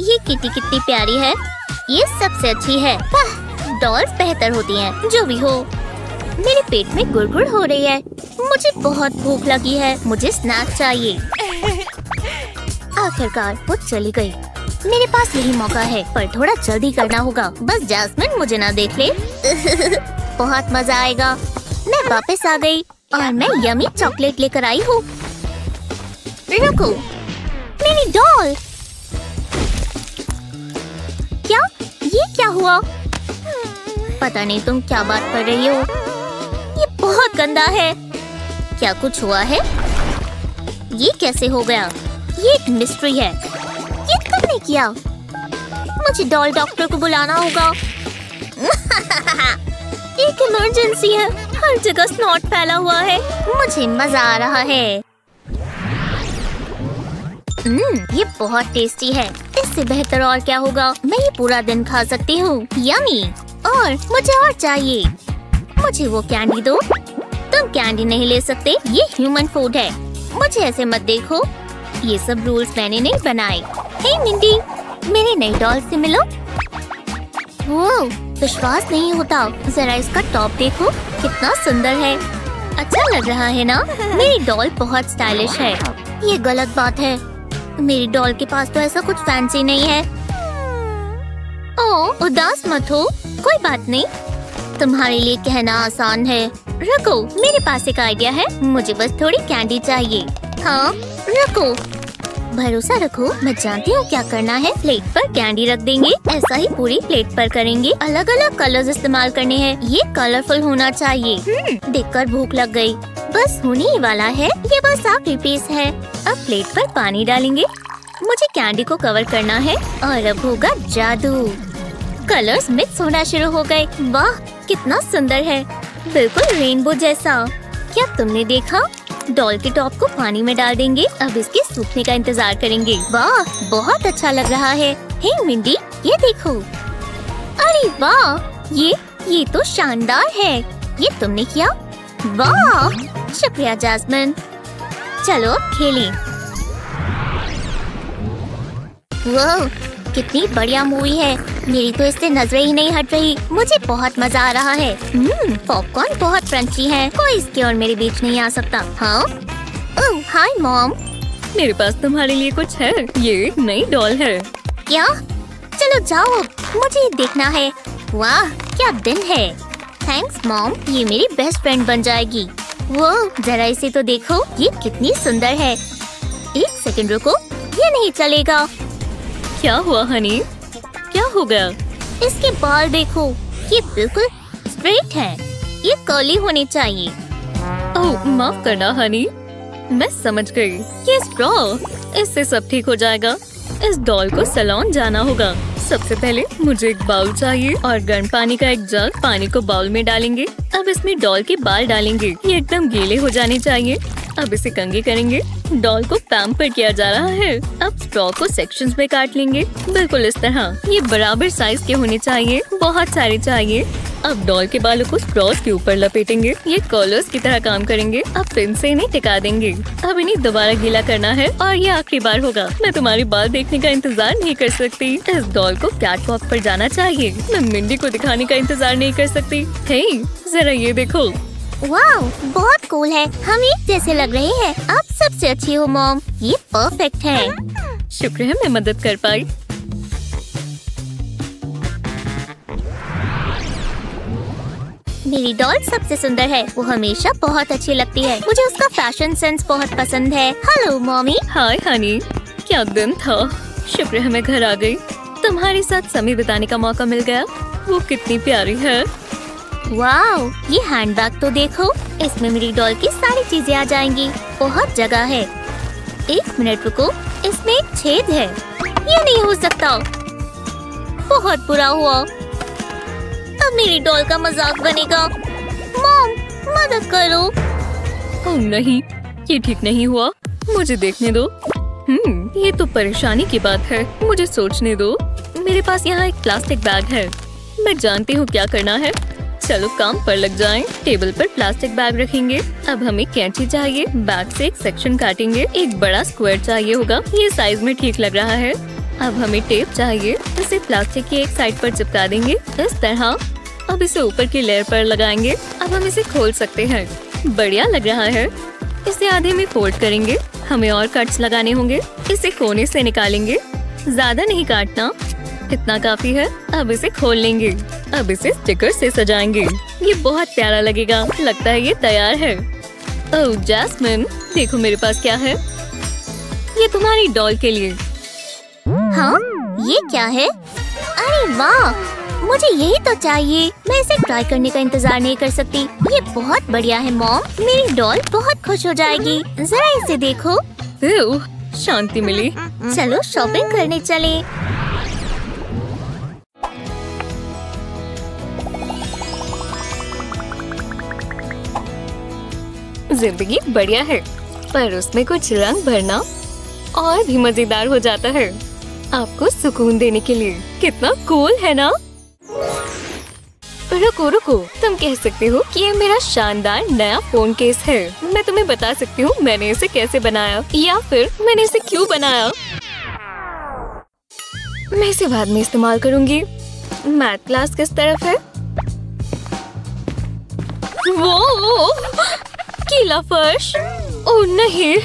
ये किटी कितनी प्यारी है। ये सबसे अच्छी है। डॉल्स बेहतर होती हैं। जो भी हो, मेरे पेट में गुड़गुड़ हो रही है। मुझे बहुत भूख लगी है। मुझे स्नैक चाहिए। आखिरकार वो चली गई। मेरे पास यही मौका है, पर थोड़ा जल्दी करना होगा। बस जैस्मिन मुझे ना देख ले। बहुत मजा आएगा। मैं वापस आ गई और मैं यमी चॉकलेट लेकर आई हूँ। रुको, मेरी डॉल! क्या? ये क्या हुआ? पता नहीं तुम क्या बात कर रही हो। ये बहुत गंदा है। क्या कुछ हुआ है? ये कैसे हो गया? ये एक मिस्ट्री है। ये तुमने किया। मुझे डॉल डॉक्टर को बुलाना होगा। एक इमरजेंसी है। हर जगह स्नॉट फैला हुआ है। मुझे मजा आ रहा है। ये बहुत टेस्टी है। इससे बेहतर और क्या होगा। मैं ये पूरा दिन खा सकती हूँ। यमी! और मुझे और चाहिए। मुझे वो कैंडी दो। तुम कैंडी नहीं ले सकते। ये ह्यूमन फूड है। मुझे ऐसे मत देखो। ये सब रूल्स मैंने नहीं बनाए। हे मिंडी, मेरे नई डॉल से मिलो। वो विश्वास नहीं होता। जरा इसका टॉप देखो, कितना सुंदर है। अच्छा लग रहा है ना? मेरी डॉल बहुत स्टाइलिश है। ये गलत बात है। मेरी डॉल के पास तो ऐसा कुछ फैंसी नहीं है। ओह, उदास मत हो। कोई बात नहीं, तुम्हारे लिए कहना आसान है। रुको, मेरे पास एक आइडिया है। मुझे बस थोड़ी कैंडी चाहिए। हाँ, रुको। भरोसा रखो, मैं जानती हूँ क्या करना है। प्लेट पर कैंडी रख देंगे। ऐसा ही पूरी प्लेट पर करेंगे। अलग अलग कलर्स इस्तेमाल करने हैं। ये कलरफुल होना चाहिए। देखकर भूख लग गई। बस होने ही वाला है। ये बस आखिरी पीस है। अब प्लेट पर पानी डालेंगे। मुझे कैंडी को कवर करना है और अब होगा जादू। कलर्स मिक्स होना शुरू हो गए। वाह, कितना सुंदर है। बिल्कुल रेनबो जैसा। क्या तुमने देखा? डॉल के टॉप को पानी में डाल देंगे। अब इसके सूखने का इंतजार करेंगे। वाह, बहुत अच्छा लग रहा है। हे मिंडी, ये देखो। अरे वाह, ये तो शानदार है। ये तुमने किया। वाह, शुक्रिया जैस्मिन। चलो खेलें। वाह, कितनी बढ़िया मूवी है। मेरी तो इससे नजरें ही नहीं हट रही। मुझे बहुत मजा आ रहा है। पॉपकॉर्न बहुत क्रंची है। कोई इसके और मेरे बीच नहीं आ सकता। हाँ। Oh, hi mom. मेरे पास तुम्हारे लिए कुछ है। ये नई डॉल है। क्या? चलो जाओ, मुझे देखना है। वाह, क्या दिन है। थैंक्स मॉम, ये मेरी बेस्ट फ्रेंड बन जाएगी। वो जरा इसे तो देखो। ये कितनी सुंदर है। एक सेकंड रुको, ये नहीं चलेगा। क्या हुआ हनी? क्या हो गया? इसके बाल देखो, ये बिल्कुल स्ट्रेट है। ये कर्ली होने चाहिए। ओह, माफ करना हनी, मैं समझ गई। ये स्ट्रॉ, इससे सब ठीक हो जाएगा। इस डॉल को सैलून जाना होगा। सबसे पहले मुझे एक बाउल चाहिए और गर्म पानी का एक जग। पानी को बाउल में डालेंगे। अब इसमें डॉल के बाल डालेंगे। ये एकदम गीले हो जाने चाहिए। अब इसे कंघी करेंगे। डॉल को पैम्पर किया जा रहा है। अब स्ट्रॉ को सेक्शंस में काट लेंगे, बिल्कुल इस तरह। ये बराबर साइज के होने चाहिए। बहुत सारे चाहिए। अब डॉल के बालों को स्ट्रॉस के ऊपर लपेटेंगे। ये कॉलर्स की तरह काम करेंगे। अब पिन से इन्हें टिका देंगे। अब इन्हें दोबारा गीला करना है और ये आखिरी बार होगा। मैं तुम्हारी बाल देखने का इंतजार नहीं कर सकती। इस डॉल को कैटवॉक पर जाना चाहिए। मैं मिंडी को दिखाने का इंतजार नहीं कर सकती। हे, जरा ये देखो। वाह, बहुत कूल है। हम एक जैसे लग रहे हैं। आप सबसे अच्छी हो मॉम। ये परफेक्ट है। शुक्र है मैं मदद कर पाई। मेरी डॉल सबसे सुंदर है। वो हमेशा बहुत अच्छी लगती है। मुझे उसका फैशन सेंस बहुत पसंद है। Hello mommy. हाय हनी, क्या दिन था। शुक्र है मैं घर आ गई। तुम्हारे साथ समय बिताने का मौका मिल गया। वो कितनी प्यारी है। वाह, ये हैंडबैग तो देखो। इसमें मेरी डॉल की सारी चीजें आ जाएंगी। बहुत जगह है। एक मिनट रुको, इसमें एक छेद है। ये नहीं हो सकता। बहुत बुरा हुआ। अब मेरी डॉल का मजाक बनेगा। मॉम, मदद करो। ओह नहीं, ये ठीक नहीं हुआ। मुझे देखने दो। ये तो परेशानी की बात है। मुझे सोचने दो। मेरे पास यहाँ एक प्लास्टिक बैग है। मैं जानती हूँ क्या करना है। चलो काम पर लग जाएं। टेबल पर प्लास्टिक बैग रखेंगे। अब हमें कैंची चाहिए। बैग से एक सेक्शन काटेंगे। एक बड़ा स्क्वायर चाहिए होगा। ये साइज में ठीक लग रहा है। अब हमें टेप चाहिए, इसे प्लास्टिक की एक साइड पर चिपका देंगे इस तरह। अब इसे ऊपर की लेयर पर लगाएंगे। अब हम इसे खोल सकते हैं, बढ़िया लग रहा है। इसे आधे में फोल्ड करेंगे, हमें और कट्स लगाने होंगे। इसे कोने से निकालेंगे, ज्यादा नहीं काटना, इतना काफी है। अब इसे खोल लेंगे, अब इसे स्टिकर से सजाएंगे, ये बहुत प्यारा लगेगा। लगता है ये तैयार है। ओह जैस्मिन, देखो मेरे पास क्या है, ये तुम्हारी डॉल के लिए। हाँ, ये क्या है? अरे वाह, मुझे यही तो चाहिए। मैं इसे ट्राई करने का इंतजार नहीं कर सकती। ये बहुत बढ़िया है मॉम, मेरी डॉल बहुत खुश हो जाएगी। जरा इसे देखो। शांति मिली, चलो शॉपिंग करने चले। जिंदगी बढ़िया है, पर उसमें कुछ रंग भरना और भी मजेदार हो जाता है आपको सुकून देने के लिए। कितना कूल है ना? रुको रुको, तुम कह सकते हो कि ये मेरा शानदार नया फोन केस है। मैं तुम्हें बता सकती हूँ मैंने इसे कैसे बनाया, या फिर मैंने इसे क्यों बनाया। मैं इसे बाद में इस्तेमाल करूँगी। मैथ क्लास किस तरफ है? वो गीला फर्श। ओह नहीं,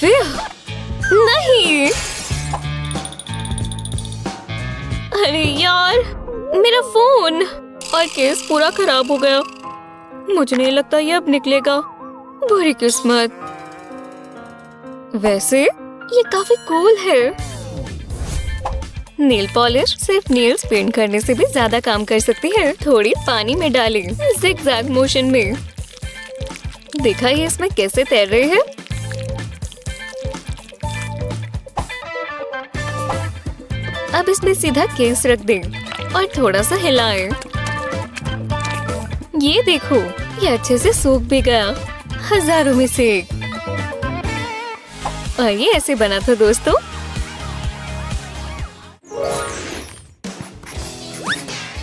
फिर नहीं। अरे यार, मेरा फोन और केस पूरा खराब हो गया। मुझे नहीं लगता ये अब निकलेगा। बुरी किस्मत। वैसे ये काफी कूल है। नेल पॉलिश सिर्फ नेल्स पेंट करने से भी ज्यादा काम कर सकती है। थोड़ी पानी में डालें, ज़िगज़ैग मोशन में। देखा ये इसमें कैसे तैर रहे हैं। अब इसमें सीधा केस रख दें और थोड़ा सा हिलाएं। ये देखो, ये अच्छे से सूख भी गया। हजारों में से एक। और ये ऐसे बना था दोस्तों।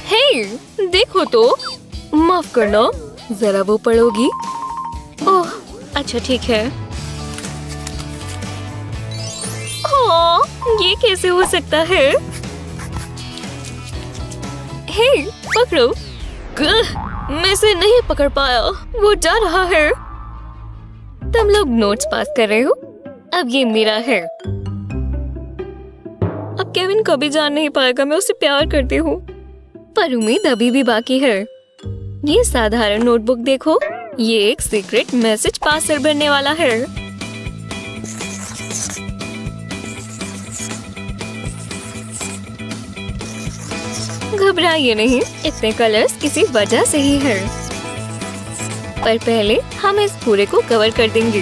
हे, देखो तो। माफ करना, जरा वो पड़ोगी। ओह अच्छा ठीक है। ये कैसे हो सकता है? हे, पकड़ो। मैं इसे नहीं पकड़ पाया, वो जा रहा है। तुम लोग नोट्स पास कर रहे हो, अब ये मेरा है। अब केविन कभी जान नहीं पाएगा मैं उसे प्यार करती हूँ, पर उम्मीद अभी भी बाकी है। ये साधारण नोटबुक देखो, ये एक सीक्रेट मैसेज पासवर्ड बनने वाला है। घबराइए नहीं, इतने कलर्स किसी वजह से ही है। पर पहले हम इस पूरे को कवर कर देंगे।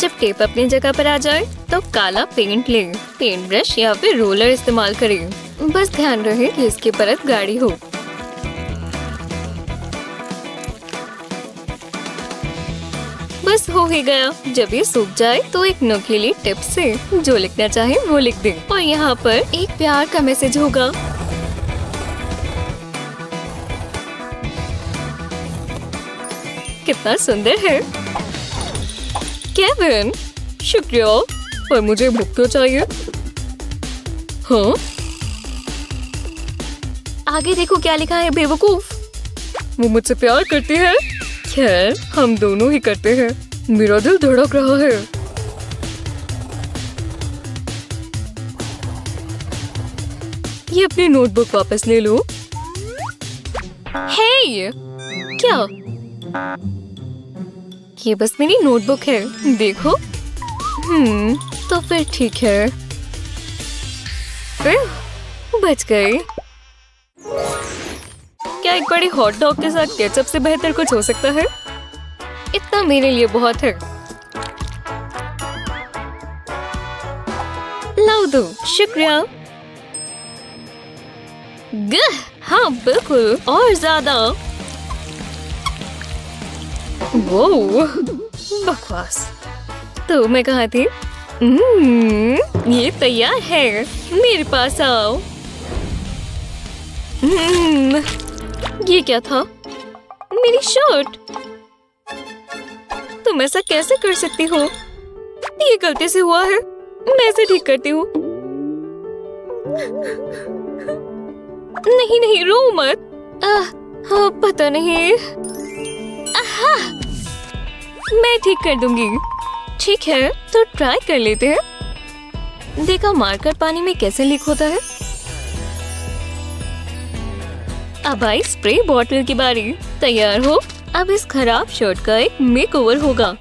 जब टेप अपनी जगह पर आ जाए तो काला पेंट लें, पेंट ब्रश या फिर रोलर इस्तेमाल करें। बस ध्यान रहे कि इसकी परत गाढ़ी हो। बस हो ही गया। जब ये सूख जाए तो एक नोकीली टिप से जो लिखना चाहे वो लिख दें। और यहाँ पर एक प्यार का मैसेज होगा। कितना सुंदर है। केविन, शुक्रिया, पर मुझे बुक तो चाहिए। हाँ, आगे देखो क्या लिखा है। बेवकूफ, वो मुझसे प्यार करती है। खैर, हम दोनों ही करते हैं। मेरा दिल धड़क रहा है। ये अपनी नोटबुक वापस ले लो। हे, क्या? ये बस मेरी नोटबुक है, देखो। तो फिर ठीक है। फिर बच गए। क्या एक बड़े हॉट डॉग के साथ केचप से बेहतर कुछ हो सकता है? इतना मेरे लिए बहुत है। लाओ दो, शुक्रिया। गह, हाँ बिल्कुल, और ज्यादा। वो बकवास। तो मैं कहा थी, ये तैयार है, मेरे पास आओ। ये क्या था? मेरी शर्ट। तुम ऐसा कैसे कर सकती हो? ये गलती से हुआ है, मैं इसे ठीक करती हूँ। नहीं नहीं, रो मत। पता नहीं। मैं ठीक कर दूंगी। ठीक है तो ट्राई कर लेते हैं। देखा मार्कर पानी में कैसे लीक होता है। अब आई स्प्रे बॉटल की बारी। तैयार हो। अब इस खराब शर्ट का एक मेकओवर होगा।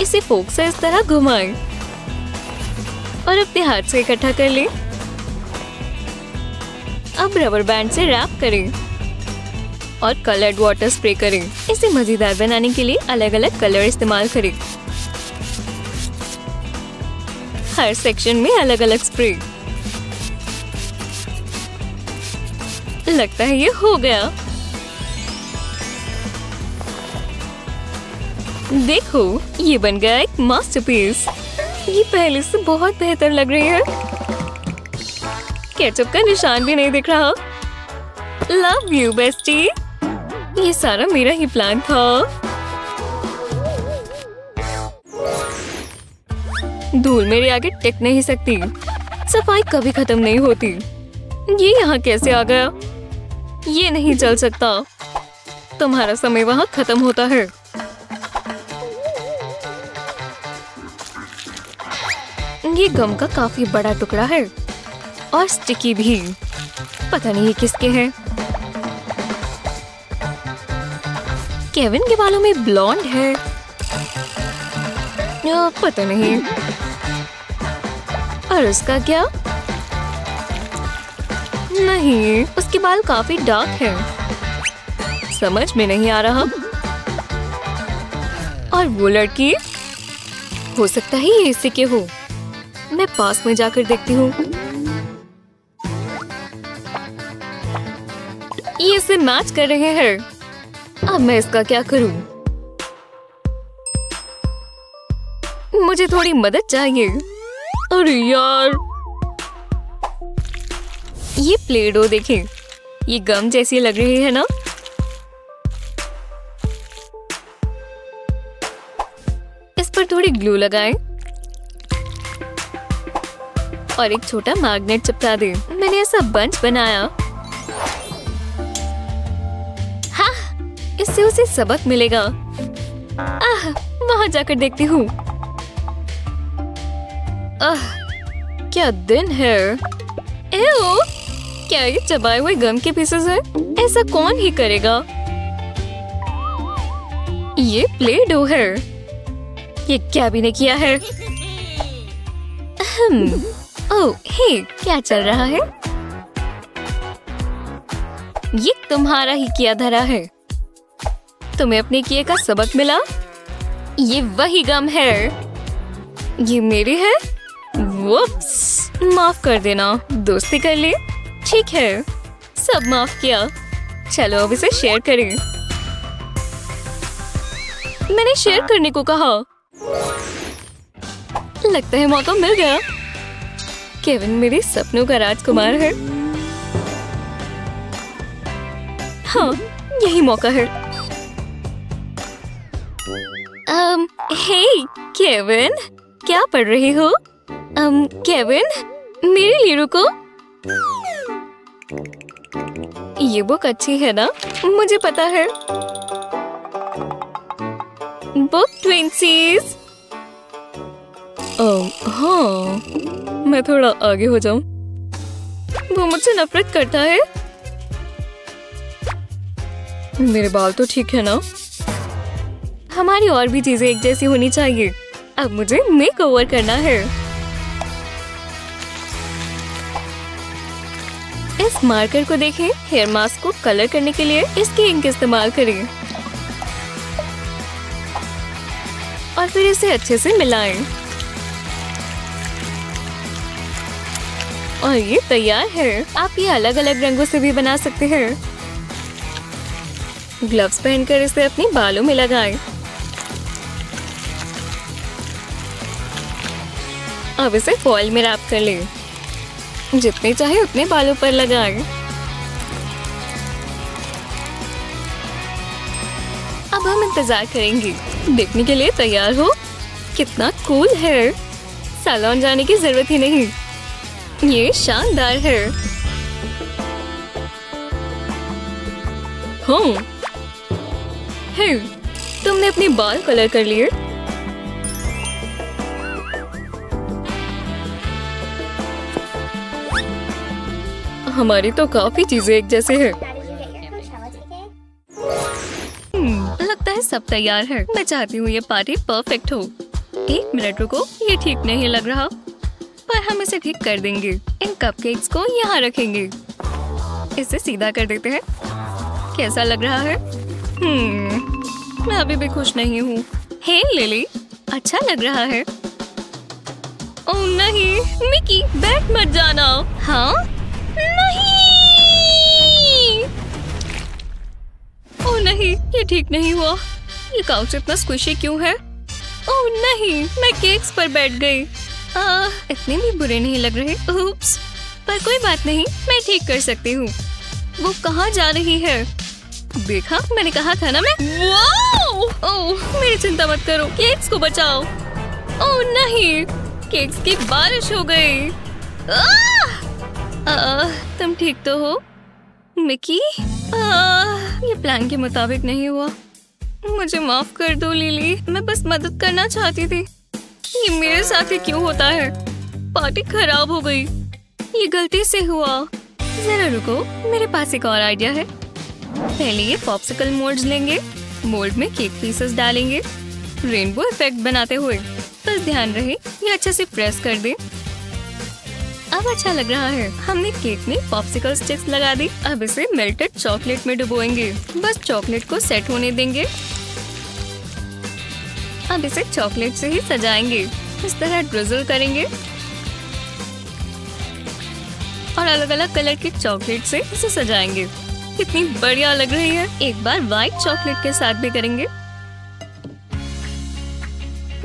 इसे फोक से इस तरह घुमाएं और अपने हाथ से इकट्ठा कर लें। अब रबर बैंड से रैप करें और कलर्ड वाटर स्प्रे करें। इसे मजेदार बनाने के लिए अलग अलग कलर इस्तेमाल करें। हर सेक्शन में अलग अलग स्प्रे। लगता है ये हो गया। देखो ये बन गया एक मास्टरपीस। ये पहले से बहुत बेहतर लग रही है। केचप का निशान भी नहीं दिख रहा। Love you bestie. ये सारा मेरा ही प्लान था। धूल मेरे आगे टिक नहीं सकती। सफाई कभी खत्म नहीं होती। ये यहाँ कैसे आ गया? ये नहीं चल सकता। तुम्हारा समय वहाँ खत्म होता है। ये गम का काफी बड़ा टुकड़ा है और स्टिकी भी। पता नहीं ये किसके हैं। केविन के बालों में ब्लॉन्ड है। पता नहीं। और उसका क्या? नहीं, उसके बाल काफी डार्क हैं। समझ में नहीं आ रहा। और वो लड़की? हो सकता है ये इसी के हो। मैं पास में जाकर देखती हूँ। ये इसे मैच कर रहे हैं। अब मैं इसका क्या करूँ? मुझे थोड़ी मदद चाहिए। अरे यार, ये प्लेडो देखें। ये गम जैसी लग रही है ना। इस पर थोड़ी ग्लू लगाएं और एक छोटा मैग्नेट चिपका दें। मैंने ऐसा बंच बनाया। हाँ, इससे उसे सबक मिलेगा। वहां जाकर देखती हूँ। क्या दिन है। एओ, क्या ये चबाए हुए गम के पीसेस हैं? ऐसा कौन ही करेगा। ये प्लेडो है। ये क्या भी ने किया है। ओह हे, क्या चल रहा है। ये तुम्हारा ही किया धरा है। तुम्हें अपने किए का सबक मिला। ये वही गम है। ये मेरी है। वुप्स, माफ कर देना। दोस्ती कर ले। ठीक है, सब माफ किया। चलो अब इसे शेयर करें। मैंने शेयर करने को कहा। लगता है मौका मिल गया। केविन मेरे सपनों का राजकुमार है। हाँ, यही मौका है। हे केविन, क्या पढ़ रही हो? केविन, मेरे लिए रुको। ये बुक अच्छी है ना? मुझे पता है। Book 20s। हाँ, मैं थोड़ा आगे हो जाऊं। वो मुझसे नफरत करता है। मेरे बाल तो ठीक है ना। हमारी और भी चीजें एक जैसी होनी चाहिए। अब मुझे मेकओवर करना है। इस मार्कर को देखें। हेयर मास्क को कलर करने के लिए इसकी इंक इस्तेमाल करें और फिर इसे अच्छे से मिलाएं। और ये तैयार है। आप ये अलग अलग रंगों से भी बना सकते हैं। ग्लव्स पहनकर इसे अपने बालों में लगाएं। अब इसे फॉइल में रैप कर लें। जितने चाहे उतने बालों पर लगाएं। अब हम इंतजार करेंगे। देखने के लिए तैयार हो। कितना कूल है, सैलून जाने की जरूरत ही नहीं, ये शानदार है। हे, तुमने अपने बाल कलर कर लिए? हमारी तो काफी चीजें एक जैसे हैं। लगता है सब तैयार है। मैं चाहती हूँ ये पार्टी परफेक्ट हो। एक मिनट रुको, ये ठीक नहीं लग रहा, पर हम इसे ठीक कर देंगे। इन कपकेक्स को यहाँ रखेंगे, इसे सीधा कर देते हैं। कैसा लग रहा है? मैं अभी भी खुश नहीं हूँ। हे लिली, अच्छा लग रहा है। ओह नहीं, मिकी बैठ मत जाना। हाँ नहीं, ओह नहीं, ये ठीक नहीं हुआ। ये काउच इतना स्क्विशी क्यों है? ओह नहीं, मैं केक्स पर बैठ गई। इतने भी बुरे नहीं लग रहे। उप्स, पर कोई बात नहीं, मैं ठीक कर सकती हूँ। वो कहाँ जा रही है? देखा, मैंने कहा था ना मैं। ओह, मेरी चिंता मत करो, केक्स को बचाओ। ओह नहीं, केक्स की बारिश हो गई। तुम ठीक तो हो मिकी? ये प्लान के मुताबिक नहीं हुआ। मुझे माफ कर दो लिली, मैं बस मदद करना चाहती थी। ये मेरे साथ ही क्यों होता है? पार्टी खराब हो गई, ये गलती से हुआ। जरा रुको, मेरे पास एक और आइडिया है। पहले ये पॉप्सिकल मोल्ड्स लेंगे, मोल्ड में केक पीसेस डालेंगे, रेनबो इफेक्ट बनाते हुए। बस ध्यान रहे ये अच्छे से प्रेस कर दे। अब अच्छा लग रहा है। हमने केक में पॉप्सिकल स्टिक्स लगा दी। अब इसे मेल्टेड चॉकलेट में डुबोएंगे। बस चॉकलेट को सेट होने देंगे। अब इसे चॉकलेट से ही सजाएंगे। इस तरह ड्रिजल करेंगे और अलग अलग कलर के चॉकलेट से इसे सजाएंगे। कितनी बढ़िया लग रही है। एक बार व्हाइट चॉकलेट के साथ भी करेंगे।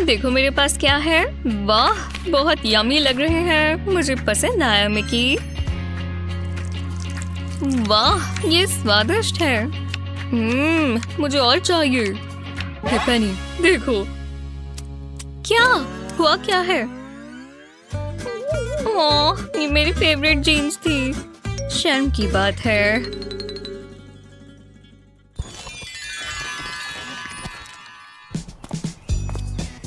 देखो मेरे पास क्या है। वाह, बहुत यमी लग रहे हैं। मुझे पसंद आया मिकी। वाह, ये स्वादिष्ट है। मुझे और चाहिए। देखो क्या हुआ, क्या है? ओह, ये मेरी फेवरेट जीन्स थी। शर्म की बात है।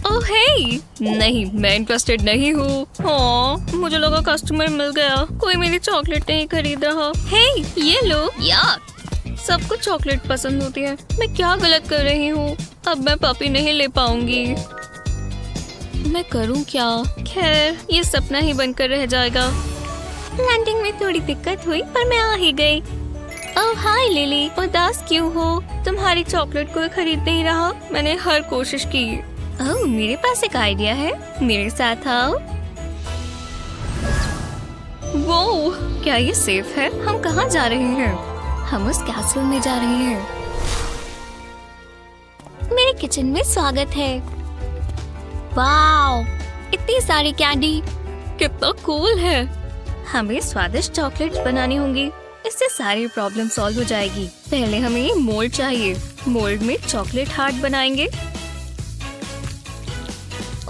ओह हे, नहीं, मैं इंटरेस्टेड नहीं हूँ। ओह, मुझे लगा कस्टमर मिल गया। कोई मेरी चॉकलेट नहीं खरीद रहा। हे, ये लो। यार, सबको चॉकलेट पसंद होती है। मैं क्या गलत कर रही हूँ? अब मैं पापी नहीं ले पाऊंगी। मैं करूं क्या? खैर, ये सपना ही बनकर रह जाएगा। लैंडिंग में थोड़ी दिक्कत हुई, पर मैं आ ही गई। ओह हाय लिली, उदास क्यों हो? तुम्हारी चॉकलेट कोई खरीद नहीं रहा। मैंने हर कोशिश की। ओह, मेरे पास एक आइडिया है, मेरे साथ आओ। वो क्या, ये सेफ है? हम कहाँ जा रहे हैं? हम उस कैसल में जा रहे हैं। मेरे किचन में स्वागत है। वाओ, इतनी सारी कैंडी, कितना कूल है। हमें स्वादिष्ट चॉकलेट्स बनानी होंगी, इससे सारी प्रॉब्लम सॉल्व हो जाएगी। पहले हमें ये मोल्ड चाहिए। मोल्ड में चॉकलेट हार्ट बनाएंगे।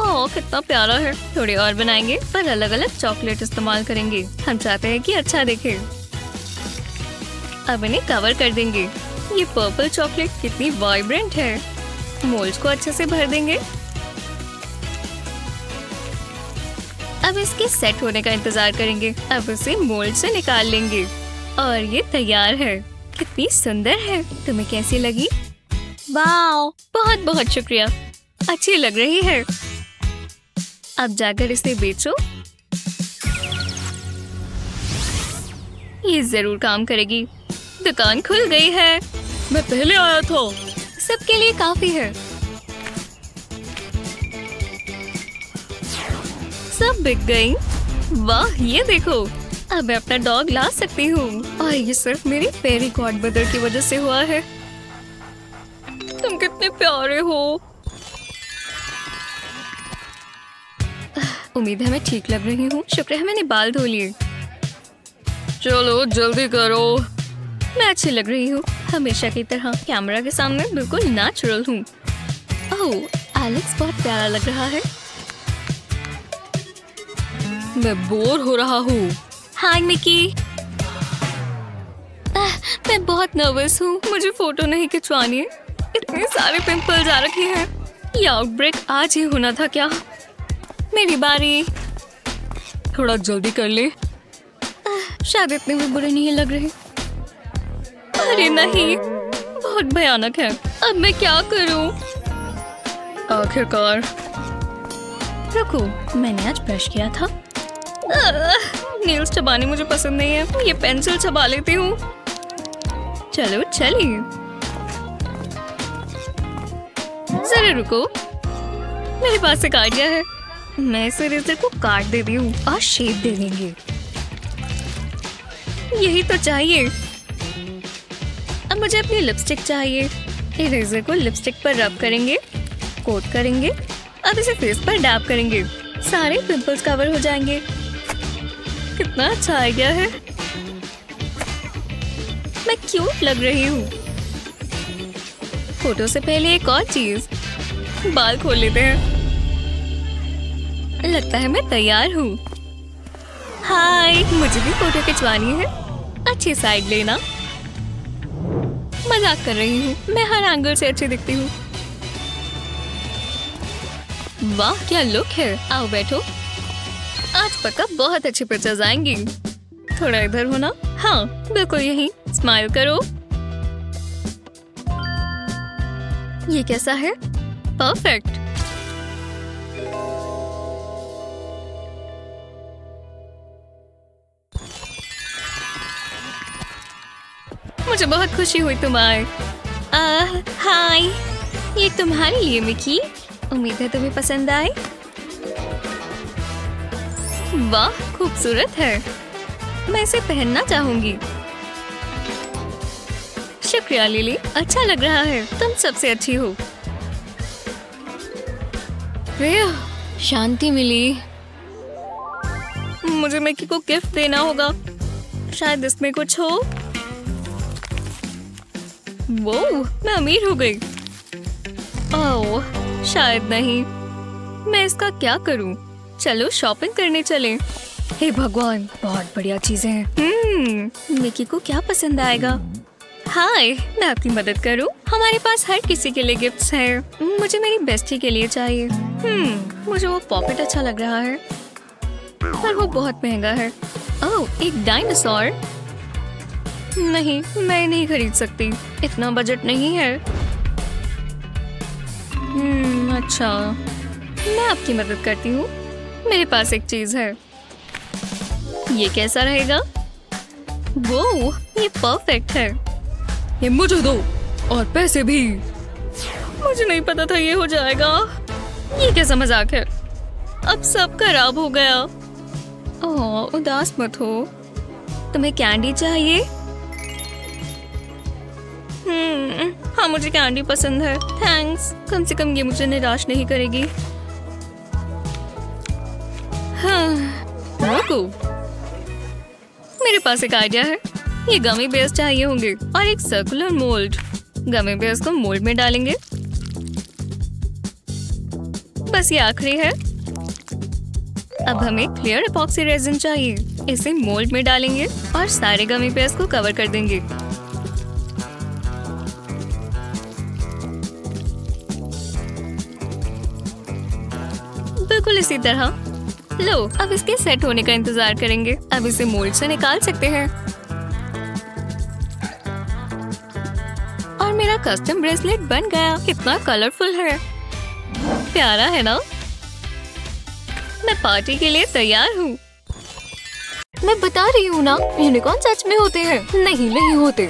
ओह, कितना प्यारा है। थोड़े और बनाएंगे, पर अलग अलग चॉकलेट इस्तेमाल करेंगे। हम चाहते हैं कि अच्छा दिखे। अब इन्हें कवर कर देंगे। ये पर्पल चॉकलेट कितनी वाइब्रेंट है। मोल्ड को अच्छे से भर देंगे। अब इसके सेट होने का इंतजार करेंगे। अब इसे मोल्ड से निकाल लेंगे और ये तैयार है। कितनी सुंदर है। तुम्हें कैसी लगी? वाओ, बहुत बहुत शुक्रिया, अच्छी लग रही है। अब जाकर इसे बेचो, ये जरूर काम करेगी। दुकान खुल गई है। मैं पहले आया था। सबके लिए काफी है। सब बिक गई। वाह, ये देखो, अब मैं अपना डॉग ला सकती हूँ। और ये सिर्फ मेरी फेरी गॉडमदर की वजह से हुआ है। तुम कितने प्यारे हो। उम्मीद है मैं ठीक लग रही हूँ। शुक्र है मैंने बाल धो लिए। चलो जल्दी करो, मैं अच्छी लग रही हूँ। हमेशा की तरह कैमरा के सामने बिल्कुल नेचुरल हूँ। ओह, एलेक्स बहुत प्यारा लग रहा है। मैं बोर हो रहा हूँ। Hi Mickey. मैं बहुत नर्वस हूँ, मुझे फोटो नहीं खिंचवानी है। इतने सारे पिंपल्स आ रखे हैं। ये आउटब्रेक आज ही होना था क्या? मेरी बारी। थोड़ा जल्दी कर ले। शायद इतने भी बुरे नहीं लग रहे। अरे नहीं, बहुत भयानक है। अब मैं क्या करूं? आखिरकार। रुको, मैंने आज ब्रश किया था। नेल्स चबाने मुझे पसंद नहीं है। ये पेंसिल चबा लेती हूँ। चलो चलिए। जरा रुको, मेरे पास एक आइडिया है। मैं इस रेजर को काट देती हूँ और शेप दे देंगे। यही तो चाहिए। अब मुझे अपनी लिपस्टिक चाहिए। इरेजर को लिपस्टिक पर रब करेंगे, कोट करेंगे। अब इसे फेस पर डैब करेंगे, सारे पिंपल्स कवर हो जाएंगे। कितना अच्छा आइडिया है। मैं क्यूट लग रही हूँ। फोटो से पहले एक और चीज, बाल खोल लेते हैं। लगता है मैं तैयार हूँ। हाय, मुझे भी फोटो खिंचवानी है। अच्छी साइड लेना। मजाक कर रही हूँ, मैं हर एंगल से अच्छी दिखती हूँ। वाह क्या लुक है। आओ बैठो, आज पक्का बहुत अच्छी पिक्चर्स आएंगी। थोड़ा इधर होना। हाँ बिल्कुल यहीं। स्माइल करो। ये कैसा है? परफेक्ट। मुझे बहुत खुशी हुई तुम आए। हाय, ये तुम्हारे लिए मिकी। उम्मीद है तुम्हें पसंद आए। वाह खूबसूरत है, मैं इसे पहनना चाहूंगी। शुक्रिया लिली, अच्छा लग रहा है। तुम सबसे अच्छी हो। शांति मिली। मुझे मिकी को गिफ्ट देना होगा। शायद इसमें कुछ हो। वो मैं अमीर हो गई। ओह, शायद नहीं। मैं इसका क्या करूं? चलो शॉपिंग करने चलें। हे भगवान, बहुत बढ़िया चीजें हैं। मिकी को क्या पसंद आएगा? हाय, मैं आपकी मदद करूं? हमारे पास हर किसी के लिए गिफ्ट्स हैं। मुझे मेरी बेस्टी के लिए चाहिए। मुझे वो पॉकेट अच्छा लग रहा है, पर वो बहुत महंगा है। ओह, एक डायनासोर। नहीं, मैं नहीं खरीद सकती, इतना बजट नहीं है। अच्छा, मैं आपकी मदद करती हूँ। मेरे पास एक चीज है। ये कैसा रहेगा? वो ये परफेक्ट है। ये मुझे दो, और पैसे भी। मुझे नहीं पता था ये हो जाएगा। ये कैसा मजाक है? अब सब खराब हो गया। ओह, उदास मत हो। तुम्हें कैंडी चाहिए? हाँ, मुझे कैंडी पसंद है। थैंक्स, कम से कम ये मुझे निराश नहीं करेगी। हाँ, रुको, मेरे पास एक आइडिया है। ये गमी बेस चाहिए होंगे और एक सर्कुलर मोल्ड। गमी बेस को मोल्ड में डालेंगे। बस ये आखिरी है। अब हमें क्लियर एपॉक्सी रेजिन चाहिए। इसे मोल्ड में डालेंगे और सारे गमी बेस को कवर कर देंगे। इसी तरह। लो, अब इसके सेट होने का इंतजार करेंगे। अब इसे मोल्ड से निकाल सकते हैं। और मेरा कस्टम ब्रेसलेट बन गया। कितना कलरफुल है, प्यारा है ना? मैं पार्टी के लिए तैयार हूँ। मैं बता रही हूँ ना, यूनिकॉर्न सच में होते हैं। नहीं नहीं होते।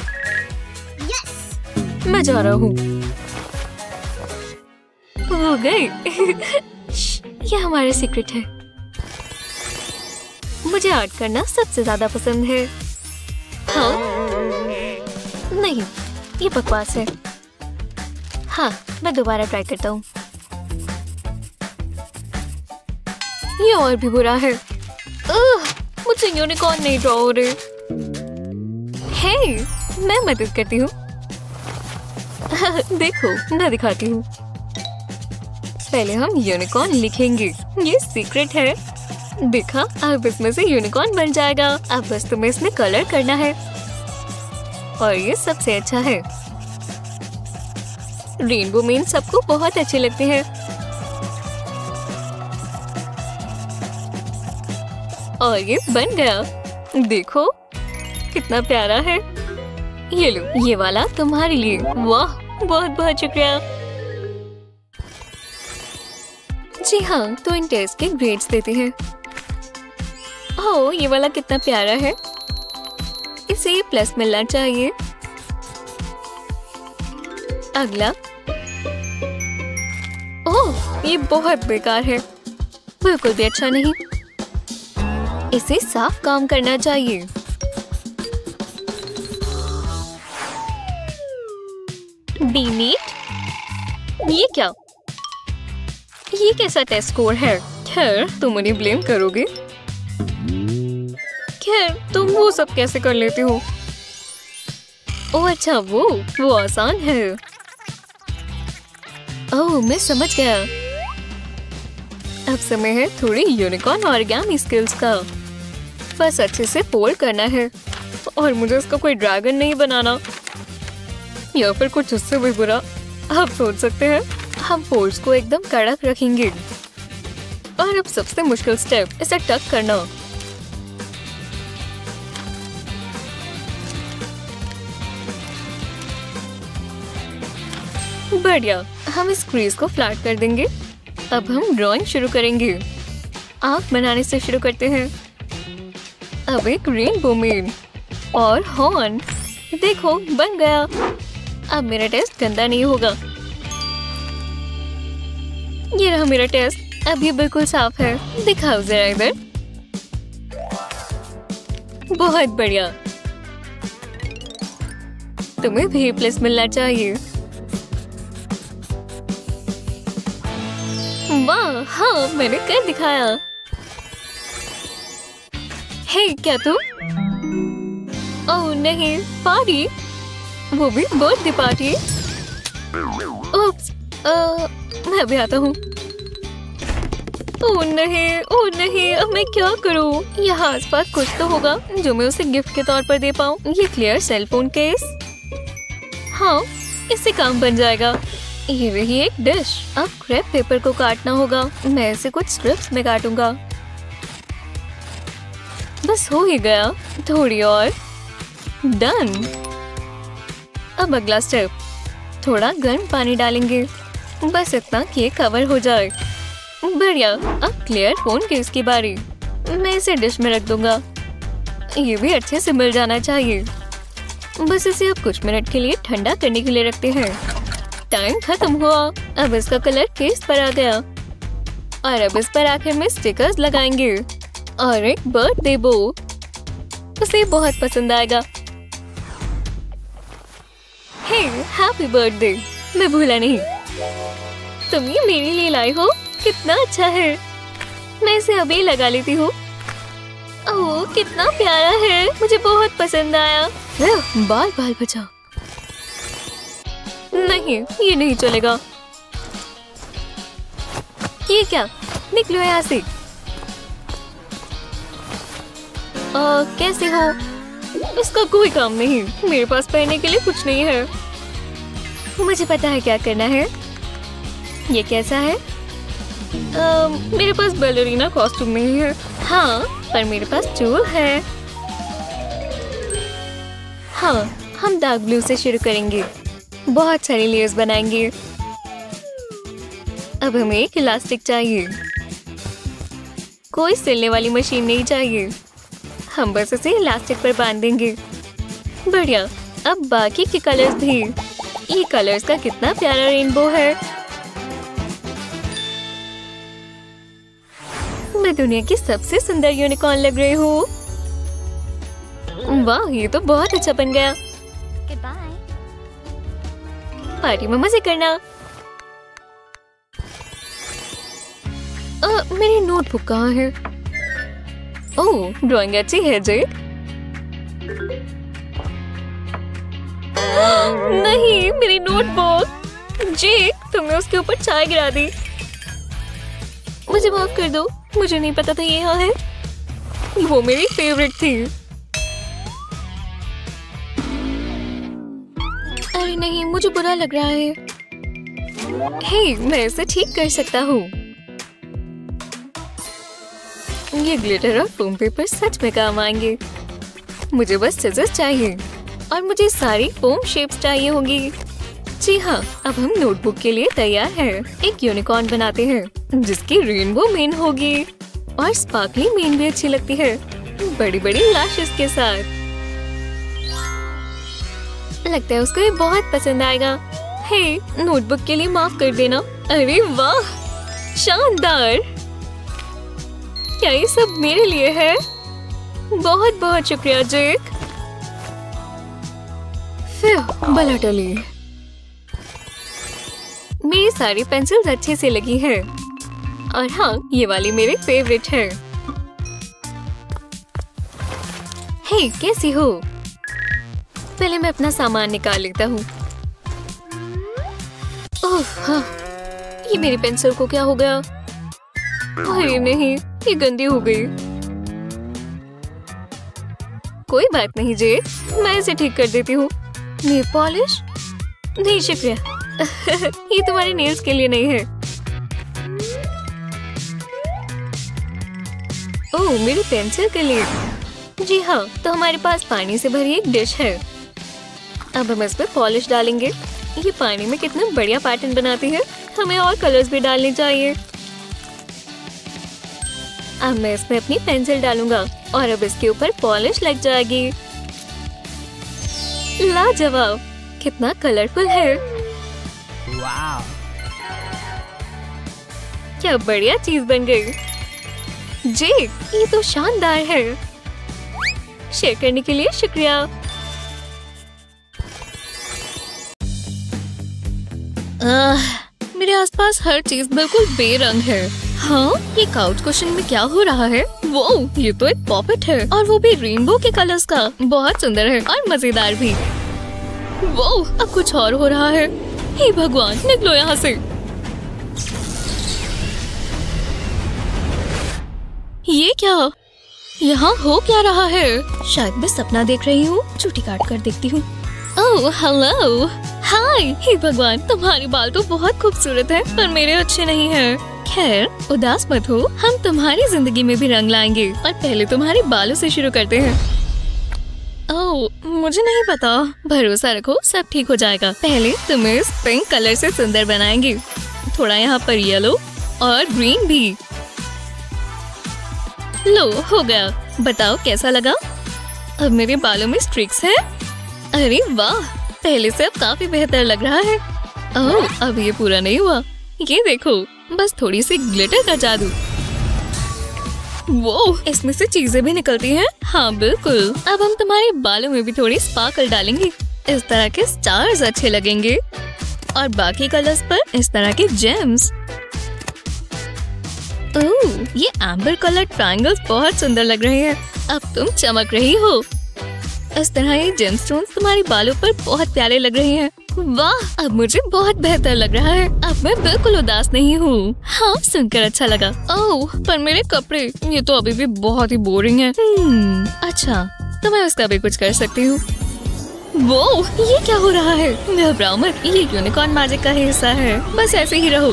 मैं जा रहा हूँ। हो गए। यह हमारा सीक्रेट है। मुझे आर्ट करना सबसे ज्यादा पसंद है। हाँ नहीं, ये बकवास है। हाँ, मैं दोबारा ट्राई करता हूँ। ये और भी बुरा है। मुझे यूनिकॉर्न नहीं ड्रॉ हो रहे। हे, मैं मदद करती हूँ। देखो, मैं दिखाती हूँ। पहले हम यूनिकॉर्न लिखेंगे, ये सीक्रेट है। देखा, अब इसमें से यूनिकॉर्न बन जाएगा। अब बस तुम्हें इसमें कलर करना है और ये सबसे अच्छा है। रेनबो में इन सबको बहुत अच्छे लगते हैं। और ये बन गया, देखो कितना प्यारा है। ये लो, ये वाला तुम्हारे लिए। वाह, बहुत बहुत शुक्रिया। जी हाँ, तो इन टेस्ट के ग्रेड्स देते हैं। ओह, ये वाला कितना प्यारा है, इसे प्लस मिलना चाहिए। अगला, ओह ये बहुत बेकार है, बिल्कुल भी अच्छा नहीं। इसे साफ काम करना चाहिए। बीनीट, ये क्या, ये कैसा टेस्ट स्कोर है। खैर, तुम उन्हें ब्लेम करोगे। खैर, तुम वो सब कैसे कर लेते हो। ओह अच्छा, वो आसान है। ओह, मैं समझ गया। अब समय है थोड़ी यूनिकॉर्न ऑर्गेमी स्किल्स का। बस अच्छे से फोल्ड करना है और मुझे इसका कोई ड्रैगन नहीं बनाना या फिर कुछ उससे भी बुरा। आप सोच सकते हैं, हम फोल्ड्स को एकदम कड़क रखेंगे। और अब सबसे मुश्किल स्टेप, इसे टक करना। बढ़िया, हम इस क्रीज को फ्लैट कर देंगे। अब हम ड्राइंग शुरू करेंगे। आँख बनाने से शुरू करते हैं। अब एक रेनबो में और हॉर्न, देखो बन गया। अब मेरा टेस्ट गंदा नहीं होगा। ये रहा मेरा टेस्ट, अब ये बिल्कुल साफ है। दिखाओ जरा इधर। बहुत बढ़िया, तुम्हें भी प्लस मिलना चाहिए। वाह, हाँ मैंने कर दिखाया। हे, क्या तुम? ओह नहीं, पार्टी, वो भी बर्थडे पार्टी। ओप्स, मैं अभी आता हूँ। ओह नहीं, अब मैं क्या करूँ? यहाँ आसपास कुछ तो होगा जो मैं उसे गिफ्ट के तौर पर दे पाऊँ। ये क्लियर सेलफोन केस, हाँ इससे काम बन जाएगा। ये रही एक डिश। अब क्रेप पेपर को काटना होगा। मैं इसे कुछ स्ट्रिप्स में काटूंगा। बस हो ही गया, थोड़ी और। डन। अब अगला स्टेप, थोड़ा गर्म पानी डालेंगे, बस इतना कि ये कवर हो जाए। बढ़िया, अब क्लियर फोन केस की बारी। मैं इसे डिश में रख दूंगा। ये भी अच्छे से मिल जाना चाहिए। बस इसे अब कुछ मिनट के लिए ठंडा करने के लिए रखते हैं। टाइम खत्म हुआ। अब इसका कलर केस पर आ गया और अब इस पर आखिर में स्टिकर्स लगाएंगे और एक बर्थडे बो, उसे बहुत पसंद आएगा। हे, हैप्पी बर्थडे, मैं भूला नहीं। तुम ये मेरे लिए लाए हो, कितना अच्छा है। मैं इसे अभी लगा लेती हूँ। ओह कितना प्यारा है, मुझे बहुत पसंद आया। बाल बाल बचा, नहीं ये नहीं चलेगा। ये क्या, निकलो यहाँ से। कैसे हो? इसका कोई काम नहीं, मेरे पास पहनने के लिए कुछ नहीं है। मुझे पता है क्या करना है। ये कैसा है? मेरे पास बैलरीना कॉस्ट्यूम नहीं है। हाँ, पर मेरे पास चूल है। हाँ, हम डार्क ब्लू से शुरू करेंगे, बहुत सारी लेयर्स बनाएंगे। अब हमें एक इलास्टिक चाहिए, कोई सिलने वाली मशीन नहीं चाहिए। हम बस इसे इलास्टिक पर बांध देंगे। बढ़िया, अब बाकी के कलर्स भी। ये कलर्स का कितना प्यारा रेनबो है। मैं दुनिया की सबसे सुंदर यूनिकॉर्न लग रही हूँ। वाह, ये तो बहुत अच्छा बन गया। पार्टी में मजे करना। मेरी नोटबुक कहाँ है? ओह, ड्राइंग अच्छी है जेक। नहीं, मेरी नोटबुक। जेक, तुमने उसके ऊपर चाय गिरा दी। मुझे माफ कर दो, मुझे नहीं पता था ये यहाँ है। वो मेरी फेवरेट थी। अरे नहीं, मुझे बुरा लग रहा है। हे, मैं इसे ठीक कर सकता हूँ। ये ग्लिटर और फोम पेपर सच में काम आएंगे। मुझे बस सिज़र्स चाहिए और मुझे सारी फोम शेप्स चाहिए होगी। जी हाँ, अब हम नोटबुक के लिए तैयार हैं। एक यूनिकॉर्न बनाते हैं जिसकी रेनबो मेन होगी और स्पार्कली मेन भी अच्छी लगती है, बड़ी बड़ी लाशेस के साथ। लगता है उसको ये बहुत पसंद आएगा। हे, नोटबुक के लिए माफ कर देना। अरे वाह, शानदार! क्या ये सब मेरे लिए है? बहुत बहुत शुक्रिया जेक। फिर बला टली, मेरी सारी पेंसिल्स अच्छे से लगी है। और हाँ, ये वाली मेरी फेवरेट है। हे, कैसी हो? पहले मैं अपना सामान निकाल लेता हूँ। ओह हाँ, ये मेरी पेंसिल को क्या हो गया? अरे नहीं, ये गंदी हो गई। कोई बात नहीं जे, मैं इसे ठीक कर देती हूँ। Nail polish? नहीं शुक्रिया। ये तुम्हारे नेल्स के लिए नहीं है। ओह, मेरी पेंसिल के लिए। जी हाँ, तो हमारे पास पानी से भरी एक डिश है। अब हम इस पर पॉलिश डालेंगे। ये पानी में कितना बढ़िया पैटर्न बनाती है। हमें और कलर्स भी डालने चाहिए। अब मैं इसमें अपनी पेंसिल डालूंगा और अब इसके ऊपर पॉलिश लग जाएगी। लाजवाब, कितना कलरफुल है। वाह, क्या बढ़िया चीज बन गई। जेक, ये तो शानदार है। शेयर करने के लिए शुक्रिया। मेरे आसपास हर चीज बिल्कुल बेरंग है। हाँ, ये काउच कुशन में क्या हो रहा है? वो, ये तो एक पॉपेट है और वो भी रेनबो के कलर्स का। बहुत सुंदर है और मजेदार भी। वो, अब कुछ और हो रहा है। हे भगवान, निकलो यहाँ से। ये क्या? यहाँ हो क्या रहा है? शायद मैं सपना देख रही हूँ। चुटी काट कर देखती हूँ। ओह हेलो, हाय। हे भगवान, तुम्हारे बाल तो बहुत खूबसूरत है पर मेरे अच्छे नहीं है। खैर, उदास मत हो, हम तुम्हारी जिंदगी में भी रंग लाएंगे। और पहले तुम्हारे बालों से शुरू करते हैं। ओह, मुझे नहीं पता। भरोसा रखो, सब ठीक हो जाएगा। पहले तुम्हें इस पिंक कलर से सुंदर बनाएंगे। थोड़ा यहाँ पर येलो और ग्रीन भी। लो, हो गया। बताओ कैसा लगा? अब मेरे बालों में स्ट्रिक्स हैं। अरे वाह, पहले से अब काफी बेहतर लग रहा है। ओह, अब ये पूरा नहीं हुआ। ये देखो, बस थोड़ी सी ग्लिटर का जादू। वो, इसमें से चीजें भी निकलती हैं। हाँ बिल्कुल, अब हम तुम्हारे बालों में भी थोड़ी स्पार्कल डालेंगे। इस तरह के स्टार्स अच्छे लगेंगे और बाकी कलर्स पर इस तरह के जेम्स। ओह, ये एम्बर कलर ट्रायंगल्स बहुत सुंदर लग रहे हैं। अब तुम चमक रही हो। इस तरह ये जेमस्टोन्स तुम्हारे बालों पर बहुत प्यारे लग रहे हैं। वाह, अब मुझे बहुत बेहतर लग रहा है। अब मैं बिल्कुल उदास नहीं हूँ। हाँ, सुनकर अच्छा लगा। ओह, पर मेरे कपड़े, ये तो अभी भी बहुत ही बोरिंग है। अच्छा, तो मैं उसका भी कुछ कर सकती हूँ। वो, ये क्या हो रहा है? घबराओ मत, ये यूनिकॉर्न मैजिक का हिस्सा है। बस ऐसे ही रहो।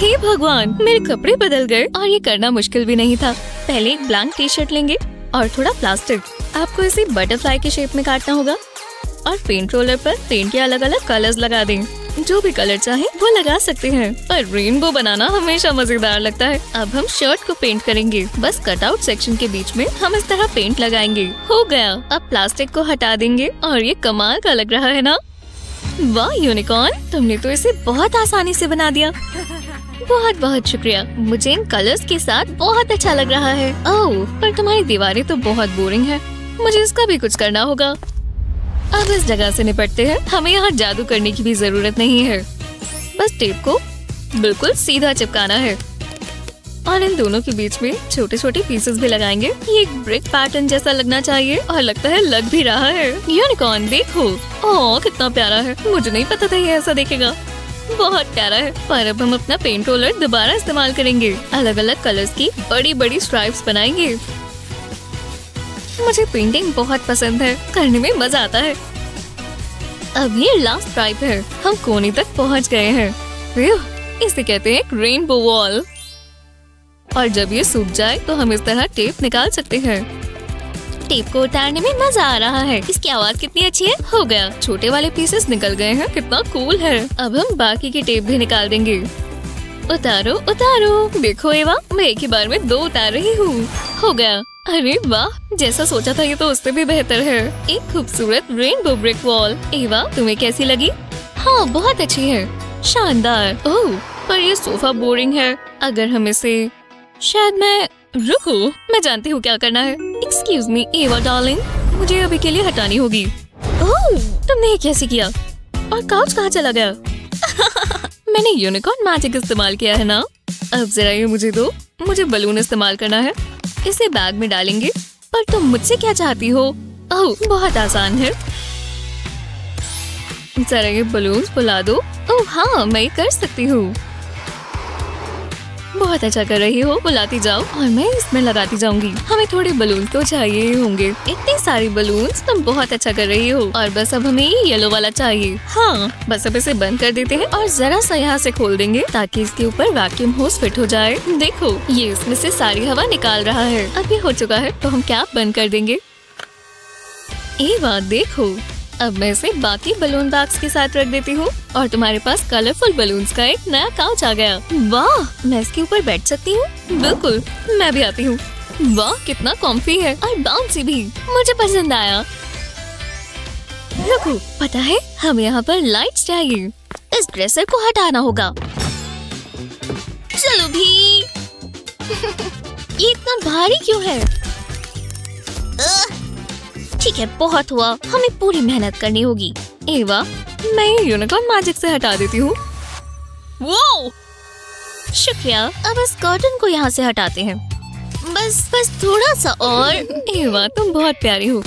हे भगवान, मेरे कपड़े बदल गए। और ये करना मुश्किल भी नहीं था। पहले एक ब्लैंक टी शर्ट लेंगे और थोड़ा प्लास्टिक। आपको इसे बटरफ्लाई के शेप में काटना होगा और पेंट रोलर पर पेंट के अलग अलग कलर्स लगा दें। जो भी कलर चाहे वो लगा सकते हैं, पर रेनबो बनाना हमेशा मजेदार लगता है। अब हम शर्ट को पेंट करेंगे। बस कटआउट सेक्शन के बीच में हम इस तरह पेंट लगाएंगे। हो गया। अब प्लास्टिक को हटा देंगे और ये कमाल का लग रहा है ना? वाह यूनिकॉर्न, तुमने तो इसे बहुत आसानी से बना दिया। बहुत बहुत शुक्रिया, मुझे इन कलर्स के साथ बहुत अच्छा लग रहा है। ओह, पर तुम्हारी दीवारें तो बहुत बोरिंग है। मुझे इसका भी कुछ करना होगा। अब इस जगह से निपटते हैं। हमें यहाँ जादू करने की भी जरूरत नहीं है। बस टेप को बिल्कुल सीधा चिपकाना है और इन दोनों के बीच में छोटे छोटे पीसेस भी लगाएंगे। ये एक ब्रिक पैटर्न जैसा लगना चाहिए और लगता है लग भी रहा है। यूनिकॉर्न देखो, ओह कितना प्यारा है। मुझे नहीं पता था ये ऐसा देखेगा। बहुत प्यारा है। पर अब हम अपना पेंट रोलर दोबारा इस्तेमाल करेंगे, अलग अलग कलर्स की बड़ी बड़ी स्ट्राइप्स बनाएंगे। मुझे पेंटिंग बहुत पसंद है, करने में मजा आता है। अब ये लास्ट स्ट्राइप है, हम कोने तक पहुंच गए हैं। इसे कहते हैं रेनबो वॉल। और जब ये सूख जाए तो हम इस तरह टेप निकाल सकते हैं। टेप को उतारने में मजा आ रहा है। इसकी आवाज कितनी अच्छी है। हो गया, छोटे वाले पीसेस निकल गए हैं। कितना कूल है। अब हम बाकी की टेप भी निकाल देंगे। उतारो उतारो। देखो एवा, मैं एक ही बार में 2 उतार रही हूँ। हो गया। अरे वाह, जैसा सोचा था ये तो उससे भी बेहतर है। एक खूबसूरत रेनबो ब्रिक वॉल। एवा, तुम्हें कैसी लगी? हाँ, बहुत अच्छी है, शानदार। ओह, पर ये सोफा बोरिंग है। अगर हम इसे, शायद मैं, रुको, मैं जानती हूँ क्या करना है। एक्सक्यूज मी एवा डार्लिंग, मुझे अभी के लिए हटानी होगी। ओह, तुमने ये कैसे किया? और काउच कहाँ चला गया? मैंने यूनिकॉर्न मैजिक इस्तेमाल किया है ना। अब जरा ये मुझे दो, मुझे बलून इस्तेमाल करना है। इसे बैग में डालेंगे। पर तुम मुझसे क्या चाहती हो? ओह, बहुत आसान है, जरा ये बलून फुला दो। ओह हाँ, मैं ये कर सकती हूँ। बहुत अच्छा कर रही हो, बुलाती जाओ और मैं इसमें लगाती जाऊंगी। हमें थोड़े बलून तो चाहिए होंगे। इतने सारे बलून, तुम बहुत अच्छा कर रही हो। और बस अब हमें ये येलो वाला चाहिए। हाँ, बस अब इसे बंद कर देते हैं और जरा सा यहाँ से खोल देंगे ताकि इसके ऊपर वैक्यूम होस फिट हो जाए। देखो, ये इसमें से सारी हवा निकाल रहा है। अब ये हो चुका है तो हम कैप बंद कर देंगे। एवा देखो, अब मैं इसे बाकी बलून बॉक्स के साथ रख देती हूँ और तुम्हारे पास कलरफुल बलून्स का एक नया काउच आ गया। वाह, मैं इसके ऊपर बैठ सकती हूँ। बिल्कुल, मैं भी आती हूँ। वाह, कितना कॉम्फी है और बाउंसी भी, मुझे पसंद आया। रुको, पता है, हम यहाँ पर लाइट्स चाहिए। इस ड्रेसर को हटाना होगा। चलो भी। ये इतना भारी क्यों है? ठीक है, बहुत हुआ, हमें पूरी मेहनत करनी होगी। एवा, मैं यूनिकॉर्न मैजिक से हटा देती हूँ। वाओ, शुक्रिया। अब इस कर्टन को यहाँ से हटाते हैं। बस थोड़ा सा और। एवा, तुम बहुत प्यारी हो।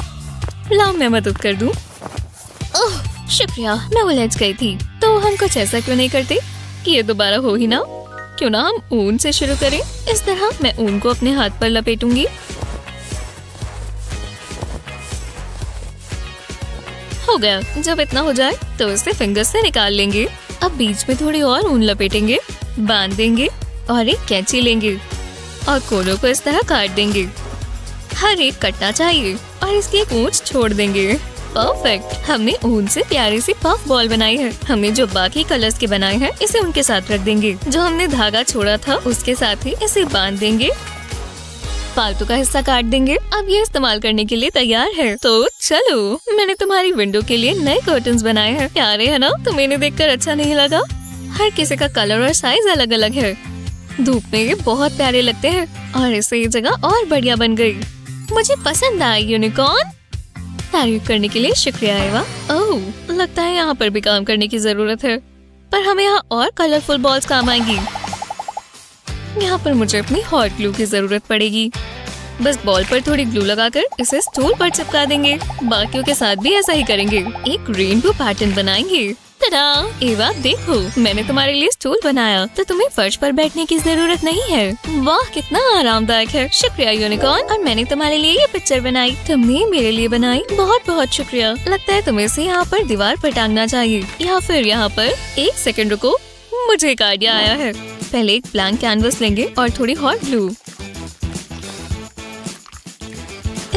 लाओ, मैं मदद कर दूँ। ओह, शुक्रिया, मैं उलझ गई थी। तो हम कुछ ऐसा क्यों नहीं करते कि ये दोबारा हो ही ना? क्यों ना हम ऊन से शुरू करें। इस तरह मैं ऊन को अपने हाथ पर लपेटूंगी। हो गया। जब इतना हो जाए तो इसे फिंगर से निकाल लेंगे। अब बीच में थोड़ी और ऊन लपेटेंगे, बांध देंगे और एक कैंची लेंगे और कोनों को इस तरह काट देंगे। हर एक कटना चाहिए और इसकी एक ऊंच छोड़ देंगे। परफेक्ट, हमने ऊन से प्यारी सी पफ बॉल बनाई है। हमने जो बाकी कलर्स के बनाए हैं इसे उनके साथ रख देंगे। जो हमने धागा छोड़ा था उसके साथ ही इसे बांध देंगे। फालतू का हिस्सा काट देंगे। अब ये इस्तेमाल करने के लिए तैयार है। तो चलो, मैंने तुम्हारी विंडो के लिए नए कर्टन्स बनाए हैं। प्यारे है ना? तुम्हें इन्हें देखकर अच्छा नहीं लगा? हर किसी का कलर और साइज अलग अलग है। धूप में ये बहुत प्यारे लगते हैं और इससे ये जगह और बढ़िया बन गई। मुझे पसंद आया यूनिकॉर्न। तारीफ करने के लिए शुक्रिया एवा। ओह, लगता है यहाँ पर भी काम करने की जरूरत है। पर हमें यहाँ और कलरफुल बॉल्स काम आएंगी। यहाँ पर मुझे अपनी हॉट ग्लू की जरूरत पड़ेगी। बस बॉल पर थोड़ी ग्लू लगाकर इसे स्टूल पर चिपका देंगे। बाकियों के साथ भी ऐसा ही करेंगे। एक रेनबो पैटर्न बनाएंगे। तड़ा! एवा देखो, मैंने तुम्हारे लिए स्टूल बनाया, तो तुम्हें फर्श पर बैठने की जरूरत नहीं है। वाह, कितना आरामदायक है। शुक्रिया यूनिकॉर्न। और मैंने तुम्हारे लिए ये पिक्चर बनाई, तुमने मेरे लिए बनाई। बहुत बहुत शुक्रिया। लगता है तुम्हें इसे यहाँ पर दीवार पर टांगना चाहिए या फिर यहाँ पर। एक सेकेंड रुको, मुझे एक आइडिया आया है। पहले एक ब्लैंक कैनवस लेंगे और थोड़ी हॉट ग्लू।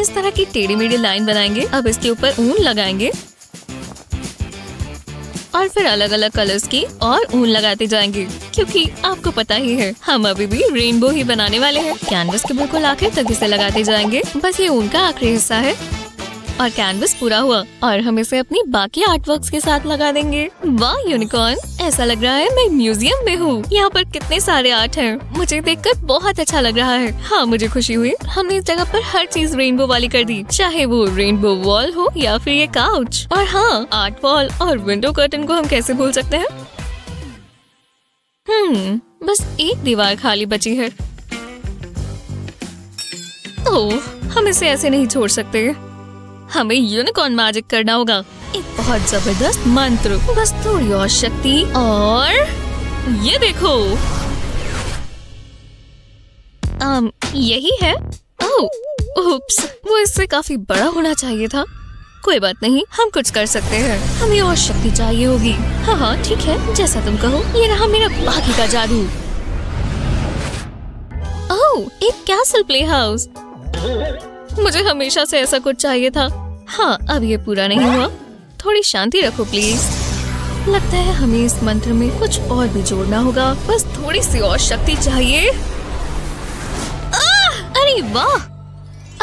इस तरह की टेढ़ी मेढ़ी लाइन बनाएंगे। अब इसके ऊपर ऊन लगाएंगे और फिर अलग अलग कलर्स की और ऊन लगाते जाएंगे, क्योंकि आपको पता ही है हम अभी भी रेनबो ही बनाने वाले हैं। कैनवस के बिल्कुल आखिर तक इसे लगाते जाएंगे। बस ये ऊन का आखिरी हिस्सा है और कैनवस पूरा हुआ। और हम इसे अपनी बाकी आर्टवर्क्स के साथ लगा देंगे। वाह यूनिकॉर्न, ऐसा लग रहा है मैं म्यूजियम में हूँ। यहाँ पर कितने सारे आर्ट हैं। मुझे देखकर बहुत अच्छा लग रहा है। हाँ, मुझे खुशी हुई, हमने इस जगह पर हर चीज रेनबो वाली कर दी, चाहे वो रेनबो वॉल हो या फिर ये काउच। और हाँ, आर्ट वॉल और विंडो कर्टन को हम कैसे भूल सकते हैं। बस एक दीवार खाली बची है। ओह, हम इसे ऐसे नहीं छोड़ सकते। हमें यूनिकॉर्न मैजिक करना होगा। एक बहुत जबरदस्त मंत्र, बस थोड़ी और शक्ति और ये देखो। यही है। ओह, उप्स, वो इससे काफी बड़ा होना चाहिए था। कोई बात नहीं, हम कुछ कर सकते हैं। हमें और शक्ति चाहिए होगी। हाँ हाँ ठीक है, जैसा तुम कहो। ये रहा मेरा बाकी का जादू। ओह, एक कैसल प्ले हाउस। मुझे हमेशा से ऐसा कुछ चाहिए था। हाँ, अब ये पूरा नहीं हुआ। थोड़ी शांति रखो प्लीज। लगता है हमें इस मंत्र में कुछ और भी जोड़ना होगा। बस थोड़ी सी और शक्ति चाहिए। अरे वाह,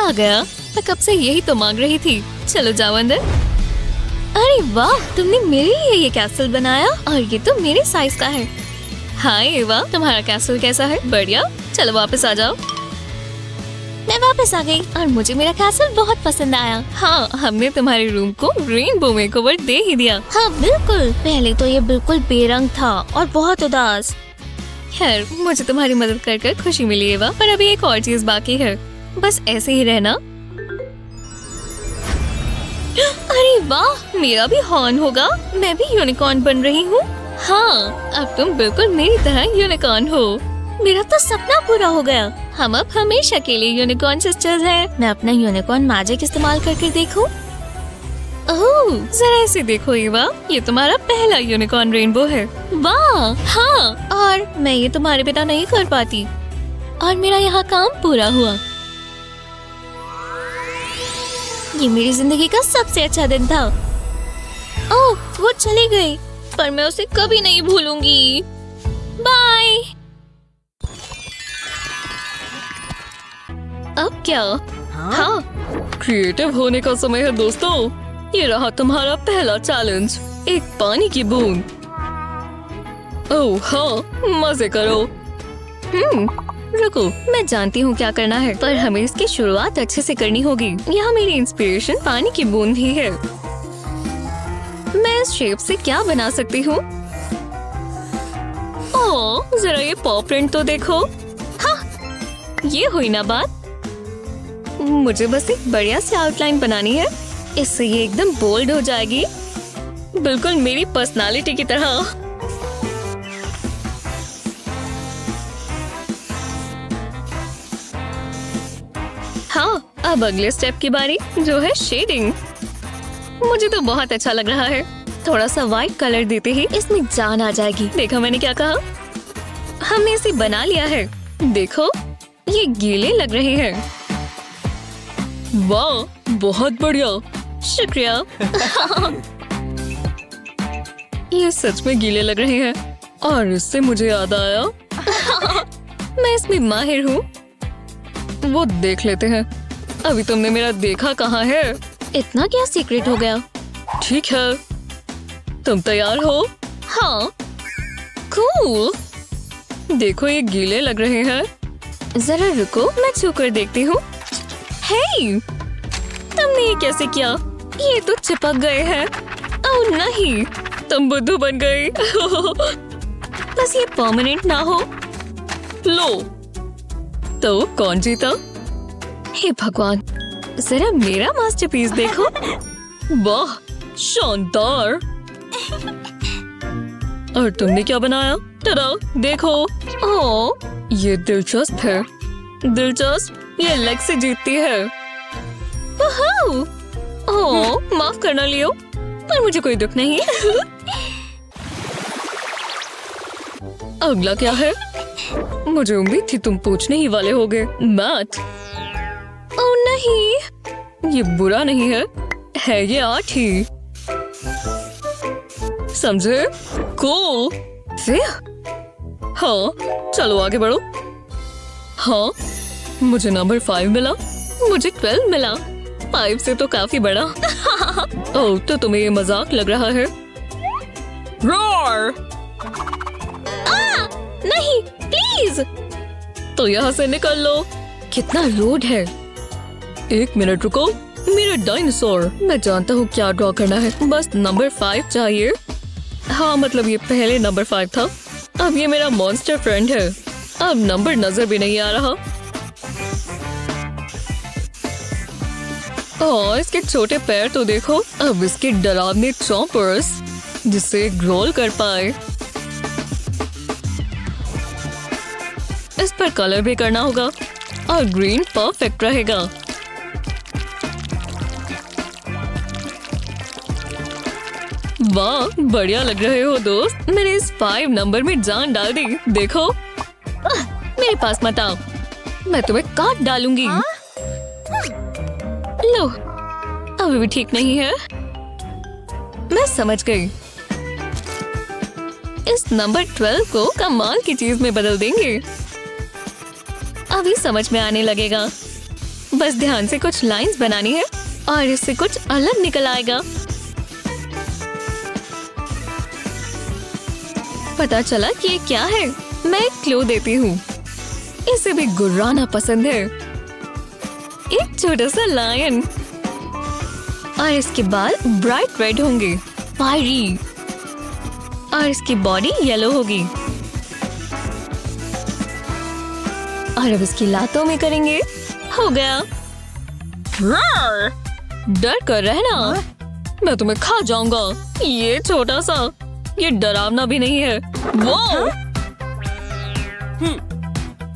आ गया। मैं कब से यही तो मांग रही थी। चलो जाओ अंदर। अरे वाह, तुमने मेरे लिए ये कैसल बनाया और ये तो मेरे साइज का है। हाय एवा, तुम्हारा कैसल कैसा है? बढ़िया, चलो वापस आ जाओ। मैं वापस आ गई और मुझे मेरा कैसल बहुत पसंद आया। हाँ, हमने तुम्हारे रूम को रेनबो मेकओवर दे ही दिया। हाँ बिल्कुल, पहले तो ये बिल्कुल बेरंग था और बहुत उदास। खैर, मुझे तुम्हारी मदद कर कर खुशी मिली एवा, पर अभी एक और चीज बाकी है। बस ऐसे ही रहना। अरे वाह, मेरा भी हॉर्न होगा। मैं भी यूनिकॉर्न बन रही हूँ। हाँ, अब तुम बिल्कुल मेरी तरह यूनिकॉर्न हो। मेरा तो सपना पूरा हो गया। हम अब हमेशा के लिए यूनिकॉर्न सिस्टर्स हैं। मैं अपना यूनिकॉर्न मैजिक इस्तेमाल करके देखूं। ओह, जरा इसे देखो एवा, ये तुम्हारा पहला यूनिकॉर्न रेनबो है। वाह, हाँ, और मैं ये तुम्हारे बिना नहीं कर पाती। और मेरा यहाँ काम पूरा हुआ। ये मेरी जिंदगी का सबसे अच्छा दिन था। ओह, वो चली गई, पर मैं उसे कभी नहीं भूलूंगी। बाय। अब क्या? हाँ, क्रिएटिव होने का समय है दोस्तों। ये रहा तुम्हारा पहला चैलेंज, एक पानी की बूंद। ओह हाँ, मजे करो। रुको, मैं जानती हूँ क्या करना है, पर हमें इसकी शुरुआत अच्छे से करनी होगी। यहाँ मेरी इंस्पिरेशन पानी की बूंद ही है। मैं इस शेप से क्या बना सकती हूँ? ओह, जरा ये पॉप प्रिंट तो देखो। हाँ, ये हुई ना बात। मुझे बस एक बढ़िया सी आउटलाइन बनानी है। इससे ये एकदम बोल्ड हो जाएगी, बिल्कुल मेरी पर्सनालिटी की तरह। हाँ, अब अगले स्टेप की बारी, जो है शेडिंग। मुझे तो बहुत अच्छा लग रहा है। थोड़ा सा व्हाइट कलर देते ही इसमें जान आ जाएगी। देखा मैंने क्या कहा? हमने इसे बना लिया है। देखो, ये गीले लग रहे हैं। वाह, बहुत बढ़िया, शुक्रिया। ये सच में गीले लग रहे हैं। और इससे मुझे याद आया, मैं इसमें माहिर हूँ। वो देख लेते हैं। अभी तुमने मेरा देखा कहाँ है? इतना क्या सीक्रेट हो गया? ठीक है, तुम तैयार हो? हाँ। कूल। देखो, ये गीले लग रहे हैं। जरा रुको, मैं छू कर देखती हूँ। हे, तुमने ये कैसे किया? ये तो चिपक गए हैं। ओह नहीं, तुम बुद्धू बन गए। बस ये परमानेंट ना हो। लो, तो कौन जीता? हे भगवान, जरा मेरा मास्टरपीस देखो। वाह, शानदार। और तुमने क्या बनाया? तरा, देखो। ओ, ये दिलचस्प है। दिलचस्प, ये अलग से जीतती है। ओ, माफ करना लियो, पर मुझे कोई दुख नहीं। अगला क्या है? मुझे उम्मीद थी तुम पूछने ही वाले होगे। मैथ। ओह नहीं, ये बुरा नहीं है। है ये आठ ही। समझे? कूल। हाँ, चलो आगे बढ़ो। हाँ, मुझे नंबर 5 मिला। मुझे 12 मिला। 5 से तो काफी बड़ा। ओह, तो तुम्हें ये मजाक लग रहा है। रोर। आ, नहीं प्लीज, तो यहाँ से निकल लो। कितना रोड है। एक मिनट रुको, मेरा डायनासोर। मैं जानता हूँ क्या ड्रॉ करना है। बस नंबर 5 चाहिए। हाँ, मतलब ये पहले नंबर 5 था। अब ये मेरा मॉन्स्टर फ्रेंड है। अब नंबर नजर भी नहीं आ रहा। ओह, इसके छोटे पैर तो देखो। अब इसके डरावने चॉम्पर्स जिसे रोल कर पाए। इस पर कलर भी करना होगा और ग्रीन परफेक्ट रहेगा। वाह, बढ़िया लग रहे हो दोस्त। मैंने इस 5 नंबर में जान डाल दी। देखो, मेरे पास मत आओ, मैं तुम्हें काट डालूंगी। लो, अभी भी ठीक नहीं है। मैं समझ गई, इस नंबर 12 को कमाल की चीज में बदल देंगे। अभी समझ में आने लगेगा, बस ध्यान से कुछ लाइंस बनानी है और इससे कुछ अलग निकल आएगा। पता चला कि ये क्या है। मैं एक क्लू देती हूँ, इसे भी गुर्राना पसंद है। एक छोटा सा लायन और इसके बाल ब्राइट रेड होंगे, फायरी, और इसकी बॉडी येलो होगी। और अब इसकी लातों में करेंगे। हो गया। डर कर रहना, मैं तुम्हें खा जाऊंगा। ये छोटा सा, ये डरावना भी नहीं है। वो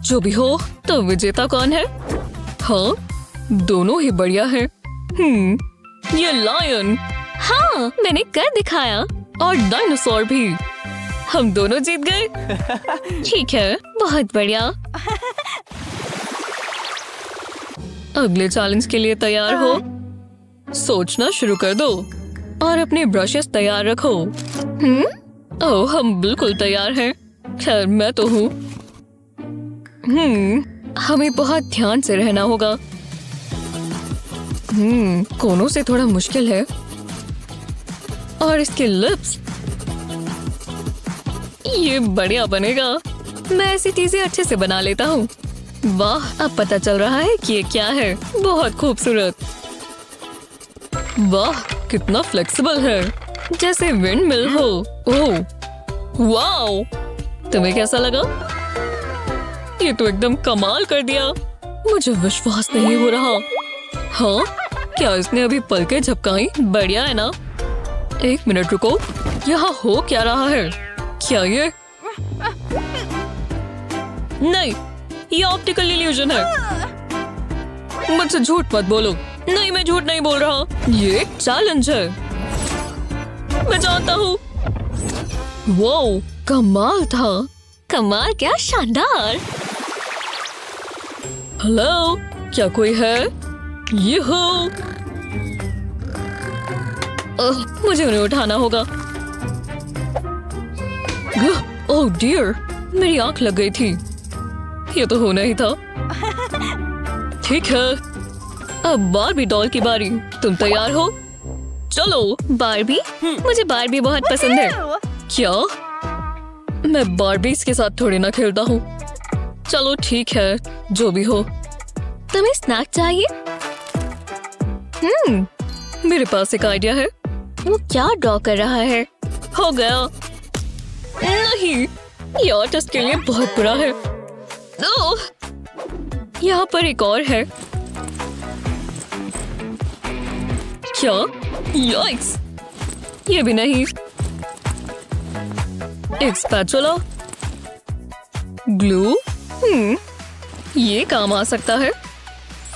जो भी हो, तो विजेता कौन है? हाँ, दोनों ही बढ़िया है। ये लायन। हाँ, मैंने कर दिखाया। और डायनासोर भी। हम दोनों जीत गए। ठीक है, बहुत बढ़िया। अगले चैलेंज के लिए तैयार हो? सोचना शुरू कर दो और अपने ब्रशेस तैयार रखो। ओह, हम बिल्कुल तैयार हैं। खैर, मैं तो हूँ। हमें बहुत ध्यान से रहना होगा। कोनों से थोड़ा मुश्किल है। और इसके लिप्स, ये बढ़िया बनेगा। मैं ऐसी चीजें अच्छे से बना लेता हूँ। वाह, अब पता चल रहा है कि ये क्या है। बहुत खूबसूरत। वाह, कितना फ्लेक्सिबल है, जैसे विंडमिल हो। ओह, वाओ, तुम्हें कैसा लगा? ये तो एकदम कमाल कर दिया, मुझे विश्वास नहीं हो रहा। हाँ, क्या इसने अभी पलके झपकाई? बढ़िया है ना? 1 मिनट रुको, यहाँ हो क्या रहा है? क्या ये? नहीं, ये ऑप्टिकल इल्यूजन है। मुझसे झूठ मत बोलो। नहीं, मैं झूठ नहीं बोल रहा। ये एक चैलेंज है, मैं जानता हूँ। वो कमाल था। कमाल क्या, शानदार। हेलो, क्या कोई है? ये हो। मुझे उन्हें उठाना होगा। ओह डियर, मेरी आंख लग गई थी। ये तो होना ही था। ठीक है, अब बार्बी डॉल की बारी। तुम तैयार हो? चलो। बार्बी? मुझे बार्बी बहुत पसंद है। क्या? मैं बार्बीज के साथ थोड़ी ना खेलता हूँ। चलो ठीक है, जो भी हो। तुम्हें स्नैक चाहिए? मेरे पास एक आइडिया है। वो क्या ड्रॉ कर रहा है? हो गया। नहीं, ये आर्टिस्ट के लिए बहुत बुरा है। ओह, यहाँ पर एक और है। क्या? यॉइक्स, ये भी नहीं। एक स्पैचुला, ग्लू, ये काम आ सकता है।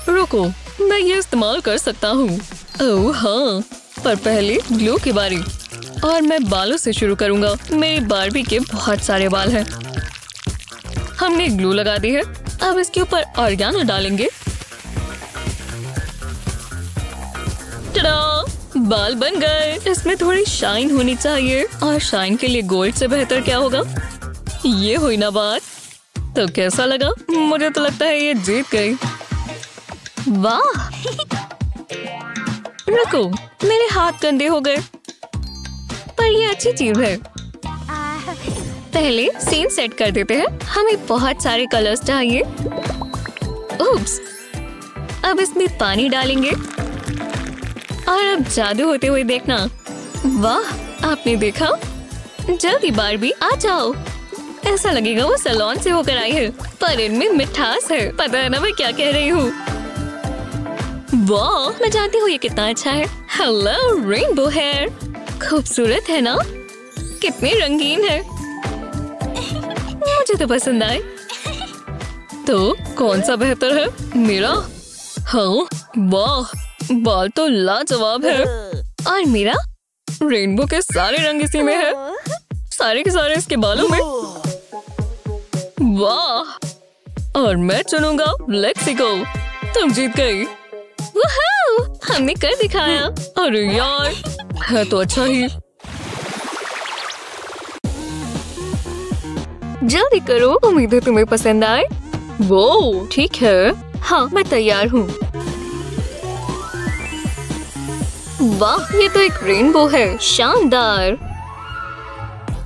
रुको, मैं ये इस्तेमाल कर सकता हूँ। ओह हाँ, पर पहले ग्लू की बारी। और मैं बालों से शुरू करूँगा। मेरी बार्बी के बहुत सारे बाल हैं। हमने ग्लू लगा दी है। अब इसके ऊपर ऑर्गेनो डालेंगे। बाल बन गए। इसमें थोड़ी शाइन होनी चाहिए और शाइन के लिए गोल्ड से बेहतर क्या होगा। ये हुई ना बात। तो कैसा लगा? मुझे तो लगता है ये जीत गई। वाह, रुको, मेरे हाथ गंदे हो गए, पर ये अच्छी चीज है। पहले सीन सेट कर देते हैं। हमें बहुत सारे कलर्स चाहिए। उप्स, अब इसमें पानी डालेंगे और अब जादू होते हुए देखना। वाह, आपने देखा? जल्दी बार्बी, आ जाओ। ऐसा लगेगा वो सैलून से होकर आई है, पर इनमें मिठास है। पता है ना मैं क्या कह रही हूँ। वाह, मैं जानती हूँ ये कितना अच्छा है। हेलो रेनबो हेयर, खूबसूरत है ना? कितनी रंगीन है, मुझे तो पसंद आए। तो कौन सा बेहतर है, मेरा? हाँ, वाह बाल तो लाजवाब है। और मेरा? रेनबो के सारे रंग इसी में है, सारे के सारे इसके बालों में। वाह, और मैं चुनूंगा लेक्सिको। तुम जीत गई, हमने कर दिखाया। अरे यार, है तो अच्छा ही। जल्दी करो, उम्मीद है तुम्हें पसंद आए। वो ठीक है, हाँ मैं तैयार हूँ। वाह, ये तो एक रेनबो है, शानदार।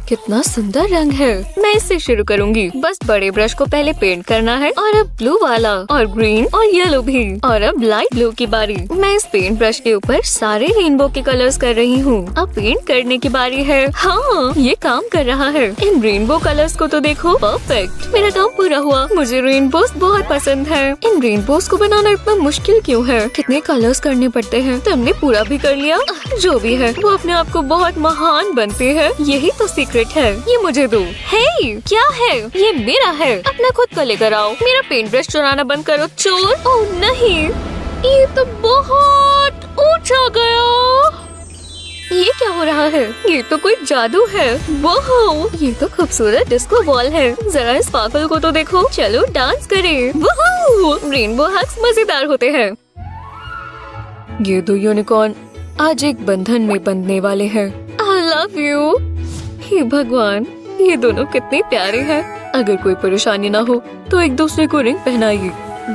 कितना सुंदर रंग है। मैं इससे शुरू करूंगी। बस बड़े ब्रश को पहले पेंट करना है, और अब ब्लू वाला, और ग्रीन, और येलो भी, और अब लाइट ब्लू की बारी। मैं इस पेंट ब्रश के ऊपर सारे रेनबो के कलर्स कर रही हूँ। अब पेंट करने की बारी है। हाँ, ये काम कर रहा है। इन रेनबो कलर्स को तो देखो, परफेक्ट। मेरा काम पूरा हुआ। मुझे रेनबोस बहुत पसंद है। इन रेनबोस को बनाना इतना मुश्किल क्यों है? कितने कलर्स करने पड़ते हैं? तुमने पूरा भी कर लिया। जो भी है, वो अपने आप को बहुत महान बनते हैं। यही तो सीक्रेट है। ये मुझे दो। हे, क्या है? ये मेरा है। अपना खुद का लेकर आओ। मेरा पेंट ब्रश चुराना बंद करो, चोर। ओह नहीं, ये तो बहुत ऊंचा गया। ये क्या हो रहा है? ये तो कोई जादू है। वाह, ये तो खूबसूरत डिस्को बॉल है। जरा स्पार्कल को तो देखो। चलो डांस करें। वाह, रेनबो हग्स मजेदार होते हैं। ये दो यूनिकॉर्न आज एक बंधन में बंधने वाले हैं। I love you. हे भगवान, ये दोनों कितने प्यारे हैं। अगर कोई परेशानी ना हो तो एक दूसरे को रिंग पहनाइए।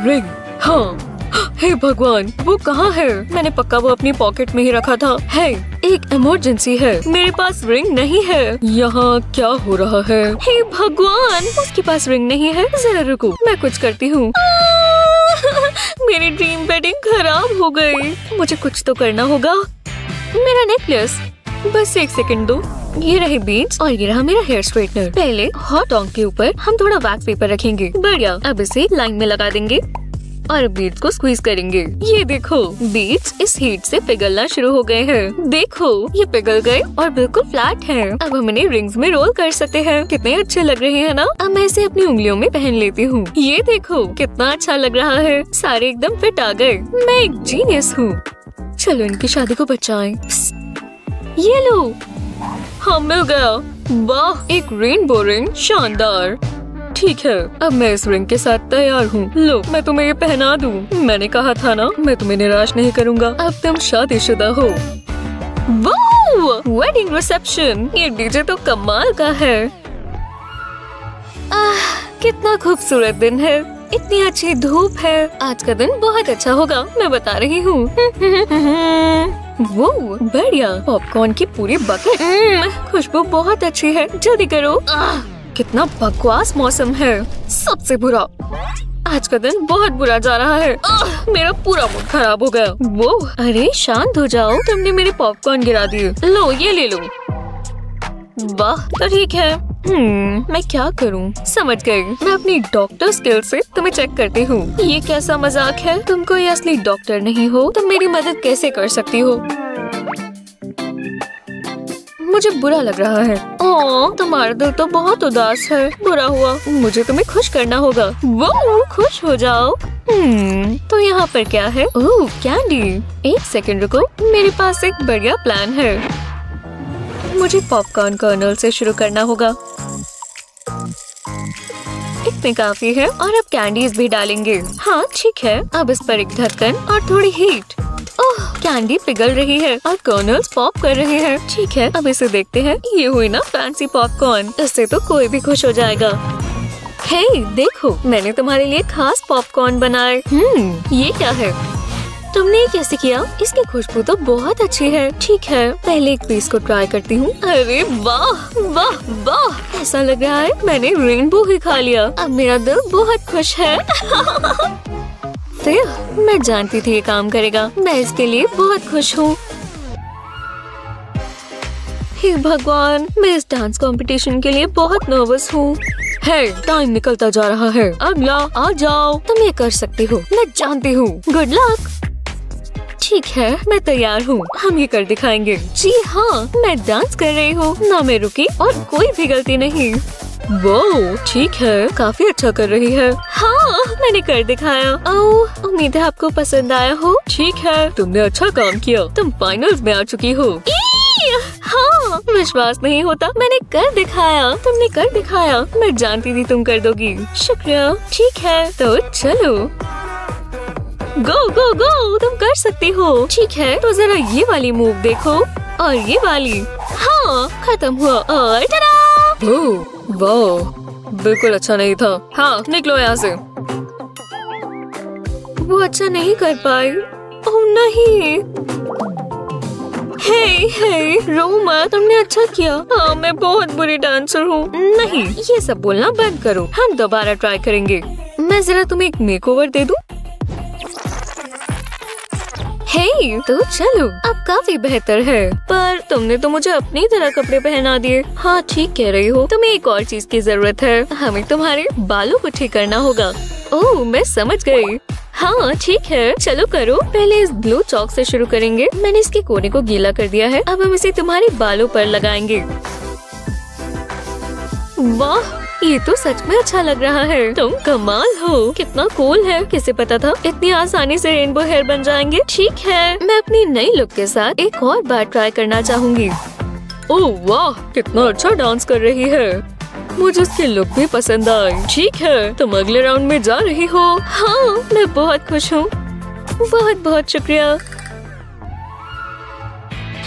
रिंग? हाँ। हे भगवान, वो कहाँ है? मैंने पक्का वो अपनी पॉकेट में ही रखा था। है, एक इमरजेंसी है, मेरे पास रिंग नहीं है। यहाँ क्या हो रहा है? हे भगवान, उसके पास रिंग नहीं है। जरा रुको, मैं कुछ करती हूँ। मेरी ड्रीम वेडिंग खराब हो गई। मुझे कुछ तो करना होगा। मेरा नेकलेस, बस एक सेकंड दो। ये रहे बीड्स, और ये रहा मेरा हेयर स्ट्रेटनर। पहले हॉट डॉग के ऊपर हम थोड़ा वैक्स पेपर रखेंगे। बढ़िया, अब इसे लाइन में लगा देंगे और बीड्स को स्क्वीज करेंगे। ये देखो, बीड्स इस हीट से पिघलना शुरू हो गए हैं। देखो, ये पिघल गए और बिल्कुल फ्लैट हैं। अब हम इन्हें रिंग्स में रोल कर सकते हैं। कितने अच्छे लग रहे हैं ना? अब मैं इसे अपनी उंगलियों में पहन लेती हूँ। ये देखो, कितना अच्छा लग रहा है। सारे एकदम फिट आ गए। मैं एक जीनियस हूँ। चलो इनकी शादी को बचाएं। ये लो, हाँ मिल गया। वाह, एक रेनबो रिंग, शानदार। ठीक है, अब मैं इस रिंग के साथ तैयार हूँ। लो, मैं तुम्हें ये पहना दूँ। मैंने कहा था ना, मैं तुम्हें निराश नहीं करूँगा। अब तुम शादीशुदा हो। वाह, वेडिंग रिसेप्शन। ये डीजे तो कमाल का है। कितना खूबसूरत दिन है। इतनी अच्छी धूप है। आज का दिन बहुत अच्छा होगा, मैं बता रही हूँ। वो बढ़िया, पॉपकॉर्न की पूरी बकेट। खुशबू बहुत अच्छी है। जल्दी करो। कितना बकवास मौसम है, सबसे बुरा। आज का दिन बहुत बुरा जा रहा है। मेरा पूरा मूड खराब हो गया। वो, अरे शांत हो जाओ, तुमने मेरे पॉपकॉर्न गिरा दिए। लो, ये ले लो। वाह, तो ठीक है। मैं क्या करूं? समझ गई। मैं अपनी डॉक्टर स्किल से तुम्हें चेक करती हूँ। ये कैसा मजाक है? तुम कोई असली डॉक्टर नहीं हो, तुम मेरी मदद कैसे कर सकती हो? मुझे बुरा लग रहा है। ओह, तुम्हारा दिल तो बहुत उदास है। बुरा हुआ, मुझे तुम्हें खुश करना होगा। वो, खुश हो जाओ। तो यहाँ पर क्या है? ओह, कैंडी। एक सेकेंड रुको, मेरे पास एक बढ़िया प्लान है। मुझे पॉपकॉर्न कर्नल से शुरू करना होगा। इतने काफी है, और अब कैंडीज भी डालेंगे। हाँ ठीक है, अब इस पर एक ढक्कन और थोड़ी हीट। ओह, कैंडी पिघल रही है और कर्नल्स पॉप कर रहे हैं। ठीक है, अब इसे देखते हैं। ये हुई ना फैंसी पॉपकॉर्न, इससे तो कोई भी खुश हो जाएगा। हे देखो, मैंने तुम्हारे लिए खास पॉपकॉर्न बनाए। ये क्या है? तुमने कैसे किया? इसकी खुशबू तो बहुत अच्छी है। ठीक है, पहले एक पीस को ट्राई करती हूँ। अरे वाह वाह वाह, ऐसा लग रहा है मैंने रेनबो ही खा लिया। अब मेरा दिल बहुत खुश है। फिर मैं जानती थी ये काम करेगा। मैं इसके लिए बहुत खुश हूँ। हे भगवान, मैं इस डांस कंपटीशन के लिए बहुत नर्वस हूँ। है, टाइम निकलता जा रहा है। अगला, आ जाओ। तुम ये कर सकती हो, मैं जानती हूँ। Good luck. ठीक है, मैं तैयार हूँ, हम ये कर दिखाएंगे। जी हाँ, मैं डांस कर रही हूँ, ना मैं रुकी और कोई भी गलती नहीं। वो ठीक है, काफी अच्छा कर रही है। हाँ, मैंने कर दिखाया। ओह, उम्मीद है आपको पसंद आया हो। ठीक है, तुमने अच्छा काम किया, तुम फाइनल्स में आ चुकी हो। हाँ, विश्वास नहीं होता, मैंने कर दिखाया, तुमने कर दिखाया। मैं जानती थी तुम कर दोगी। शुक्रिया। ठीक है, तो चलो, गो गो गो, तुम कर सकती हो। ठीक है, तो जरा ये वाली मूव देखो और ये वाली। हाँ, खत्म हुआ और चला। वाह, बिल्कुल अच्छा नहीं था। हाँ, निकलो यहाँ से। वो अच्छा नहीं कर पाई। ओह नहीं। हे हे, रो मत, तुमने अच्छा किया। हाँ, मैं बहुत बुरी डांसर हूँ। नहीं, ये सब बोलना बंद करो, हम दोबारा ट्राई करेंगे। मैं जरा तुम्हें एक मेकओवर दे दूँ। हे, तो चलो, अब काफी बेहतर है। पर तुमने तो मुझे अपनी तरह कपड़े पहना दिए। हाँ, ठीक कह रही हो, तुम्हें एक और चीज की जरूरत है, हमें तुम्हारे बालों को ठीक करना होगा। ओह, मैं समझ गई। हाँ, ठीक है, चलो करो। पहले इस ब्लू चॉक से शुरू करेंगे, मैंने इसके कोने को गीला कर दिया है। अब हम इसे तुम्हारे बालों पर लगाएंगे। वाह, ये तो सच में अच्छा लग रहा है, तुम कमाल हो। कितना कूल है, किसे पता था इतनी आसानी से रेनबो हेयर बन जाएंगे। ठीक है, मैं अपनी नई लुक के साथ एक और बार ट्राई करना चाहूंगी। ओह वाह, कितना अच्छा डांस कर रही है, मुझे उसकी लुक भी पसंद आई। ठीक है, तुम अगले राउंड में जा रही हो। हाँ, मैं बहुत खुश हूँ। बहुत बहुत शुक्रिया।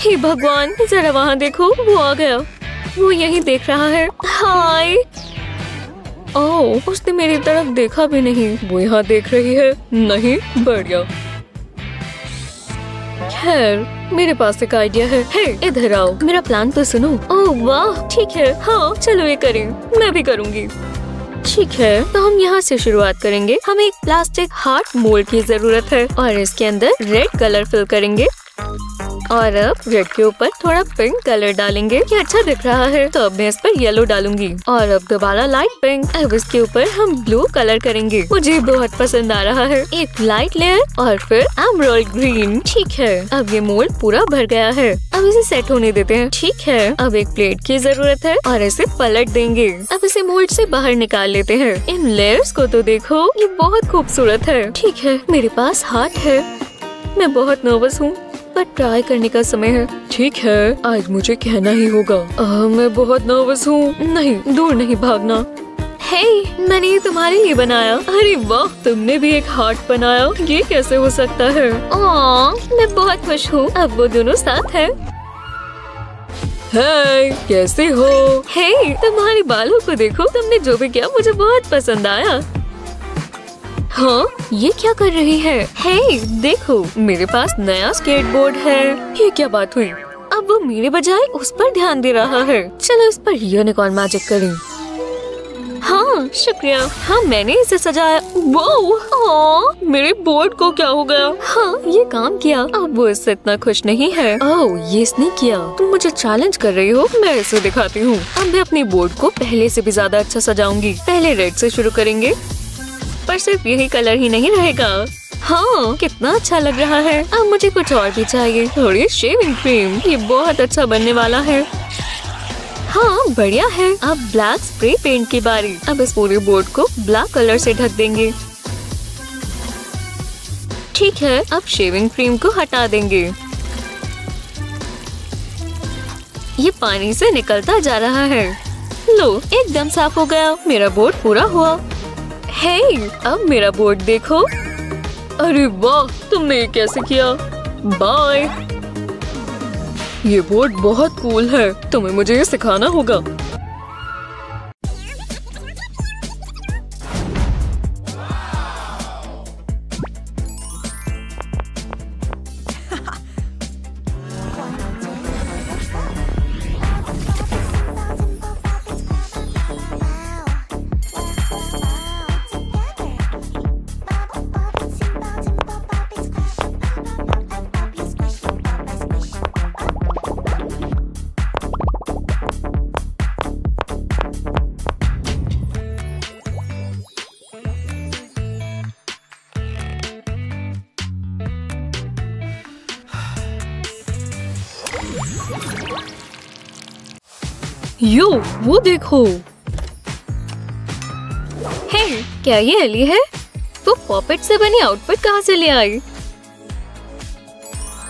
हे भगवान, जरा वहाँ देखो, वो आ गया, वो यही देख रहा है। हाय। ओह, उसने मेरी तरफ देखा भी नहीं। वो यहाँ देख रही है। नहीं, बढ़िया। खैर, मेरे पास एक आइडिया है। हे, इधर आओ, मेरा प्लान तो सुनो। ओह वाह, ठीक है। हाँ, चलो ये करें, मैं भी करूँगी। ठीक है, तो हम यहाँ से शुरुआत करेंगे। हमें एक प्लास्टिक हार्ट मोल्ड की जरूरत है और इसके अंदर रेड कलर फिल करेंगे और अब रेड के ऊपर थोड़ा पिंक कलर डालेंगे। ये अच्छा दिख रहा है, तो अब मैं इस पर येलो डालूंगी और अब दोबारा लाइट पिंक। अब इसके ऊपर हम ब्लू कलर करेंगे, मुझे बहुत पसंद आ रहा है। एक लाइट लेयर और फिर एमराल्ड ग्रीन। ठीक है, अब ये मोल्ड पूरा भर गया है, अब इसे सेट होने देते हैं। ठीक है, अब एक प्लेट की जरूरत है और इसे पलट देंगे। अब इसे मोल्ड से बाहर निकाल लेते हैं। इन लेयर्स को तो देखो, ये बहुत खूबसूरत है। ठीक है, मेरे पास हार्ट है, मैं बहुत नर्वस हूँ, पर ट्राई करने का समय है। ठीक है, आज मुझे कहना ही होगा। मैं बहुत नर्वस हूँ। नहीं, दूर नहीं भागना। हे, मैंने ये तुम्हारे लिए बनाया। अरे वाह, तुमने भी एक हार्ट बनाया, ये कैसे हो सकता है। ओह, मैं बहुत खुश हूँ, अब वो दोनों साथ हैं। हाय, कैसे हो। हे, तुम्हारे बालों को देखो, तुमने जो भी किया मुझे बहुत पसंद आया। हाँ, ये क्या कर रही है। हे, देखो, मेरे पास नया स्केटबोर्ड है। ये क्या बात हुई, अब वो मेरे बजाय उस पर ध्यान दे रहा है। चलो उस पर यूनिकॉर्न मैजिक करें। हाँ, शुक्रिया। हाँ, मैंने इसे सजाया। वाह, मेरे बोर्ड को क्या हो गया। हाँ, ये काम किया। अब वो इससे इतना खुश नहीं है। ओह, ये इसने किया। तुम मुझे चैलेंज कर रही हो, मैं इसे दिखाती हूँ। अब मैं अपने बोर्ड को पहले से भी ज्यादा अच्छा सजाऊंगी। पहले रेड से शुरू करेंगे, पर सिर्फ यही कलर ही नहीं रहेगा। हाँ, कितना अच्छा लग रहा है। अब मुझे कुछ और भी चाहिए, थोड़ी शेविंग क्रीम, ये बहुत अच्छा बनने वाला है। हाँ, बढ़िया है। अब ब्लैक स्प्रे पेंट की बारी। अब इस पूरे बोर्ड को ब्लैक कलर से ढक देंगे। ठीक है, अब शेविंग क्रीम को हटा देंगे। ये पानी से निकलता जा रहा है। लो, एकदम साफ हो गया, मेरा बोर्ड पूरा हुआ। हे, अब मेरा बोर्ड देखो। अरे वाह, तुमने कैसे किया। बाय, ये बोर्ड बहुत कूल है, तुम्हें मुझे ये सिखाना होगा। यो, वो देखो। हे, क्या ये एली है? वो पॉपेट से बनी आउटफिट कहाँ से ले आई?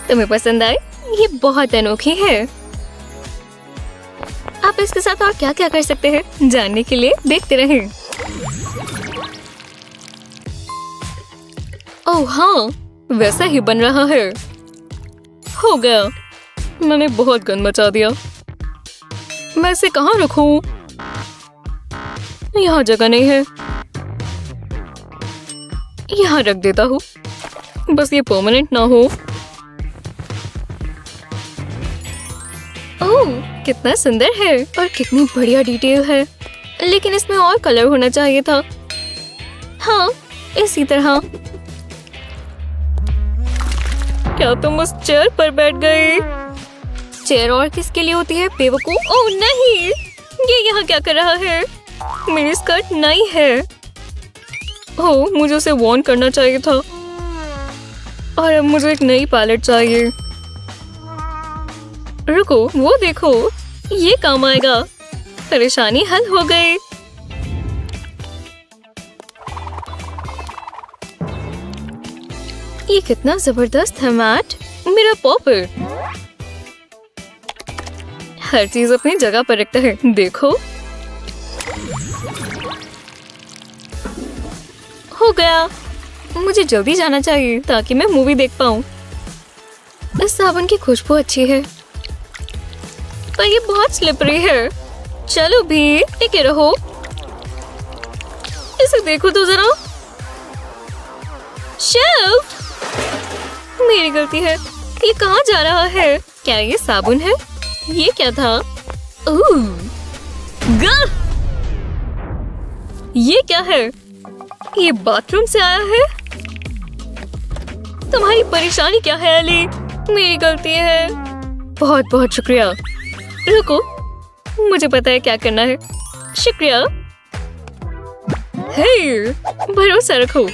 तुम्हें पसंद आए? ये बहुत अनोखी है। आप इसके साथ और क्या क्या कर सकते हैं जानने के लिए देखते रहें। ओह हाँ, वैसा ही बन रहा है। हो गया, मैंने बहुत गंद मचा दिया। मैं इसे कहाँ रखूं? यहाँ जगह नहीं है। यहाँ रख देता हूँ, बस ये परमानेंट ना हो। ओह, कितना सुंदर है और कितनी बढ़िया डिटेल है, लेकिन इसमें और कलर होना चाहिए था। हाँ, इसी तरह। क्या तुम उस चेयर पर बैठ गए? चेयर और किसके लिए होती है, बेवकूफ? ओह नहीं, ये यहाँ क्या कर रहा है? मेरी स्कर्ट नहीं है। ओह, मुझे उसे वॉर्न करना चाहिए था। और अब मुझे एक नई पैलेट चाहिए। रुको, वो देखो, ये काम आएगा। परेशानी हल हो गई। ये कितना जबरदस्त है मैट, मेरा पॉपर। हर चीज अपनी जगह पर रखता है। देखो, हो गया। मुझे जल्दी जाना चाहिए ताकि मैं मूवी देख पाऊं। इस साबुन की खुशबू अच्छी है, पर ये बहुत स्लिपरी है। चलो भी, टिके रहो। इसे देखो तो जरा। शेल्फ, मेरी गलती है। ये कहाँ जा रहा है? क्या ये साबुन है? ये क्या था? ओह, ये क्या है? ये बाथरूम से आया है? तुम्हारी परेशानी क्या है एली? मेरी गलती है। बहुत बहुत शुक्रिया। रुको, मुझे पता है क्या करना है। शुक्रिया। हे, भरोसा रखो।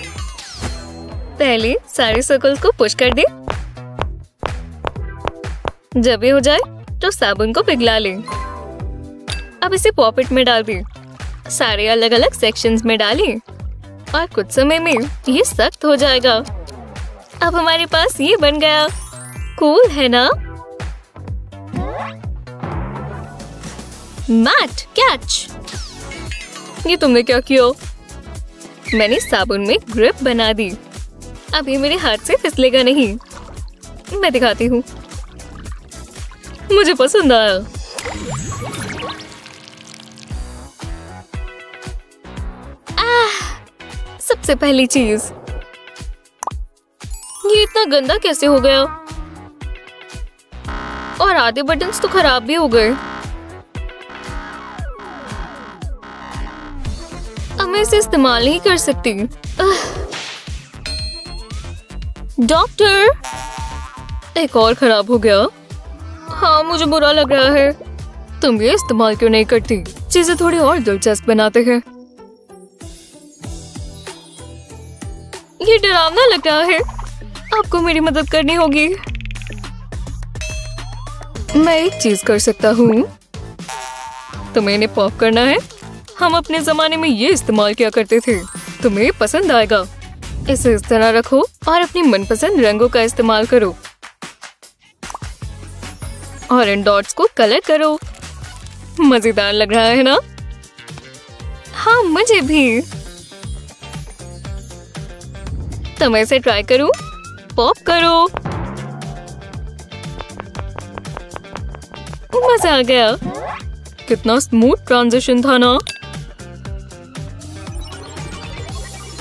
पहले सारे सर्कल को पुश कर दे। जब ये हो जाए तो साबुन को पिघला ले। अब इसे पॉपेट में डाल दे। सारे अलग अलग सेक्शंस में डाले और कुछ समय में ये सख्त हो जाएगा। अब हमारे पास ये बन गया। कूल है ना? Mat catch. ये तुमने क्या किया? मैंने साबुन में ग्रिप बना दी। अब ये मेरे हाथ से फिसलेगा नहीं। मैं दिखाती हूँ। मुझे पसंद आया। सबसे पहली चीज। ये इतना गंदा कैसे हो गया? और आधे बटन्स तो खराब भी हो गए। अब मैं इसे इस्तेमाल नहीं कर सकती। डॉक्टर, एक और खराब हो गया। हाँ, मुझे बुरा लग रहा है। तुम ये इस्तेमाल क्यों नहीं करती? चीजें थोड़ी और दिलचस्प बनाते हैं। ये डरावना लग रहा है। आपको मेरी मदद करनी होगी। मैं एक चीज कर सकता हूँ। तुम्हें इन्हें पॉप करना है। हम अपने जमाने में ये इस्तेमाल किया करते थे। तुम्हें पसंद आएगा। इसे इस तरह रखो और अपनी मनपसंद रंगों का इस्तेमाल करो और इन डॉट्स को कलर करो। मजेदार लग रहा है ना? हाँ, मुझे भी। तुम इसे ट्राई करो। पॉप करो। मजा आ गया। कितना स्मूथ ट्रांजिशन था ना?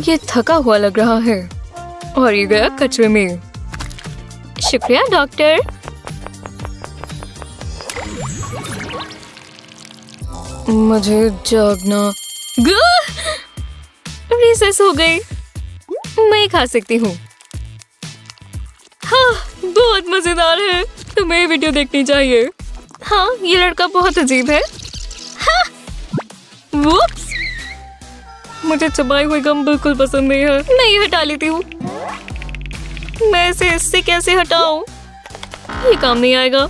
ये थका हुआ लग रहा है और ये गया कचरे में। शुक्रिया डॉक्टर। मुझे जागना। रिसेस हो गई। मैं खा सकती हूँ। हाँ, बहुत मजेदार है। तुम्हें वीडियो देखनी चाहिए। हाँ, ये लड़का बहुत अजीब है। हाँ। वुप्स, मुझे चबाई हुई गम बिल्कुल पसंद नहीं है। मैं ये हटा लेती हूँ। मैं इसे इससे कैसे हटाऊं? ये काम नहीं आएगा।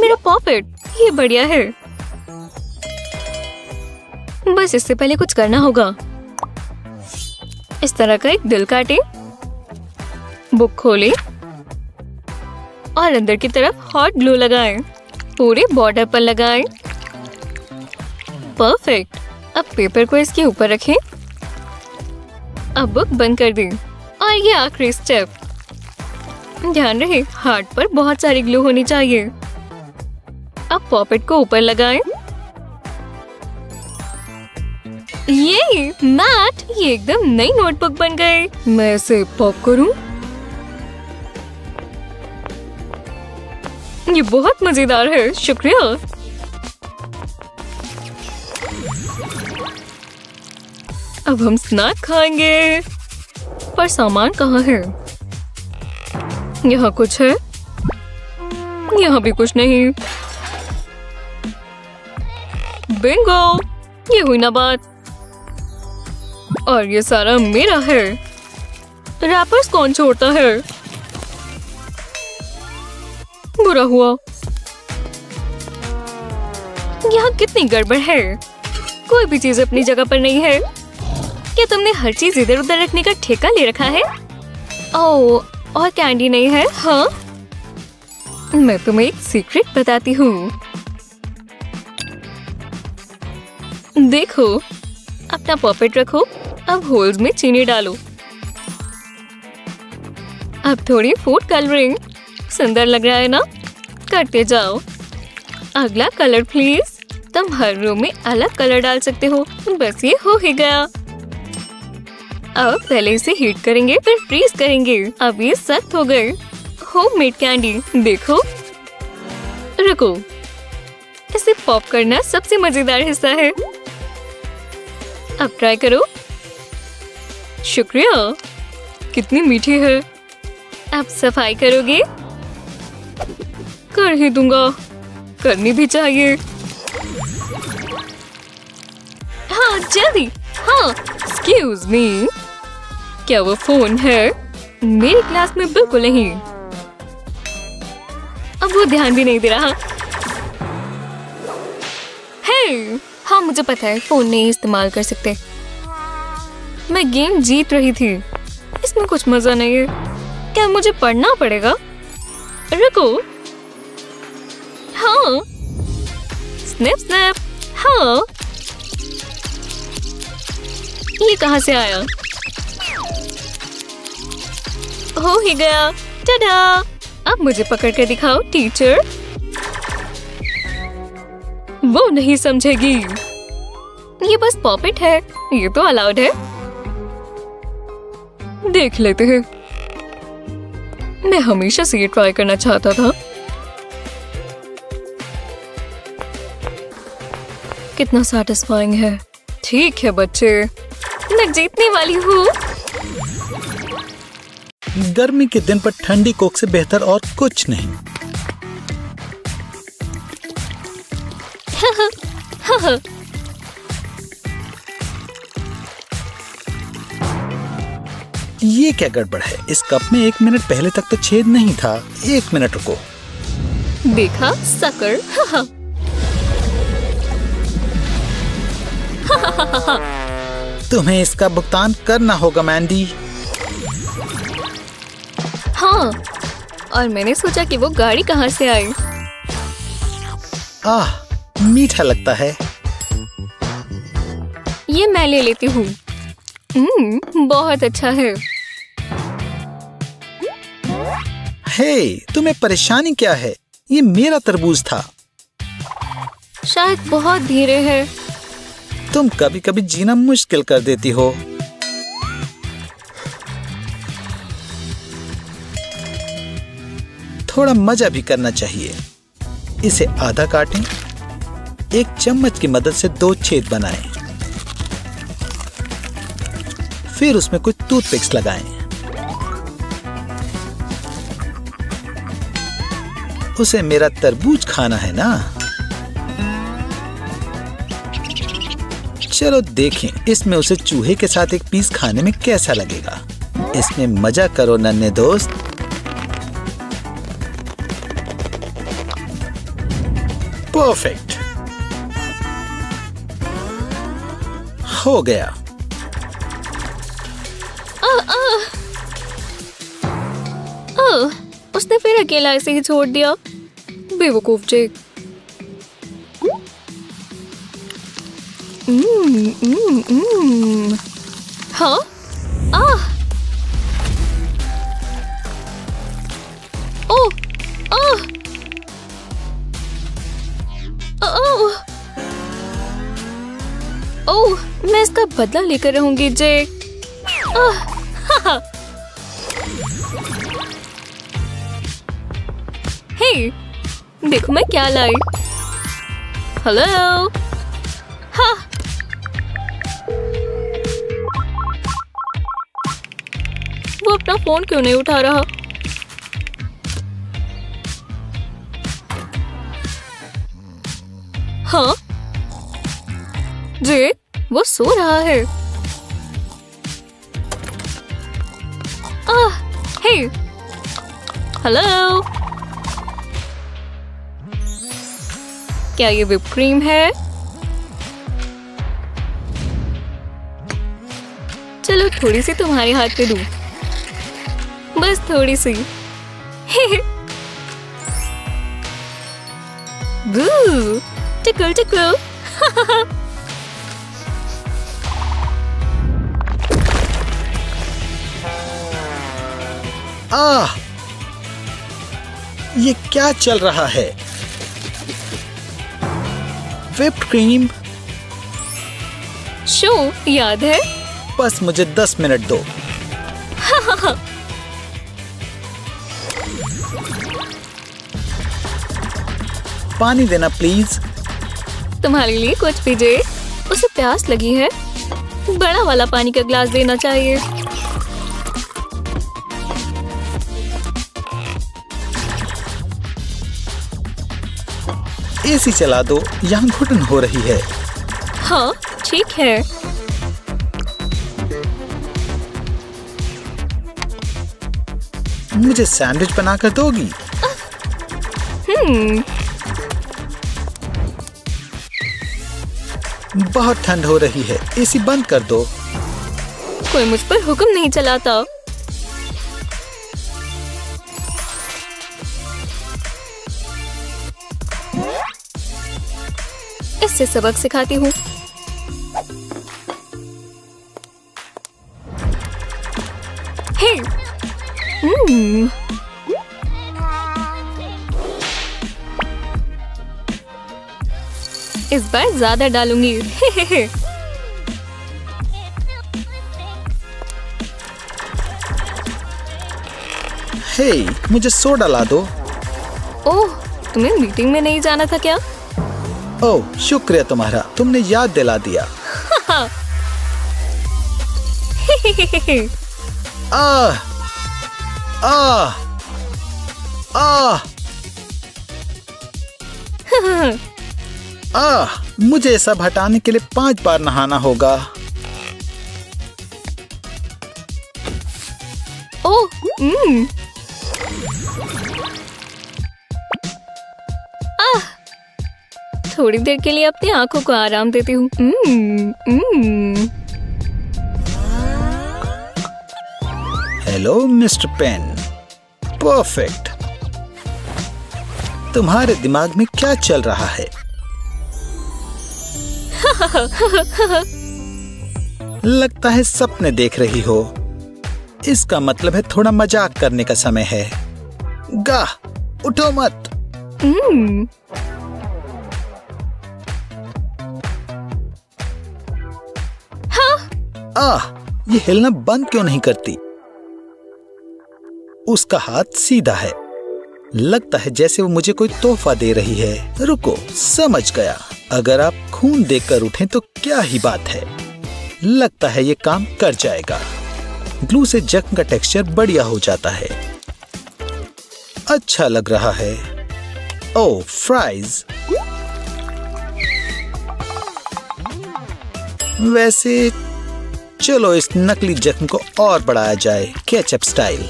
मेरा पॉपेट, ये बढ़िया है। बस इससे पहले कुछ करना होगा। इस तरह का एक दिल काटे, बुक खोले और अंदर की तरफ हॉट ग्लू लगाएं, पूरे बॉर्डर पर लगाएं। परफेक्ट। अब पेपर को इसके ऊपर रखें। अब बुक बंद कर दें और ये आखिरी स्टेप। ध्यान रहे हार्ट पर बहुत सारी ग्लू होनी चाहिए। अब पॉपेट को ऊपर लगाएं। ये मैट, ये एकदम नई नोटबुक बन गए। मैं इसे पॉप करूं? ये बहुत मजेदार है, शुक्रिया। अब हम स्नैक खाएंगे। पर सामान कहाँ है? यहाँ कुछ है, यहाँ भी कुछ नहीं। बिंगो, ये हुई ना बात। और ये सारा मेरा है। रैपर्स कौन छोड़ता है? बुरा हुआ। यहाँ कितनी गड़बड़ है, कोई भी चीज अपनी जगह पर नहीं है। क्या तुमने हर चीज इधर उधर रखने का ठेका ले रखा है? ओह, और कैंडी नहीं है। हाँ, मैं तुम्हें एक सीक्रेट बताती हूँ। देखो, अपना पॉपेट रखो। अब होल्स में चीनी डालो। अब थोड़ी फूड कलरिंग। सुंदर लग रहा है ना? करते जाओ। अगला कलर प्लीज। तुम हर रो में अलग कलर डाल सकते हो। बस ये हो ही गया। अब पहले इसे हीट करेंगे, फिर फ्रीज करेंगे। अब ये सख्त हो गए। Homemade candy. देखो, रुको, इसे पॉप करना सबसे मजेदार हिस्सा है। अब ट्राई करो। शुक्रिया, कितनी मीठी है। अब सफाई करोगे? कर ही दूंगा, करनी भी चाहिए। हाँ जल्दी। हाँ, एक्सक्यूज मी, क्या वो फोन है? मेरे क्लास में बिल्कुल नहीं। अब वो ध्यान भी नहीं दे रहा। हे, हाँ मुझे पता है, फोन नहीं इस्तेमाल कर सकते। मैं गेम जीत रही थी, इसमें कुछ मजा नहीं है। क्या मुझे पढ़ना पड़ेगा? रुको। हाँ, स्नैप स्नैप। हाँ, ये कहाँ से आया? हो ही गया। टाटा। अब मुझे पकड़ के दिखाओ टीचर। वो नहीं समझेगी। ये बस पॉपेट है, ये तो अलाउड है। देख लेते हैं। मैं हमेशा से ये ट्राई करना चाहता था। कितना सैटिस्फाइंग है। ठीक है बच्चे, मैं जीतने वाली हूँ। गर्मी के दिन पर ठंडी कोक से बेहतर और कुछ नहीं। ये क्या गड़बड़ है? इस कप में 1 मिनट पहले तक तो छेद नहीं था। 1 मिनट रुको। देखा सकर। तुम्हें इसका भुगतान करना होगा मैंडी। हाँ, और मैंने सोचा कि वो गाड़ी कहाँ से आई। आह, मीठा लगता है। ये मैं ले लेती हूँ। बहुत अच्छा है। हे, तुम्हें परेशानी क्या है? ये मेरा तरबूज था। शायद बहुत धीरे है। तुम कभी कभी जीना मुश्किल कर देती हो। थोड़ा मजा भी करना चाहिए। इसे आधा काटें। एक चम्मच की मदद से 2 छेद बनाएं। फिर उसमें कुछ टूथपिक्स लगाएं। उसे मेरा तरबूज खाना है ना? चलो देखें इसमें उसे चूहे के साथ एक पीस खाने में कैसा लगेगा। इसमें मजा करो नन्हे दोस्त। परफेक्ट। हो गया। उसने फिर अकेला ऐसे ही छोड़ दिया। बेवकूफ जेक। हाँ? मैं इसका बदला लेकर रहूंगी जेक। हे, देखो मैं क्या लाई। हेलो। हाँ। वो अपना फोन क्यों नहीं उठा रहा? हाँ जेक, वो सो रहा है। हे, हेलो, क्या ये विप क्रीम है? चलो थोड़ी सी तुम्हारे हाथ पे दूं, बस थोड़ी सी। Tackle tackle. ये क्या चल रहा है? Whipped cream. शो याद है? बस मुझे 10 मिनट दो। पानी देना प्लीज। तुम्हारे लिए कुछ पीजे। उसे प्यास लगी है। बड़ा वाला पानी का ग्लास देना चाहिए। एसी चला दो, यहाँ घुटन हो रही है। हाँ ठीक है। मुझे सैंडविच बनाकर दोगी? बहुत ठंड हो रही है, एसी बंद कर दो। कोई मुझ पर हुक्म नहीं चलाता। इससे सबक सिखाती हूँ। हे, इस बार ज्यादा डालूंगी। हे, मुझे सोडा ला दो। ओह, तुम्हें मीटिंग में नहीं जाना था क्या? ओह शुक्रिया तुम्हारा, तुमने याद दिला दिया। आह, आह, आह, आह, मुझे सब हटाने के लिए 5 बार नहाना होगा। ओह, थोड़ी देर के लिए अपनी आंखों को आराम देती हूँ। Hello mister pen. परफेक्ट। तुम्हारे दिमाग में क्या चल रहा है? लगता है सपने देख रही हो। इसका मतलब है थोड़ा मजाक करने का समय है। गाह, उठो मत। ये हिलना बंद क्यों नहीं करती? उसका हाथ सीधा है। लगता है जैसे वो मुझे कोई तोहफा दे रही है। रुको, समझ गया। अगर आप खून देखकर उठें तो क्या ही बात है। लगता है ये काम कर जाएगा। ग्लू से जख्म का टेक्सचर बढ़िया हो जाता है। अच्छा लग रहा है। Oh fries. वैसे चलो इस नकली जख्म को और बढ़ाया जाए, केचप स्टाइल।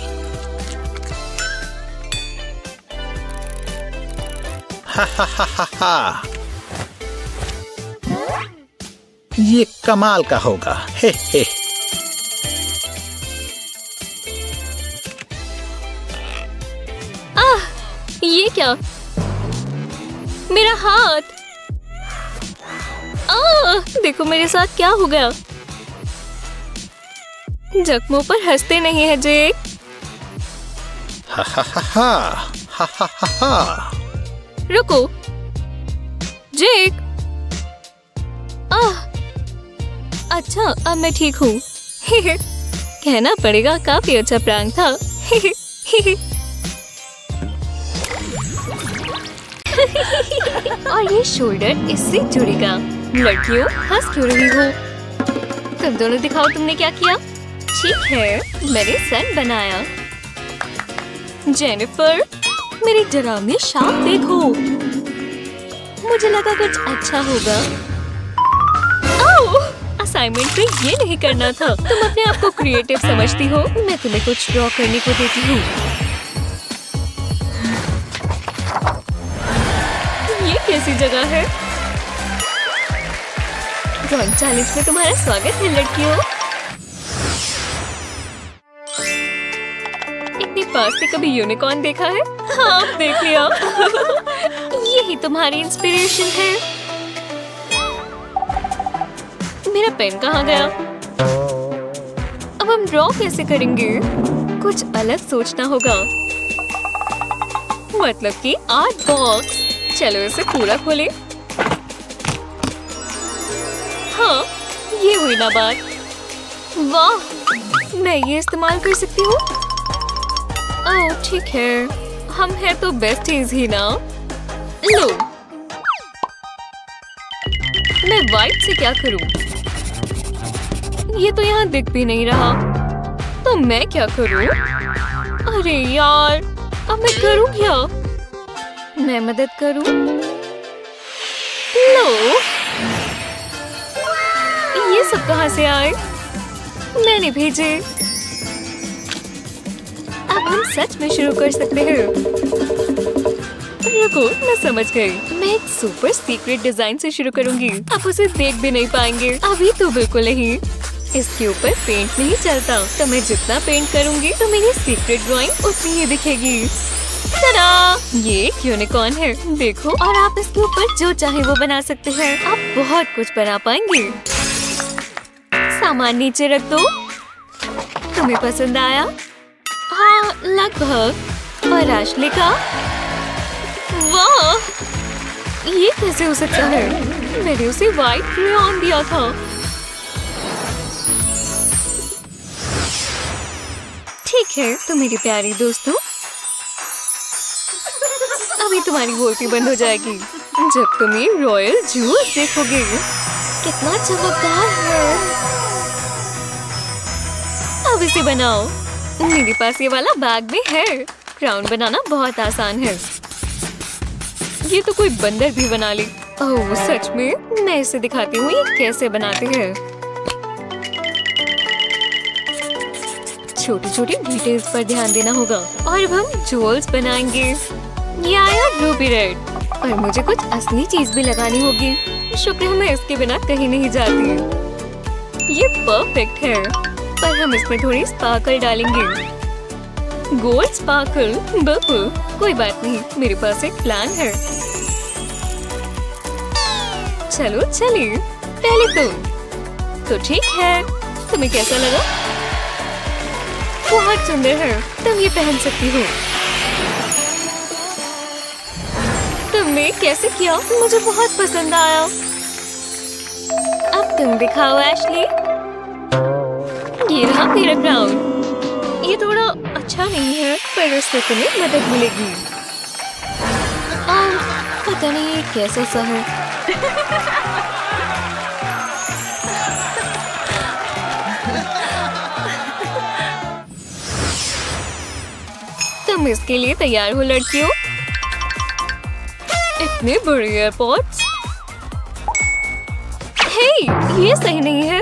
Ha ha हा हा हा, ये कमाल का होगा। हे हे। आह, ये क्या? मेरा हाथ। देखो मेरे साथ क्या हो गया। जख्मों पर हंसते नहीं है जेक। हा हा हा हा हा हा हा हा। रुको जेक। अच्छा अब मैं ठीक हूँ। कहना पड़ेगा काफी अच्छा प्रैंक था। और ये शोल्डर इससे जुड़ेगा। लड़कियों हंस क्यों रही हो? तुम दोनों दिखाओ तुमने क्या किया। ठीक है मैंने सन बनाया। जेनिफर मेरी डरावनी शाप देखो। मुझे लगा कुछ अच्छा होगा। असाइनमेंट में ये नहीं करना था। तुम अपने आप को क्रिएटिव समझती हो? मैं तुम्हें कुछ ड्रॉ करने को देती हूँ। ये कैसी जगह है? ड्राइंग चैलेंज में तुम्हारा स्वागत है लड़कियों। पास से कभी यूनिकॉर्न देखा है? हाँ देख लिया। यही तुम्हारी इंस्पिरेशन है। मेरा पेन कहाँ गया? अब हम ड्रॉ कैसे करेंगे? कुछ अलग सोचना होगा। मतलब कि आर्ट बॉक्स। चलो इसे पूरा खोले। हाँ ये हुई ना बात। वाह मैं ये इस्तेमाल कर सकती हूँ। ओह ठीक है हम हैं तो बेस्टीज ही ना। लो मैं वाइट से क्या करूं? ये तो यहाँ दिख भी नहीं रहा। तो मैं क्या करूं? अरे यार अब मैं करूं क्या? मैं मदद करूं? लो ये सब कहाँ से आए? मैंने भेजे। अब हम सच में शुरू कर सकते हैं। रुको मैं समझ गई। मैं एक सुपर सीक्रेट डिजाइन से शुरू करूंगी। आप उसे देख भी नहीं पाएंगे। अभी तो बिल्कुल नहीं। इसके ऊपर पेंट नहीं चलता। तो मैं जितना पेंट करूंगी तो मेरी सीक्रेट ड्राइंग उतनी ही दिखेगी। तदा! ये एक यूनिकॉर्न है देखो। और आप इसके ऊपर जो चाहे वो बना सकते हैं। आप बहुत कुछ बना पाएंगे। सामान नीचे रख दो। तुम्हें पसंद आया? हाँ लगभग। और एशली का? वाह ये कैसे हो सकता है? मैंने उसे व्हाइट क्रेयॉन दिया था। ठीक है तो मेरी प्यारी दोस्तों अभी तुम्हारी बोलती बंद हो जाएगी जब तुम ये रॉयल जूस देखोगे। कितना चमकदार है। अब इसे बनाओ। मेरे पास ये वाला बैग में है। क्राउन बनाना बहुत आसान है। ये तो कोई बंदर भी बना ले। ओह सच में मैं इसे दिखाती हूँ ये कैसे बनाते हैं। छोटी छोटी डिटेल्स पर ध्यान देना होगा। और अब हम ज्वेल्स बनाएंगे। ये आया रूबी रेड। और मुझे कुछ असली चीज भी लगानी होगी। शुक्र है मैं इसके बिना कहीं नहीं जाती। ये परफेक्ट है। पर हम इसमें थोड़ी स्पार्कल डालेंगे। गोल्ड स्पार्कल बिल्कुल। कोई बात नहीं मेरे पास एक प्लान है। चलो चलिए पहले तुम। तो ठीक है तुम्हें कैसा लगा? बहुत सुंदर है। तुम ये पहन सकती हो। तुमने कैसे किया? मुझे बहुत पसंद आया। अब तुम दिखाओ एशली। ये रहा मेरा क्राउन। ये थोड़ा अच्छा नहीं है पर इससे तुम्हें मदद मिलेगी। पता नहीं ये कैसा सा है। तुम इसके लिए तैयार हो लड़कियों? इतने बड़े एयरपोर्ट्स। हे ये सही नहीं है।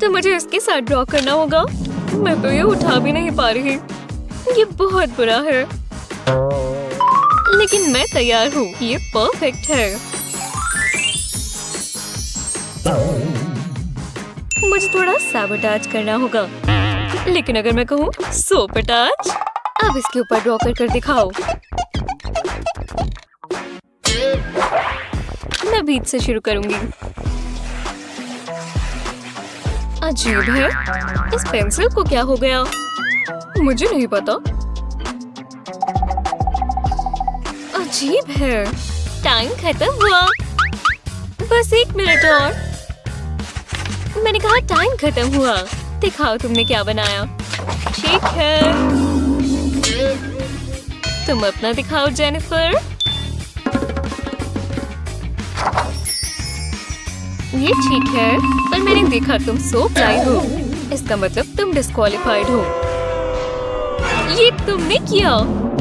तो मुझे इसके साथ ड्रॉ करना होगा। मैं तो ये उठा भी नहीं पा रही। ये बहुत बुरा है। लेकिन मैं तैयार हूँ, ये परफेक्ट है। मुझे थोड़ा साबोटाज करना होगा, लेकिन अगर मैं कहूँ सोपटाज। अब इसके ऊपर ड्रॉ कर दिखाओ। मैं बीच से शुरू करूंगी। अजीब है, इस पेंसिल को क्या हो गया? मुझे नहीं पता। अजीब है। टाइम खत्म हुआ, बस 1 मिनट और। मैंने कहा टाइम खत्म हुआ, दिखाओ तुमने क्या बनाया। ठीक है, तुम अपना दिखाओ जेनिफर। ये ठीक है, पर मैंने देखा तुम सोप लाए हो, इसका मतलब तुम डिस्क्वालिफाइड हो। ये तुमने किया,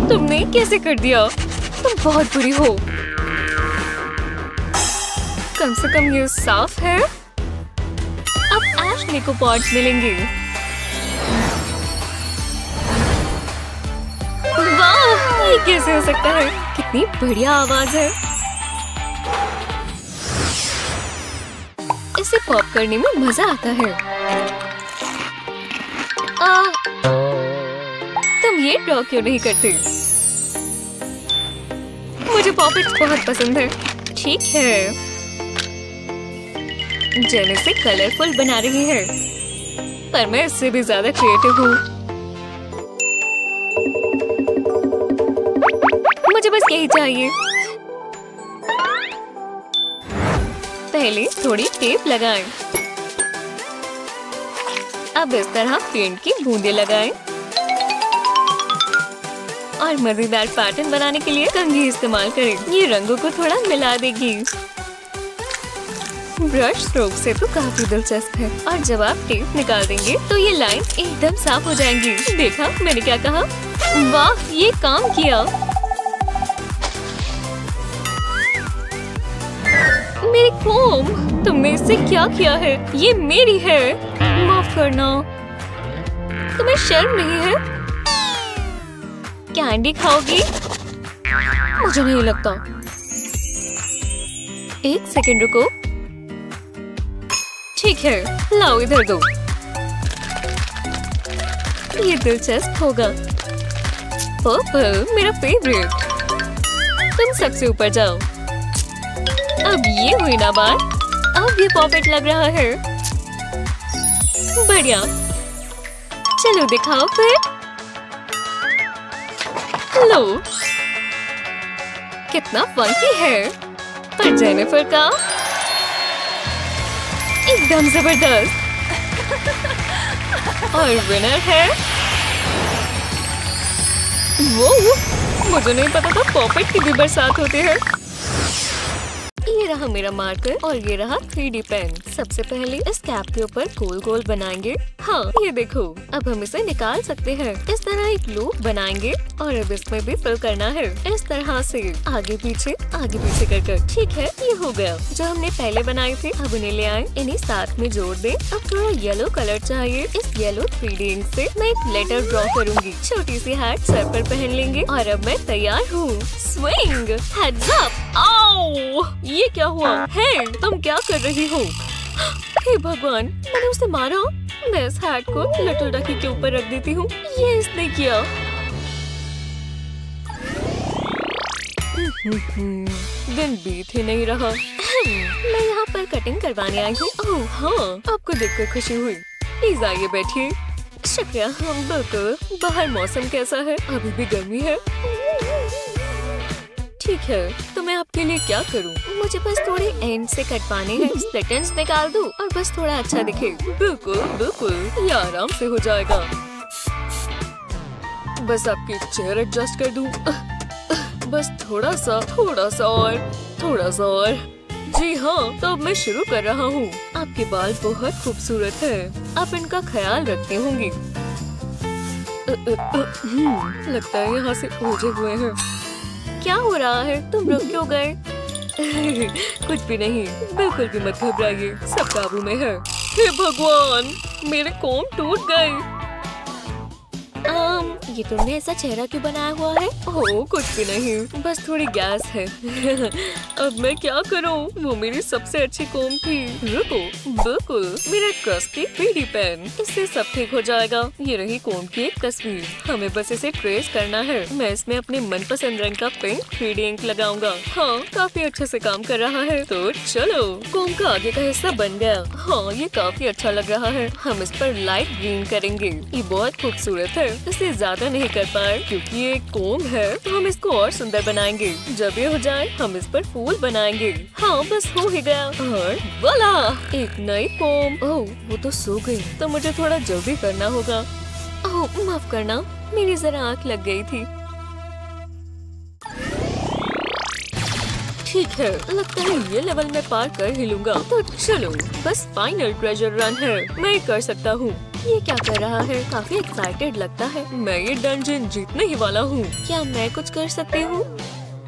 तुमने कैसे कर दिया? तुम बहुत बुरी हो। कम से कम ये साफ है। अब एशली को पॉइंट्स मिलेंगे। वाह, ये कैसे हो सकता है? कितनी बढ़िया आवाज है। इसे पॉप करने में मजा आता है। तुम ये ड्रॉ क्यों नहीं करते? मुझे पॉपेट्स बहुत पसंद है। ठीक है, जेने से कलरफुल बना रही है, पर मैं इससे भी ज्यादा क्रिएटिव हूँ। मुझे बस यही चाहिए। पहले थोड़ी टेप लगाएं। अब इस तरह पेंट की बूंदें लगाएं। और मजेदार पैटर्न बनाने के लिए कंघी इस्तेमाल करें। ये रंगों को थोड़ा मिला देगी। ब्रश स्ट्रोक से तो काफी दिलचस्प है। और जब आप टेप निकाल देंगे तो ये लाइन एकदम साफ हो जाएंगी। देखा मैंने क्या कहा? वाह, ये काम किया। मेरी कोम, तुमने इससे क्या किया है? ये मेरी है, माफ करना। तुम्हें शर्म नहीं है? कैंडी खाओगी? मुझे नहीं लगता। 1 सेकंड रुको। ठीक है, लाओ इधर दो। ये दिलचस्प होगा। पर्पल मेरा फेवरेट। तुम सबसे ऊपर जाओ। अब ये हुई ना बात। अब ये पॉपेट लग रहा है। बढ़िया, चलो दिखाओ फिर। लो, कितना फंकी है। पर जेनिफर का एकदम जबरदस्त। और विनर है वो। मुझे नहीं पता था पॉपेट की भी बरसात होती है। ये रहा मेरा मार्कर और ये रहा 3D पेन। सबसे पहले इस कैप के ऊपर गोल गोल बनाएंगे। हाँ, ये देखो, अब हम इसे निकाल सकते हैं। इस तरह एक लूप बनाएंगे और अब इसमें भी फिल करना है। इस तरह से आगे पीछे कर कर। ठीक है, ये हो गया। जो हमने पहले बनाए थे अब उन्हें ले आए, इन्हें साथ में जोड़ दें। अब थोड़ा येलो कलर चाहिए। इस येलो 3D इंक से मैं एक लेटर ड्रॉ करूंगी। छोटी सी हैट सर पर पहन लेंगे और अब मैं तैयार हूँ। Swing, heads up. आओ, ये क्या हुआ? हे, तुम क्या कर रही हो? हे भगवान, मैंने उसे मारा। मैं इस हैट को लिटिल डकी के ऊपर रख देती हूँ। ये इसने किया। दिन बीत ही नहीं रहा। मैं यहाँ पर कटिंग करवाने आई हूँ। ओह हाँ, आपको देखकर खुशी हुई। प्लीज आइए बैठिए। शुक्रिया। हम बिल्कुल। बाहर मौसम कैसा है? अभी भी गर्मी है। ठीक है, तो मैं आपके लिए क्या करूं? मुझे बस थोड़े एंड से कटवाने हैं। स्प्लिटेंस निकाल दो और बस थोड़ा अच्छा दिखे। बिल्कुल बिल्कुल, ये आराम से हो जाएगा। बस आपकी चेयर एडजस्ट कर दूं। बस थोड़ा सा और। जी हाँ, तो अब मैं शुरू कर रहा हूँ। आपके बाल बहुत खूबसूरत है, आप इनका ख्याल रखते होंगे। लगता है यहाँ से ओझे हुए हैं। क्या हो रहा है? तुम रुक क्यों गए? कुछ भी नहीं, बिल्कुल भी मत घबराइए, सब काबू में है। हे भगवान, मेरे कोम टूट गए। ये तुमने ऐसा चेहरा क्यों बनाया हुआ है? ओह कुछ भी नहीं, बस थोड़ी गैस है। अब मैं क्या करूँ? वो मेरी सबसे अच्छी कोम थी। रुको, बिल्कुल मेरा ट्रस्टी पीडी पेन, इससे सब ठीक हो जाएगा। ये रही कोम की एक तस्वीर, हमें बस इसे ट्रेस करना है। मैं इसमें अपने मनपसंद रंग का पेंट 3D इंक लगाऊंगा। हाँ काफी अच्छे से काम कर रहा है। तो चलो, कोम का आगे का हिस्सा बन गया। हाँ ये काफी अच्छा लग रहा है। हम इस पर लाइट ग्रीन करेंगे। ये बहुत खूबसूरत है। इसे ज्यादा नहीं कर पाए क्योंकि ये कोम है, तो हम इसको और सुंदर बनाएंगे। जब ये हो जाए हम इस पर फूल बनाएंगे। हाँ बस हो ही गया। और वाला एक नई कोम। ओह वो तो सो गई, तो मुझे थोड़ा जल्दी करना होगा। ओह माफ करना, मेरी जरा आँख लग गई थी। ठीक है, लगता है ये लेवल में पार कर ही लूंगा। तो चलो बस फाइनल ट्रेजर रन है। मैं कर सकता हूँ। ये क्या कर रहा है? काफी एक्साइटेड लगता है। मैं ये डंजन जीतने ही वाला हूँ। क्या मैं कुछ कर सकती हूँ?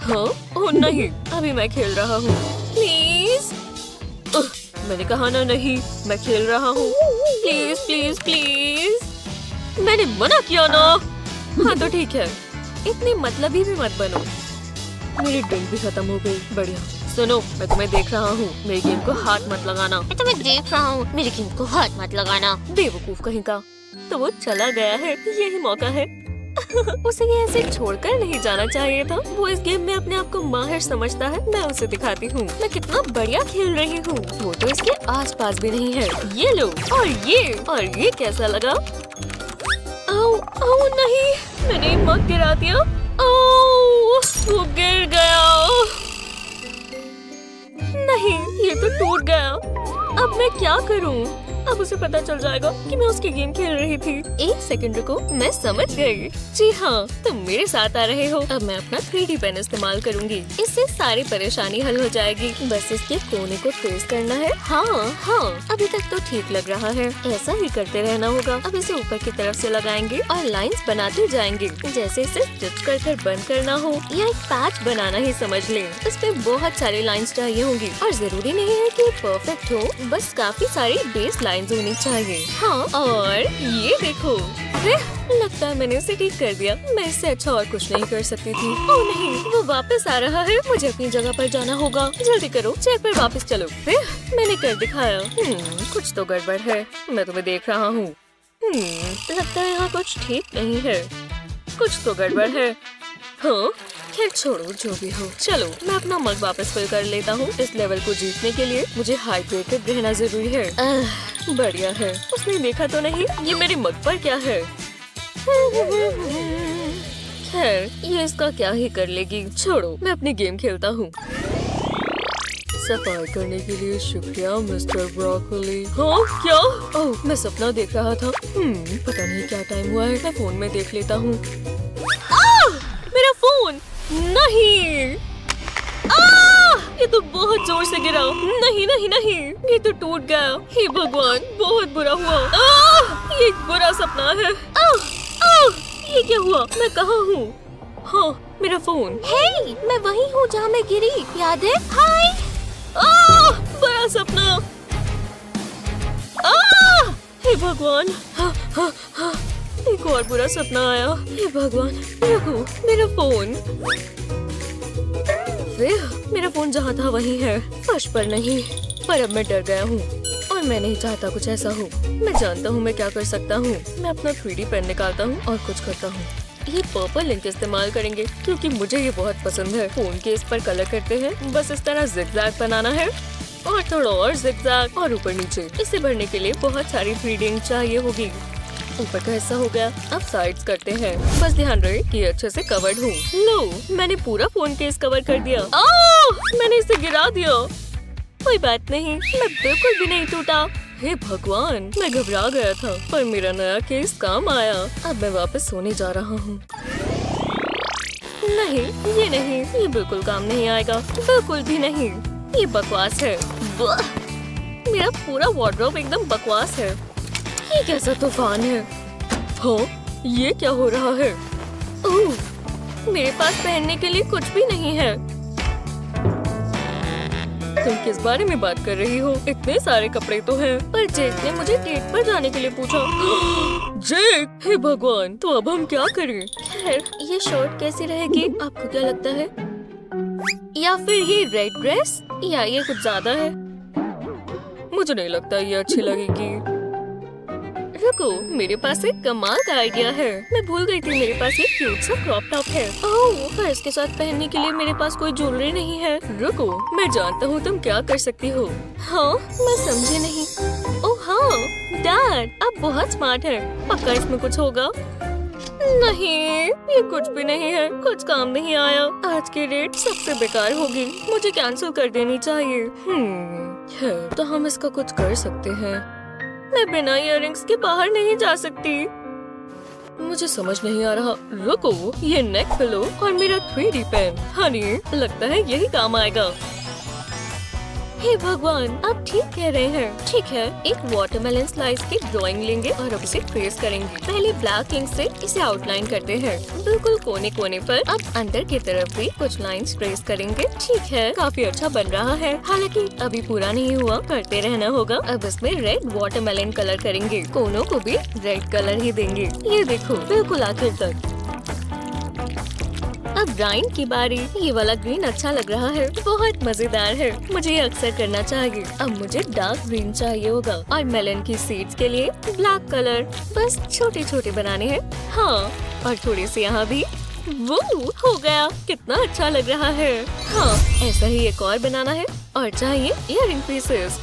हाँ और नहीं, अभी मैं खेल रहा हूँ। प्लीज, मैंने कहा ना नहीं, मैं खेल रहा हूँ। प्लीज प्लीज प्लीज, मैंने मना किया ना। हाँ तो ठीक है, इतनी मतलबी भी मत बनो। मेरी ड्रिंक भी खत्म हो गई। बढ़िया, सुनो मैं तुम्हें देख रहा हूँ, मेरी गेम को हाथ मत लगाना। मैं तुम्हें देख रहा हूँ, मेरी गेम को हाथ मत लगाना। बेवकूफ कहीं का। तो वो चला गया है, यही मौका है। उसे ये ऐसे छोड़कर नहीं जाना चाहिए था। वो इस गेम में अपने आप को माहिर समझता है। मैं उसे दिखाती हूँ मैं कितना बढ़िया खेल रही हूँ। वो तो इसके आस पास भी नहीं है। ये लो और ये कैसा लगा? आओ नहीं, मैंने मग गिरा दिया। वो गिर गया। नहीं ये तो टूट गया। अब मैं क्या करूं? अब उसे पता चल जाएगा कि मैं उसकी गेम खेल रही थी। एक सेकंड रुको, मैं समझ गई। जी हाँ, तुम मेरे साथ आ रहे हो। अब मैं अपना 3D पेन इस्तेमाल करूंगी। इससे सारी परेशानी हल हो जाएगी। बस इसके कोने को ट्रेस करना है। हाँ, अभी तक तो ठीक लग रहा है। ऐसा ही करते रहना होगा। अब इसे ऊपर की तरफ से लगाएंगे और लाइंस बनाते जाएंगे। जैसे इसे स्टिच कर बंद करना हो या एक पैच बनाना ही समझ लें। इसमें बहुत सारी लाइंस चाहिए होंगी और जरूरी नहीं है कि परफेक्ट हो, बस काफी सारी बेस लाइंस होनी चाहिए। हाँ और ये देखो, लगता है मैंने उसे ठीक कर दिया। मैं इससे अच्छा और कुछ नहीं कर सकती थी। ओह नहीं, वो वापस आ रहा है। मुझे अपनी जगह पर जाना होगा। जल्दी करो, चेयर पर वापस चलो। मैंने कर दिखाया। कुछ तो गड़बड़ है। मैं तुम्हें देख रहा हूँ। लगता है यहाँ कुछ ठीक नहीं है। कुछ तो गड़बड़ है। हाँ खैर छोड़ो, जो भी हो। चलो मैं अपना मग वापस फिल कर लेता हूँ। इस लेवल को जीतने के लिए मुझे हाइड्रेटेड रहना जरूरी है। बढ़िया है। उसने देखा तो नहीं ये मेरे मग पर क्या है। खैर ये इसका क्या ही कर लेगी। छोड़ो, मैं अपनी गेम खेलता हूँ। सफाई करने के लिए शुक्रिया मिस्टर ब्रोकोली। हाँ क्या? ओह मैं सपना देख रहा था। पता नहीं क्या टाइम हुआ है। मैं फोन में देख लेता हूँ। मेरा फोन नहीं। ये तो बहुत जोर से गिरा। नहीं, ये तो टूट गया। हे भगवान, बहुत बुरा हुआ। ये एक बुरा सपना है। ये क्या हुआ? मैं कहाँ हूँ? हाँ मेरा फोन। हे, मैं वही हूँ जहाँ मैं गिरी, याद है? हाय। बुरा सपना। हे भगवान। हाँ, एक और बुरा सपना आया। हे भगवान, रुको, मेरा फोन। मेरा फोन जहाँ था वही है, फर्श पर नहीं। पर अब मैं डर गया हूँ और मैं नहीं चाहता कुछ ऐसा हो। मैं जानता हूँ मैं क्या कर सकता हूँ। मैं अपना 3D पेन निकालता हूँ और कुछ करता हूँ। ये पर्पल इंक इस्तेमाल करेंगे क्योंकि मुझे ये बहुत पसंद है। फोन के इस पर कलर करते हैं। बस इस तरह ज़िगज़ैग बनाना है और थोड़ा और ज़िगज़ैग और ऊपर नीचे। इसे भरने के लिए बहुत सारी 3D इंक चाहिए होगी। ऊपर का हिस्सा हो गया। अब साइड्स करते हैं। बस ध्यान रहे कि अच्छे से कवर्ड हो। लो, मैंने पूरा फोन केस कवर कर दिया। मैंने इसे गिरा दिया। कोई बात नहीं, मैं बिल्कुल भी नहीं टूटा। हे भगवान, मैं घबरा गया था पर मेरा नया केस काम आया। अब मैं वापस सोने जा रहा हूँ। नहीं, ये बिल्कुल काम नहीं आएगा। बिल्कुल भी नहीं, ये बकवास है। मेरा पूरा वार्डरोब एकदम बकवास है। ये कैसा तूफान है? हाँ, ये क्या हो रहा है? ओह, मेरे पास पहनने के लिए कुछ भी नहीं है। तुम किस बारे में बात कर रही हो? इतने सारे कपड़े तो हैं। पर जेक ने मुझे डेट पर जाने के लिए पूछा। जेक, हे भगवान, तो अब हम क्या करें? खैर, ये शॉर्ट कैसी रहेगी? आपको क्या लगता है? या फिर ये रेड ड्रेस, या ये कुछ ज्यादा है? मुझे नहीं लगता ये अच्छी लगेगी। रुको, मेरे पास एक कमाल का आइडिया है। मैं भूल गई थी, मेरे पास एक क्यूट सा क्रॉप टॉप है। ओह, पर इसके साथ पहनने के लिए मेरे पास कोई ज्वेलरी नहीं है। रुको, मैं जानता हूँ तुम क्या कर सकती हो। हाँ, मैं समझे नहीं। ओह हाँ, डैड आप बहुत स्मार्ट हैं। पक्का इसमें कुछ होगा। नहीं, ये कुछ भी नहीं है। कुछ काम नहीं आया। आज की डेट सबसे बेकार होगी। मुझे कैंसिल कर देनी चाहिए। तो हम इसका कुछ कर सकते हैं। मैं बिना इयररिंग्स के बाहर नहीं जा सकती। मुझे समझ नहीं आ रहा। रुको, ये नेक पिलो और मेरा 3D पेन। हनी, लगता है यही काम आएगा। हे भगवान, आप ठीक कह रहे हैं। ठीक है, एक वाटरमेलन स्लाइस की ड्राइंग लेंगे और अब इसे ट्रेस करेंगे। पहले ब्लैक इंक से इसे आउटलाइन करते हैं, बिल्कुल कोने कोने पर। अब अंदर की तरफ भी कुछ लाइंस ट्रेस करेंगे। ठीक है, काफी अच्छा बन रहा है। हालांकि अभी पूरा नहीं हुआ, करते रहना होगा। अब इसमें रेड वाटरमेलन कलर करेंगे। कोनों को भी रेड कलर ही देंगे। ये देखो, बिल्कुल आखिर तक। अब ग्राइंड की बारी। ये वाला ग्रीन अच्छा लग रहा है, बहुत मजेदार है। मुझे ये अक्सर करना चाहिए। अब मुझे डार्क ग्रीन चाहिए होगा और मेलन की सीड्स के लिए ब्लैक कलर। बस छोटे छोटे बनाने हैं। हाँ, और थोड़े से यहाँ भी। वो हो गया, कितना अच्छा लग रहा है। हाँ, ऐसा ही एक और बनाना है। और चाहिए इयररिंग पीसेस।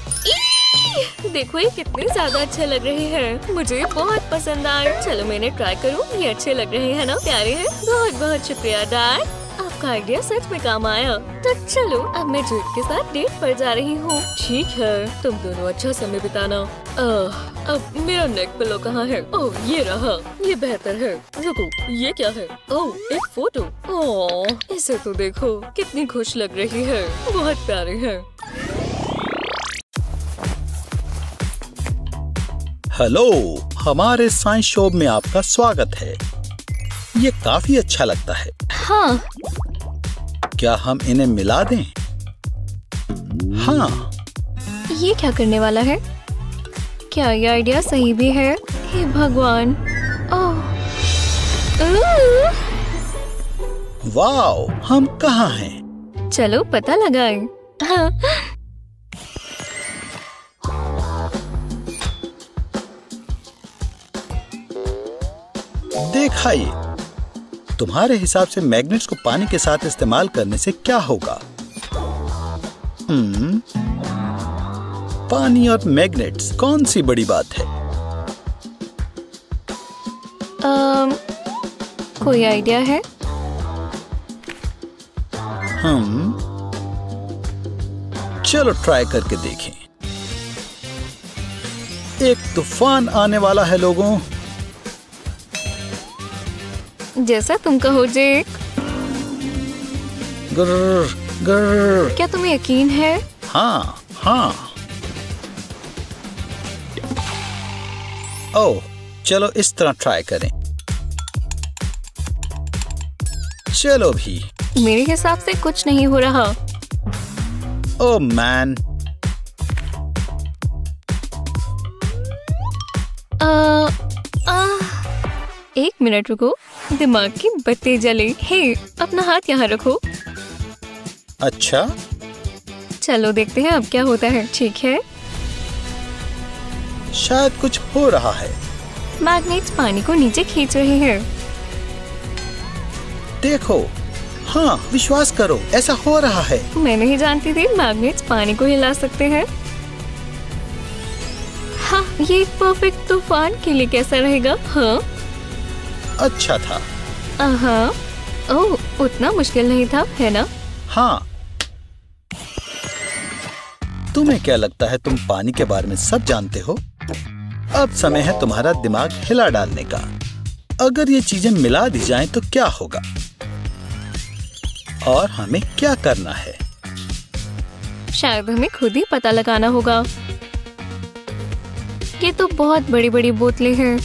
देखो, ये कितने ज्यादा अच्छे लग रहे हैं। मुझे बहुत पसंद आए। चलो मैंने ट्राई करूँ। ये अच्छे लग रहे हैं ना? प्यारे हैं। बहुत बहुत शुक्रिया डैड, आपका आइडिया सच में काम आया। तो चलो, अब मैं जेक के साथ डेट पर जा रही हूँ। ठीक है, तुम दोनों अच्छा समय बिताना। अब मेरा नेक पिलो कहाँ है? ओह, ये रहा। ये बेहतर है। रुको, ये क्या है? ओह, एक फोटो। ओह, इसे तो देखो, कितनी खुश लग रही है। बहुत प्यारे है। हेलो, हमारे साइंस शो में आपका स्वागत है। ये काफी अच्छा लगता है। हाँ, क्या हम इन्हें मिला दें? हाँ। ये क्या करने वाला है? क्या ये आइडिया सही भी है? हे भगवान। ओह, वाओ, हम कहाँ हैं? चलो पता लगाएं। हाँ। देखा, ये तुम्हारे हिसाब से मैग्नेट्स को पानी के साथ इस्तेमाल करने से क्या होगा? पानी और मैग्नेट्स, कौन सी बड़ी बात है? कोई आइडिया है? चलो ट्राई करके देखें। एक तूफान आने वाला है लोगों। जैसा तुम कहो जेक। गर, गर। क्या तुम्हें यकीन है? हाँ हाँ। ओह, चलो इस तरह ट्राई करें। चलो भी। मेरे हिसाब से कुछ नहीं हो रहा। Oh man. एक मिनट रुको, दिमाग की बत्ती जले। हे, अपना हाथ यहाँ रखो। अच्छा, चलो देखते हैं अब क्या होता है। ठीक है, शायद कुछ हो रहा है। मैग्नेट्स पानी को नीचे खींच रहे हैं। देखो, हाँ, विश्वास करो, ऐसा हो रहा है। मैं नहीं जानती थी मैग्नेट्स पानी को हिला सकते हैं। हाँ, ये परफेक्ट तूफान के लिए कैसा रहेगा? हाँ, अच्छा था। ओह, उतना मुश्किल नहीं था, है ना? हाँ। तुम्हें क्या लगता है, तुम पानी के बारे में सब जानते हो? अब समय है तुम्हारा दिमाग हिला डालने का। अगर ये चीजें मिला दी जाएं तो क्या होगा और हमें क्या करना है? शायद हमें खुद ही पता लगाना होगा। ये तो बहुत बड़ी बड़ी बोतलें हैं।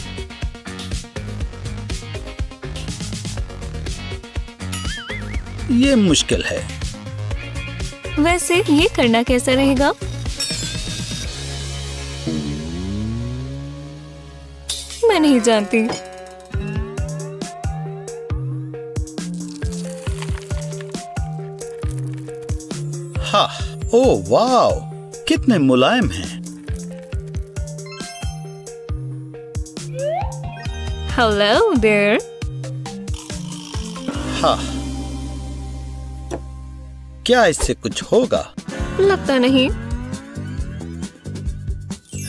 ये मुश्किल है। वैसे ये करना कैसा रहेगा? मैं नहीं जानती। हाँ, ओ वाव, कितने मुलायम हैं। Hello there. हाँ, क्या इससे कुछ होगा? लगता नहीं।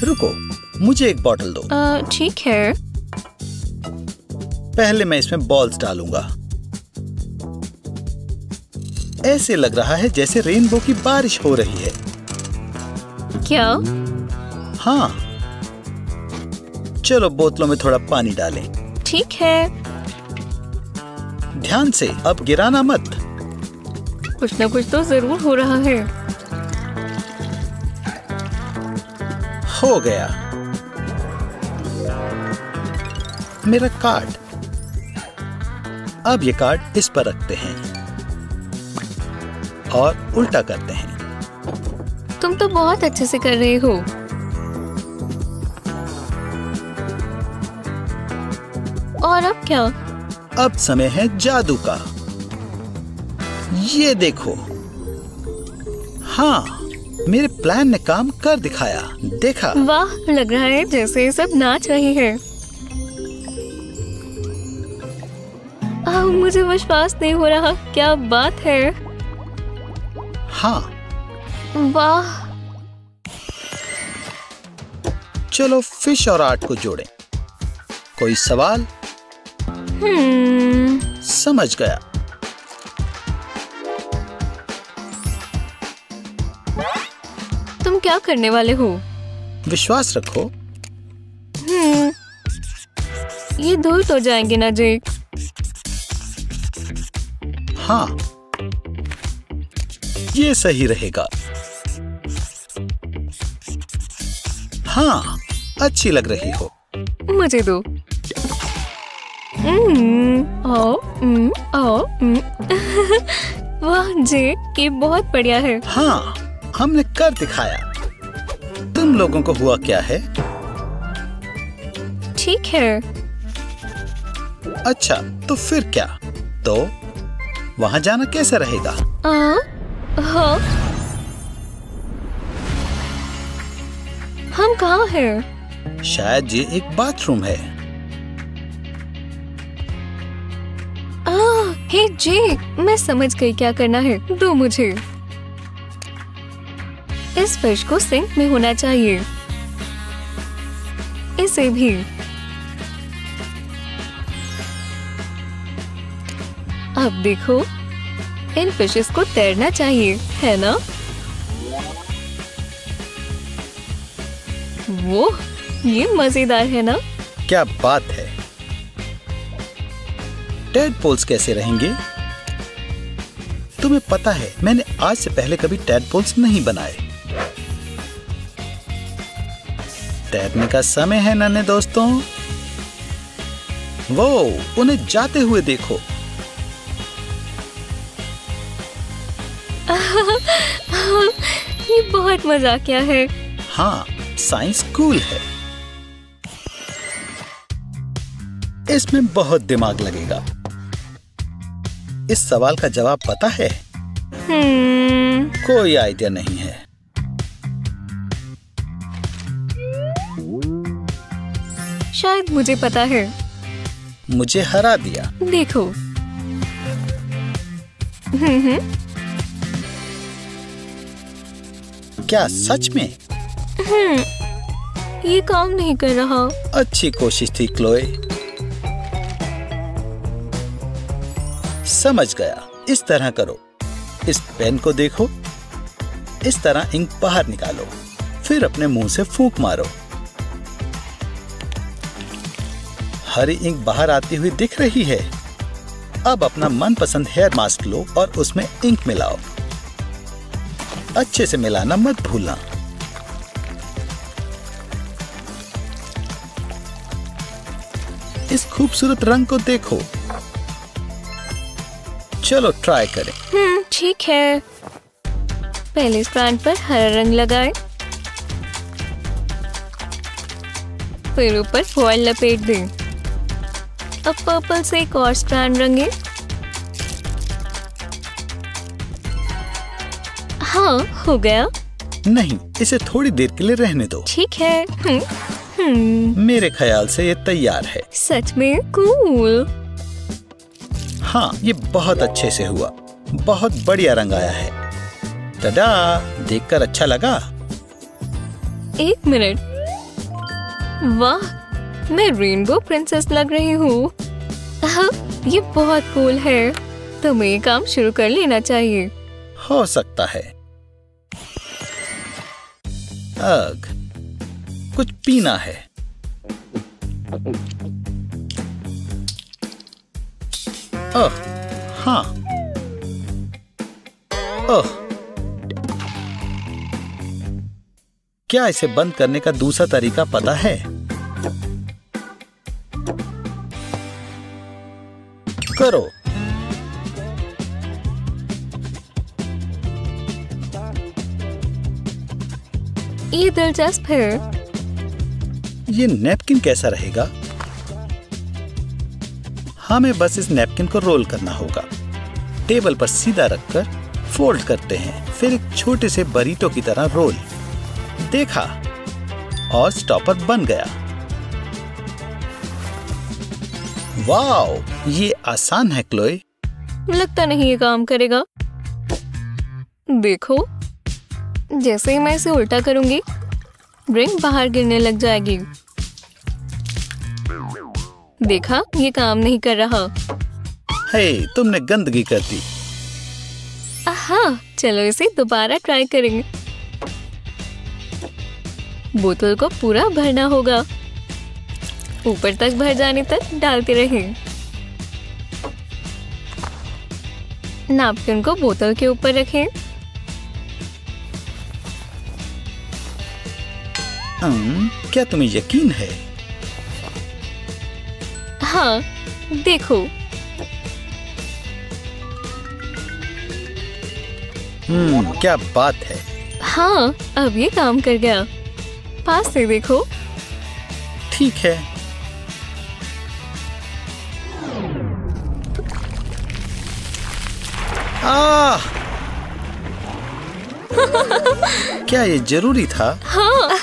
रुको, मुझे एक बॉटल दो। ठीक है। पहले मैं इसमें बॉल्स डालूंगा। ऐसे लग रहा है जैसे रेनबो की बारिश हो रही है। क्या? हाँ। चलो बोतलों में थोड़ा पानी डालें। ठीक है। ध्यान से, अब गिराना मत। कुछ ना कुछ तो जरूर हो रहा है। हो गया। मेरा कार्ड। अब ये कार्ड इस पर रखते हैं और उल्टा करते हैं। तुम तो बहुत अच्छे से कर रहे हो। और अब क्या? अब समय है जादू का। ये देखो। हाँ, मेरे प्लान ने काम कर दिखाया। देखा? वाह, लग रहा है जैसे ये सब नाच रहे हैं। मुझे विश्वास नहीं हो रहा, क्या बात है। हाँ, वाह। चलो फिश और आर्ट को जोड़ें। कोई सवाल? समझ गया। तुम क्या करने वाले हो? विश्वास रखो। ये धूल तो जाएंगे ना जेक? हाँ, ये सही रहेगा। हाँ, अच्छी लग रही हो। मुझे दो। वाह जेक, ये बहुत बढ़िया है। हाँ, हमने कर दिखाया। तुम लोगों को हुआ क्या है? ठीक है। अच्छा, तो फिर क्या? तो वहाँ जाना कैसा रहेगा? हाँ। हम कहाँ हैं? शायद ये एक बाथरूम है। हे जेक, मैं समझ गई क्या करना है। दो मुझे। इस फिश को सिंक में होना चाहिए। इसे भी। अब देखो, इन फिशेस को तैरना चाहिए, है ना? वो, ये मजेदार है ना? क्या बात है। टैडपोल्स कैसे रहेंगे? तुम्हें पता है, मैंने आज से पहले कभी टैडपोल्स नहीं बनाए। तैरने का समय है नन्हे दोस्तों। वो, उन्हें जाते हुए देखो। ये बहुत मजाकिया है। हाँ, साइंस कूल है। इसमें बहुत दिमाग लगेगा। इस सवाल का जवाब पता है? कोई आइडिया नहीं है। शायद मुझे पता है। मुझे हरा दिया। देखो। क्या सच में? ये काम नहीं कर रहा। अच्छी कोशिश थी क्लोए। समझ गया। इस तरह करो। इस पेन को देखो। इस तरह इंक बाहर निकालो, फिर अपने मुंह से फूंक मारो। हरी इंक बाहर आती हुई दिख रही है। अब अपना मनपसंद हेयर मास्क लो और उसमें इंक मिलाओ। अच्छे से मिलाना मत भूलना। इस खूबसूरत रंग को देखो। चलो ट्राई करें। ठीक है। पहले स्ट्रैंड पर हरा रंग लगाएं, फिर ऊपर फॉइल लपेट दें। अब पर्पल से एक और स्ट्रैंड रंगे। हाँ, हो गया। नहीं, इसे थोड़ी देर के लिए रहने दो। ठीक है। मेरे ख्याल से ये तैयार है। सच में कूल। हाँ, ये बहुत अच्छे से हुआ। बहुत बढ़िया रंग आया है। तदा, देखकर अच्छा लगा। एक मिनट, वाह, मैं रेनबो प्रिंसेस लग रही हूँ। ये बहुत कूल है। तुम्हें काम शुरू कर लेना चाहिए। हो सकता है। अग, कुछ पीना है। ओह, हाँ। ओह, क्या इसे बंद करने का दूसरा तरीका पता है? करो। ये दिलचस्प है। ये नैपकिन कैसा रहेगा? हमें बस इस नैपकिन को रोल करना होगा। टेबल पर सीधा रखकर फोल्ड करते हैं, फिर एक छोटे से बरीटो की तरह रोल। देखा, और स्टॉपर बन गया। वाओ, ये आसान है क्लोई। लगता नहीं ये काम करेगा। देखो, जैसे ही मैं इसे उल्टा करूंगी, रिंग बाहर गिरने लग जाएगी। देखा, ये काम नहीं कर रहा। हे, तुमने गंदगी कर दी। हाँ, चलो इसे दोबारा ट्राई करेंगे। बोतल को पूरा भरना होगा। ऊपर तक भर जाने तक डालते रहें। नैपकिन को बोतल के ऊपर रखें। क्या तुम्हें यकीन है? हाँ, देखो। क्या बात है। हाँ, अब ये काम कर गया। पास से देखो। ठीक है। आह! क्या ये जरूरी था? हाँ।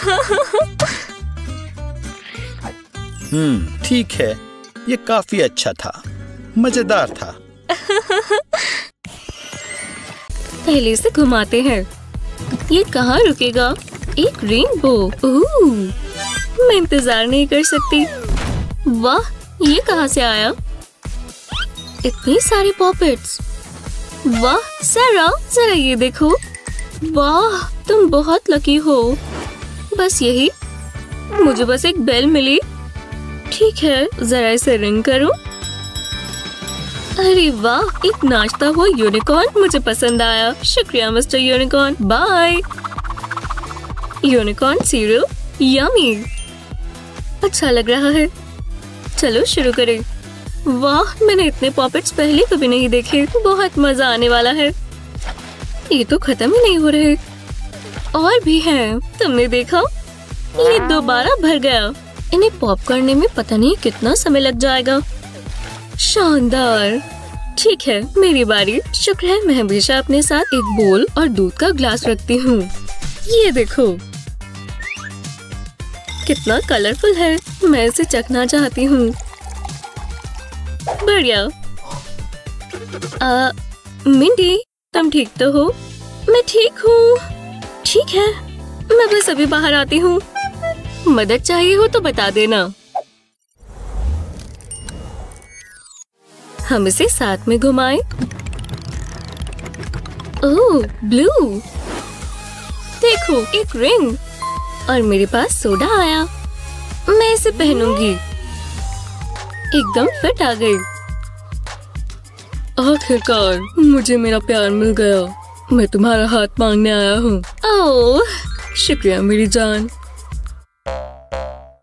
ठीक है, ये काफी अच्छा था, मजेदार था। पहले से घुमाते हैं। ये कहाँ रुकेगा? एक रेनबो। मैं इंतजार नहीं कर सकती। वाह, ये कहाँ से आया? इतने सारे पॉपेट्स। वाह, सारा जरा ये देखो। वाह, तुम बहुत लकी हो। बस यही, मुझे बस एक बेल मिली। ठीक है, जरा इसे रिंग करो। अरे वाह, एक नाश्ता हुआ यूनिकॉर्न। मुझे पसंद आया। शुक्रिया mister unicorn, bye. Unicorn cereal, yummy. अच्छा लग रहा है। चलो शुरू करें। वाह, मैंने इतने पॉपेट्स पहले कभी नहीं देखे। बहुत मजा आने वाला है। ये तो खत्म ही नहीं हो रहे। और भी हैं। तुमने देखा, ये दोबारा भर गया। इन्हें पॉप करने में पता नहीं कितना समय लग जाएगा। शानदार। ठीक है, मेरी बारी। शुक्र है मैं हमेशा अपने साथ एक बोल और दूध का ग्लास रखती हूँ। ये देखो, कितना कलरफुल है। मैं इसे चखना चाहती हूँ। बढ़िया। मिंडी, तुम ठीक तो हो? मैं ठीक हूँ। ठीक है, मैं बस अभी बाहर आती हूँ। मदद चाहिए हो तो बता देना। हम इसे साथ में घुमाएं। Oh, blue. देखो, एक रिंग। और मेरे पास सोडा आया। मैं इसे पहनूंगी। एकदम फिट आ गई। आखिरकार, मुझे मेरा प्यार मिल गया। मैं तुम्हारा हाथ मांगने आया हूँ। ओह, शुक्रिया मेरी जान।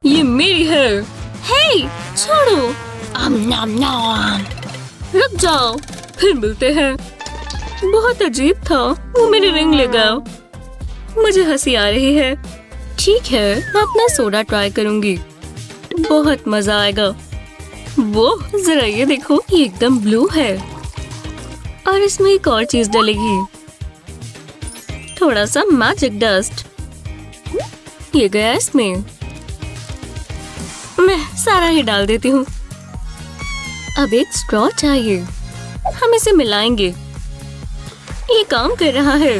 ये मेरी है। हे, छोड़ो। रुक जाओ, फिर मिलते हैं। बहुत अजीब था, वो मेरी रिंग ले गया। मुझे हंसी आ रही है। ठीक है, मैं अपना सोडा ट्राई करूंगी, बहुत मजा आएगा। वो जरा ये देखो, ये एकदम ब्लू है और इसमें एक और चीज डलेगी, थोड़ा सा मैजिक डस्ट। ये गया इसमें, मैं सारा ही डाल देती हूँ। अब एक स्ट्रॉ चाहिए, हम इसे मिलाएंगे। ये काम कर रहा है,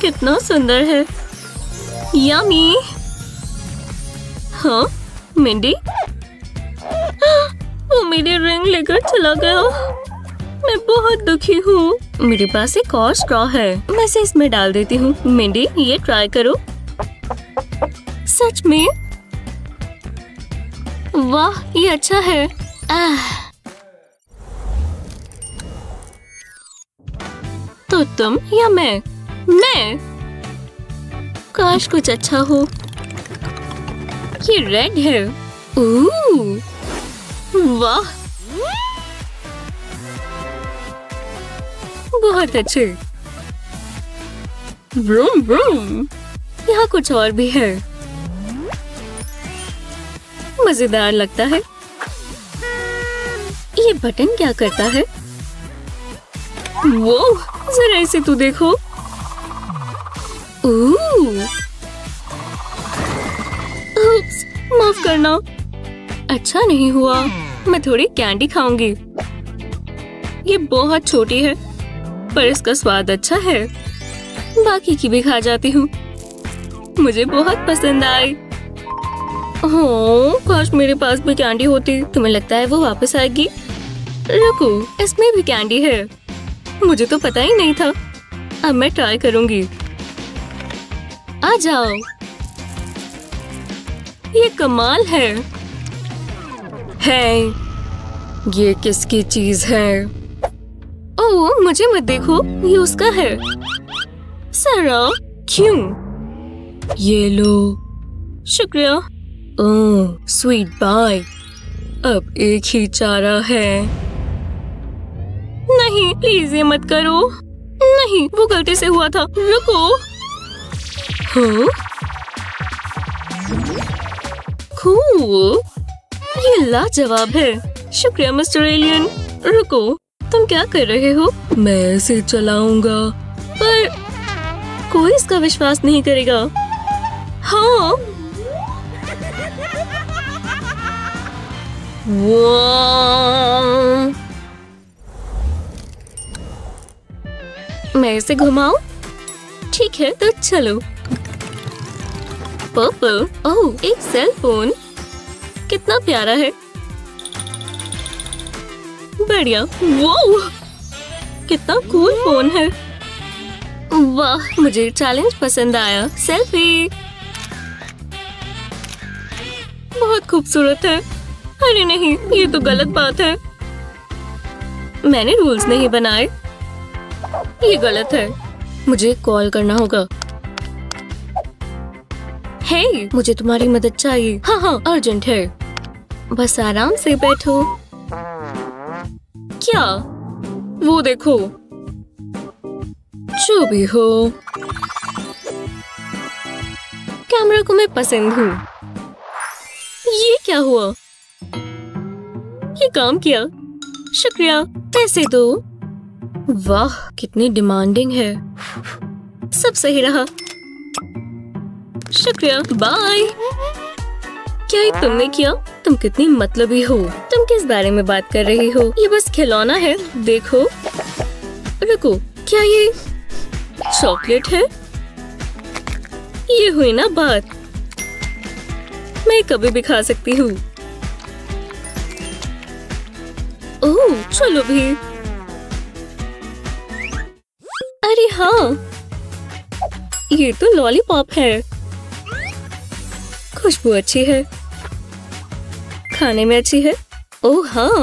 कितना सुंदर है, यामी। हाँ मिंडी, वो मेरी रिंग लेकर चला गया, मैं बहुत दुखी हूँ। मेरे पास एक और स्ट्रॉ है, मैं इसे इसमें डाल देती हूँ। मिंडी ये ट्राई करो, सच में वाह ये अच्छा है। तो तुम या मैं? काश कुछ अच्छा हो। ये रेड है। वाह बहुत अच्छे। ब्रूम ब्रूम, यहाँ कुछ और भी है, मजेदार लगता है। ये बटन क्या करता है? वो जरा इसे तू देखो। उप्स, माफ करना, अच्छा नहीं हुआ। मैं थोड़ी कैंडी खाऊंगी। ये बहुत छोटी है पर इसका स्वाद अच्छा है। बाकी की भी खा जाती हूँ, मुझे बहुत पसंद आई। काश मेरे पास भी कैंडी होती। तुम्हें लगता है वो वापस आएगी? रुको, इसमें भी कैंडी है, मुझे तो पता ही नहीं था। अब मैं ट्राई करूंगी। आ जाओ, ये कमाल है। है, ये किसकी चीज है? ओह मुझे मत देखो, ये उसका है। सारा क्यों? ये लो, शुक्रिया। ओह स्वीट बाय, अब एक ही चारा है। नहीं प्लीज ये मत करो, नहीं वो गलती से हुआ था। रुको, हो कूल, ये लाजवाब है। शुक्रिया मिस्टर एलियन। रुको, तुम क्या कर रहे हो? मैं इसे चलाऊंगा पर कोई इसका विश्वास नहीं करेगा। हाँ मैं इसे घुमाऊं? ठीक है तो चलो। पर्पल, ओह एक सेल फोन, कितना प्यारा है। बढ़िया, वो कितना कूल फोन है। वाह मुझे चैलेंज पसंद आया। सेल्फी बहुत खूबसूरत है। अरे नहीं, ये तो गलत बात है, मैंने रूल्स नहीं बनाए, ये गलत है। मुझे कॉल करना होगा। हे, मुझे तुम्हारी मदद चाहिए। हाँ हाँ अर्जेंट है, बस आराम से बैठो। क्या? वो देखो, जो भी हो, कैमरा को मैं पसंद हूँ। ये क्या हुआ? ये काम किया, शुक्रिया। पैसे दो। वाह कितनी डिमांडिंग है। सब सही रहा, शुक्रिया बाय। क्या ये तुमने किया? तुम कितनी मतलबी हो, तुम किस बारे में बात कर रही हो? ये बस खिलौना है, देखो। रुको, क्या ये चॉकलेट है? ये हुई ना बात, मैं कभी भी खा सकती हूँ। ओह चलो भी। अरे हाँ, ये तो लॉलीपॉप है, खुशबू अच्छी है, खाने में अच्छी है। ओह हाँ,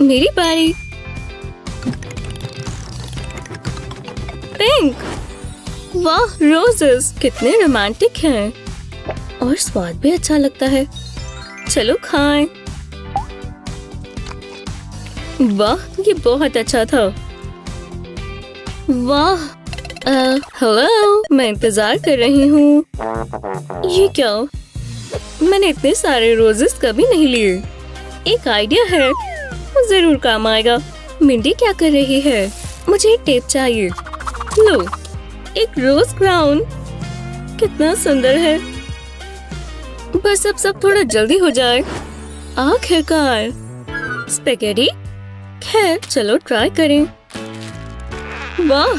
मेरी बारी। पिंक, वाह रोजेस कितने रोमांटिक हैं और स्वाद भी अच्छा लगता है। चलो खाएं। वाह ये बहुत अच्छा था। वाह हेलो, मैं इंतजार कर रही हूँ। ये क्या, मैंने इतने सारे रोजेस कभी नहीं लिए। एक आइडिया है, जरूर काम आएगा। मिंडी क्या कर रही है? मुझे एक टेप चाहिए। लो, एक रोज क्राउन, कितना सुंदर है। बस अब सब थोड़ा जल्दी हो जाए। आखिरकार स्पेगेटी। खैर चलो ट्राई करें। वाह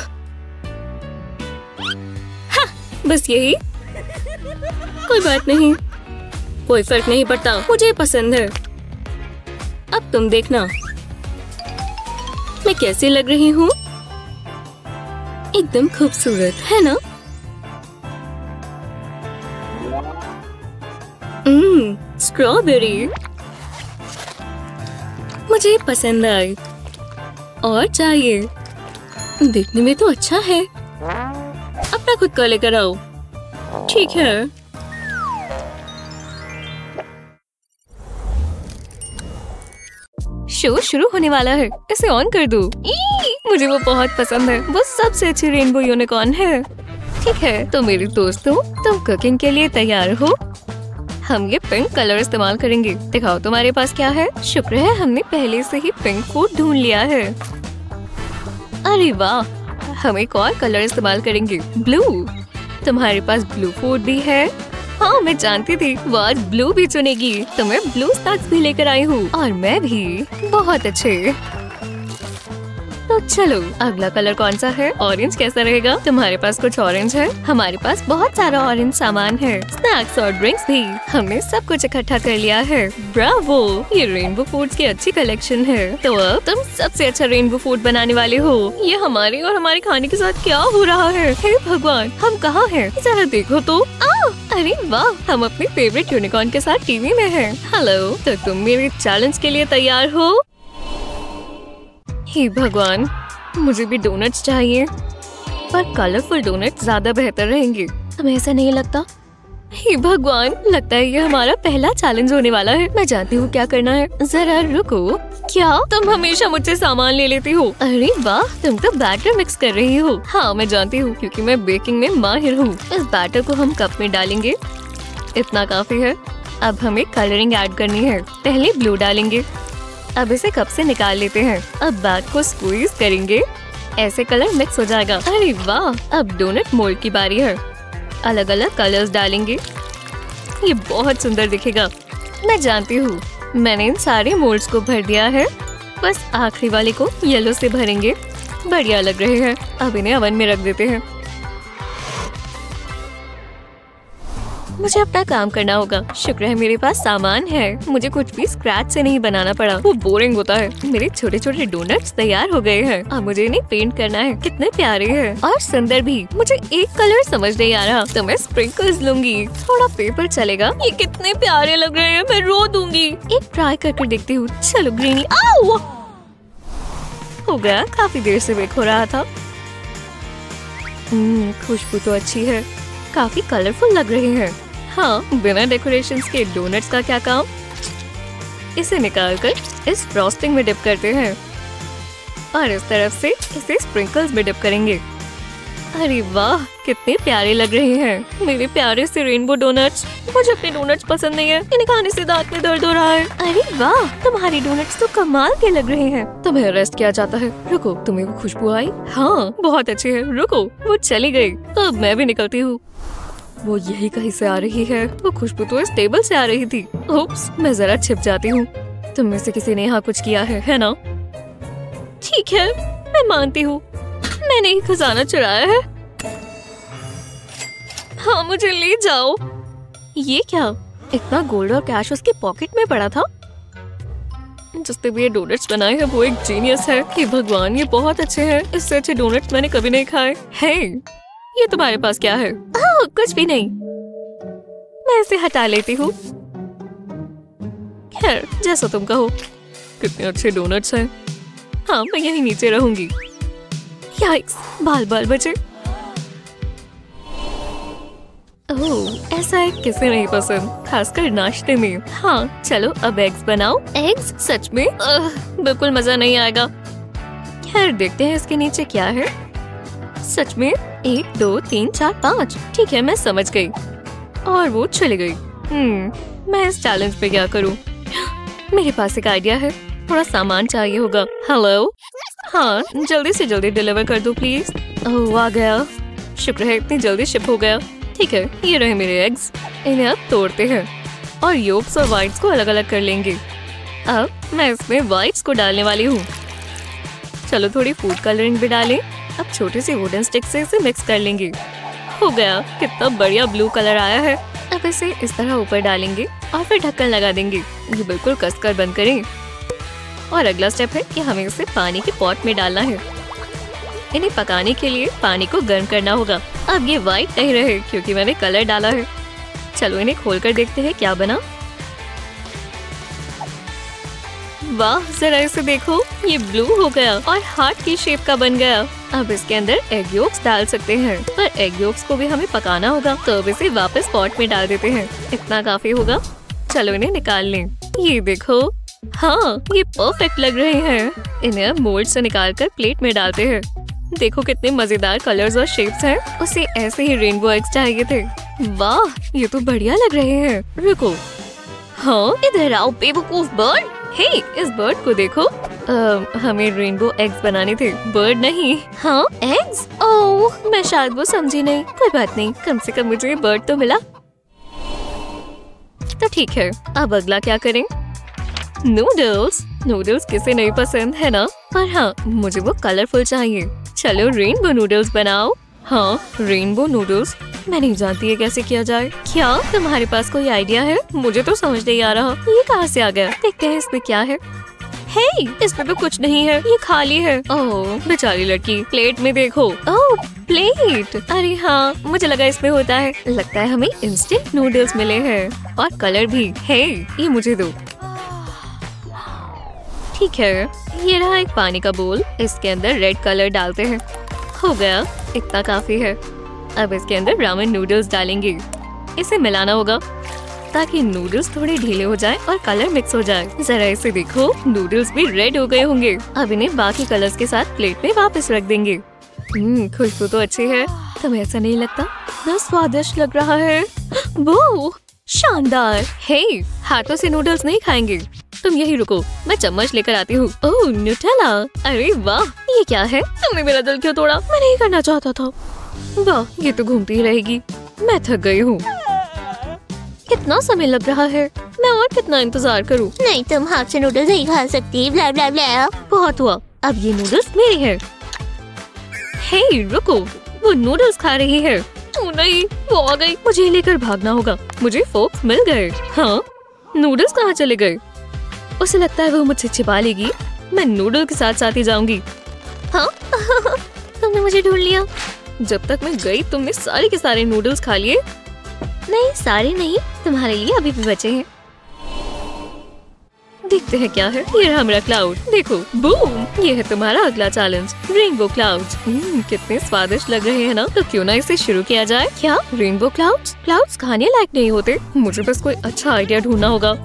हाँ, बस यही। कोई बात नहीं, कोई फर्क नहीं पड़ता, मुझे पसंद है। अब तुम देखना मैं कैसे लग रही हूँ। एकदम खूबसूरत है ना? स्ट्रॉबेरी मुझे पसंद आई। और चाहिए, देखने में तो अच्छा है। अपना खुद का लेकर आओ। ठीक है। शो शुरू होने वाला है, इसे ऑन कर दो। मुझे वो बहुत पसंद है, वो सबसे अच्छी रेनबो यूनिकॉर्न है। ठीक है तो मेरे दोस्तों, तुम कुकिंग के लिए तैयार हो? हम ये पिंक कलर इस्तेमाल करेंगे। दिखाओ तुम्हारे पास क्या है। शुक्र है हमने पहले से ही पिंक को ढूंढ लिया है। अरे वाह, हम एक और कलर इस्तेमाल करेंगे, ब्लू। तुम्हारे पास ब्लू फूड भी है। हाँ मैं जानती थी वो आज ब्लू भी चुनेगी। तो मैं ब्लू स्टॉक्स भी लेकर आई हूँ, और मैं भी। बहुत अच्छे, तो चलो अगला कलर कौन सा है? ऑरेंज कैसा रहेगा? तुम्हारे पास कुछ ऑरेंज है? हमारे पास बहुत सारा ऑरेंज सामान है, स्नैक्स और ड्रिंक्स भी। हमने सब कुछ इकट्ठा कर लिया है। ब्रावो, ये रेनबो फूड्स की अच्छी कलेक्शन है। तो अब तुम सबसे अच्छा रेनबो फूड बनाने वाले हो। ये हमारे और हमारे खाने के साथ क्या हो रहा है? हे भगवान, हम कहाँ हैं? जरा देखो तो। अरे वाह, हम अपने फेवरेट यूनिकॉर्न के साथ टीवी में हैं। हेलो, तो तुम मेरे चैलेंज के लिए तैयार हो? हे भगवान, मुझे भी डोनट्स चाहिए, पर कलरफुल डोनट्स ज्यादा बेहतर रहेंगे। तुम्हें ऐसा नहीं लगता? हे भगवान, लगता है ये हमारा पहला चैलेंज होने वाला है। मैं जानती हूँ क्या करना है, जरा रुको। क्या तुम हमेशा मुझसे सामान ले लेती हो? अरे वाह, तुम तो बैटर मिक्स कर रही हो। हाँ मैं जानती हूँ, क्योंकि मैं बेकिंग में माहिर हूँ। इस बैटर को हम कप में डालेंगे, इतना काफी है। अब हमें कलरिंग ऐड करनी है। पहले ब्लू डालेंगे। अब इसे कप से निकाल लेते हैं। अब बैग को स्क्वीज करेंगे, ऐसे कलर मिक्स हो जाएगा। अरे वाह, अब डोनट मोल्ड की बारी है। अलग अलग कलर्स डालेंगे, ये बहुत सुंदर दिखेगा। मैं जानती हूँ, मैंने इन सारे मोल्ड्स को भर दिया है। बस आखिरी वाले को येलो से भरेंगे। बढ़िया लग रहे हैं। अब इन्हें अवन में रख देते हैं। मुझे अपना काम करना होगा। शुक्र है मेरे पास सामान है, मुझे कुछ भी स्क्रैच से नहीं बनाना पड़ा, वो बोरिंग होता है। मेरे छोटे छोटे डोनट्स तैयार हो गए हैं। अब मुझे इन्हें पेंट करना है। कितने प्यारे हैं और सुंदर भी। मुझे एक कलर समझ नहीं आ रहा, तो मैं स्प्रिंकल्स लूंगी। थोड़ा पेपर चलेगा। ये कितने प्यारे लग रहे हैं, मैं रो दूंगी। एक ट्राई करके देखती हूँ। चलो ग्रीनी। आओ, हो गया। काफी देर से वेट हो रहा था। खुशबू तो अच्छी है, काफी कलरफुल लग रहे हैं। हाँ, बिना डेकोरेशंस के डोनट्स का क्या काम। इसे निकालकर इस फ्रॉस्टिंग में डिप करते हैं, और इस तरफ से इसे स्प्रिंकल्स में डिप करेंगे। अरे वाह, कितने प्यारे लग रहे हैं मेरे प्यारे से रेनबो डोनट्स। मुझे अपने डोनट्स पसंद नहीं है, इन्हें खाने से दांत में दर्द हो रहा है। अरे वाह, तुम्हारे डोनट्स तो कमाल के लग रहे हैं। तुम्हें रेस्ट किया जाता है। रुको, तुम्हें वो खुशबू आई? हाँ बहुत अच्छी है। रुको, वो चली गयी, अब मैं भी निकलती हूँ। वो यही कहीं से आ रही है। वो खुशबू तो इस टेबल से आ रही थी। ओप्स, मैं जरा छिप जाती हूँ। तुम में से किसी ने यहाँ कुछ किया है ना? ठीक है, मैं मानती हूँ, मैंने ही खजाना चुराया है। हाँ मुझे ले जाओ। ये क्या, इतना गोल्ड और कैश उसके पॉकेट में पड़ा था। जिसने भी ये डोनट्स बनाए हैं वो एक जीनियस है। हे भगवान, ये बहुत अच्छे हैं। इससे अच्छे डोनट्स मैंने कभी नहीं खाए। हे, ये तुम्हारे पास क्या है? कुछ भी नहीं, मैं इसे हटा लेती हूँ। खैर, जैसा तुम कहो। कितने अच्छे डोनट्स हैं। हाँ मैं यहीं नीचे रहूंगी। याइक्स, बाल बाल बचे। ओह, ऐसा एग किसे नहीं पसंद, खासकर नाश्ते में। हाँ चलो अब एग्स बनाओ। एग्स? सच में? बिल्कुल मजा नहीं आएगा। खैर देखते हैं इसके नीचे क्या है। सच में? 1 2 3 4 5। ठीक है मैं समझ गई। और वो चली गई। मैं इस चैलेंज पे क्या करूँ? मेरे पास एक आइडिया है, थोड़ा सामान चाहिए होगा। हेलो, हाँ जल्दी से जल्दी डिलीवर कर दो प्लीज। ओह आ गया, शुक्र है इतनी जल्दी शिप हो गया। ठीक है ये रहे मेरे एग्स, इन्हें अब तोड़ते हैं और योक्स और वाइट्स को अलग अलग कर लेंगे। अब मैं इसमें वाइट्स को डालने वाली हूँ। चलो थोड़ी फूड कलरिंग भी डालें। अब छोटे से वुडन स्टिक से इसे मिक्स कर लेंगे। हो गया, कितना बढ़िया ब्लू कलर आया है। अब इसे इस तरह ऊपर डालेंगे और फिर ढक्कन लगा देंगे। ये बिल्कुल कसकर बंद करें। और अगला स्टेप है कि हमें इसे पानी के पॉट में डालना है। इन्हें पकाने के लिए पानी को गर्म करना होगा। अब ये व्हाइट नहीं रहे क्योंकि मैंने कलर डाला है। चलो इन्हें खोलकर देखते हैं क्या बना। वाह जरा इसे देखो, ये ब्लू हो गया और हार्ट की शेप का बन गया। अब इसके अंदर एग योक्स डाल सकते हैं, पर एग योक्स को भी हमें पकाना होगा। तो अब इसे वापस पॉट में डाल देते हैं, इतना काफी होगा। चलो इन्हें निकाल लें। ये देखो, हाँ ये परफेक्ट लग रहे हैं। इन्हें मोल्ड से निकालकर प्लेट में डालते हैं। देखो कितने मजेदार कलर्स और शेप्स हैं। उसे ऐसे ही रेनबो एग्स चाहिए थे। वाह ये तो बढ़िया लग रहे हैं। रुको, हाँ इधर आओ बेवकूफ बर्ड। हे इस बर्ड को देखो। हमें रेनबो एग्स बनाने थे, बर्ड नहीं। हाँ एग्स? ओह मैं शायद वो समझी नहीं। कोई बात नहीं, कम से कम मुझे बर्ड तो मिला। तो ठीक है अब अगला क्या करें? नूडल्स। नूडल्स किसे नहीं पसंद है ना? पर हाँ मुझे वो कलरफुल चाहिए। चलो रेनबो नूडल्स बनाओ। हाँ रेनबो नूडल्स, मैं नहीं जानती है कैसे किया जाए। क्या तुम्हारे पास कोई आइडिया है? मुझे तो समझ नहीं आ रहा, ये कहाँ से आ गया। देखते हैं इसमें क्या है। हे इसमें तो कुछ नहीं है, ये खाली है। ओह बेचारी लड़की, प्लेट में देखो। ओह प्लेट, अरे हाँ मुझे लगा इसमें होता है। लगता है हमें इंस्टेंट नूडल्स मिले हैं और कलर भी। हे ये मुझे दो। ठीक है ये रहा एक पानी का बोल, इसके अंदर रेड कलर डालते हैं। हो गया, इतना काफी है। अब इसके अंदर रामेन नूडल्स डालेंगे। इसे मिलाना होगा ताकि नूडल्स थोड़े ढीले हो जाएं और कलर मिक्स हो जाए। जरा इसे देखो, नूडल्स भी रेड हो गए होंगे। अब इन्हें बाकी कलर्स के साथ प्लेट में वापस रख देंगे। खुशबू तो अच्छी है, तुम्हें ऐसा नहीं लगता? बहुत स्वादिष्ट लग रहा है। वो शानदार। हे हाथों से नूडल्स नहीं खाएंगे, तुम यही रुको, मैं चम्मच लेकर आती हूँ। ओह न्यूटेला, अरे वाह ये क्या है? तुमने मेरा दिल क्यों तोड़ा? मैं नहीं करना चाहता था। वाह ये तो घूमती ही रहेगी, मैं थक गई हूँ। कितना समय लग रहा है, मैं और कितना इंतजार करूँ? नहीं तुम हाथ से नूडल्स नहीं खा सकती। Blah blah blah. बहुत हुआ, अब ये नूडल्स मेरे हैं। हे रुको, वो नूडल्स खा रही है। नहीं वो आ गई, मुझे लेकर भागना होगा। मुझे फोक्स मिल गए। हाँ नूडल्स कहाँ चले गए? उसे लगता है वो मुझसे छिपा लेगी। मैं नूडल के साथ साथ ही जाऊंगी। हाँ तुमने मुझे ढूंढ लिया। जब तक मैं गई तुमने सारे के सारे नूडल्स खा लिए। नहीं सारे नहीं, तुम्हारे लिए अभी भी बचे हैं। देखते हैं क्या है। ये रहा मेरा क्लाउड, देखो। बूम, ये है तुम्हारा अगला चैलेंज, रेनबो क्लाउड्स। कितने स्वादिष्ट लग रहे हैं ना? तो क्यों ना इसे शुरू किया जाए। क्या रेनबो क्लाउड्स? क्लाउड्स खाने लायक नहीं होते। मुझे बस कोई अच्छा आइडिया ढूंढना होगा।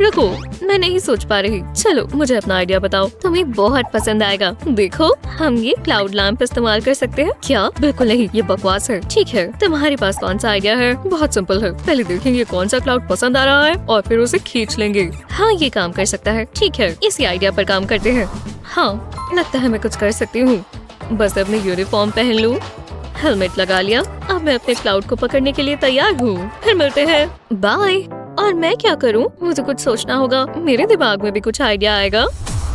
रुको मैं नहीं सोच पा रही। चलो मुझे अपना आइडिया बताओ, तुम्हें बहुत पसंद आएगा। देखो हम ये क्लाउड लैंप इस्तेमाल कर सकते हैं। क्या? बिल्कुल नहीं, ये बकवास है। ठीक है तुम्हारे पास कौन सा आइडिया है? बहुत सिंपल है, पहले देखेंगे कौन सा क्लाउड पसंद आ रहा है और फिर उसे खींच लेंगे। हाँ ये काम कर सकता है। ठीक है इसी आइडिया पर काम करते हैं। हाँ लगता है मैं कुछ कर सकती हूँ। बस अपने यूनिफॉर्म पहन लूँ। हेलमेट लगा लिया, अब मैं अपने क्लाउड को पकड़ने के लिए तैयार हूँ। फिर मिलते हैं, बाय। और मैं क्या करूं? मुझे कुछ सोचना होगा, मेरे दिमाग में भी कुछ आइडिया आएगा।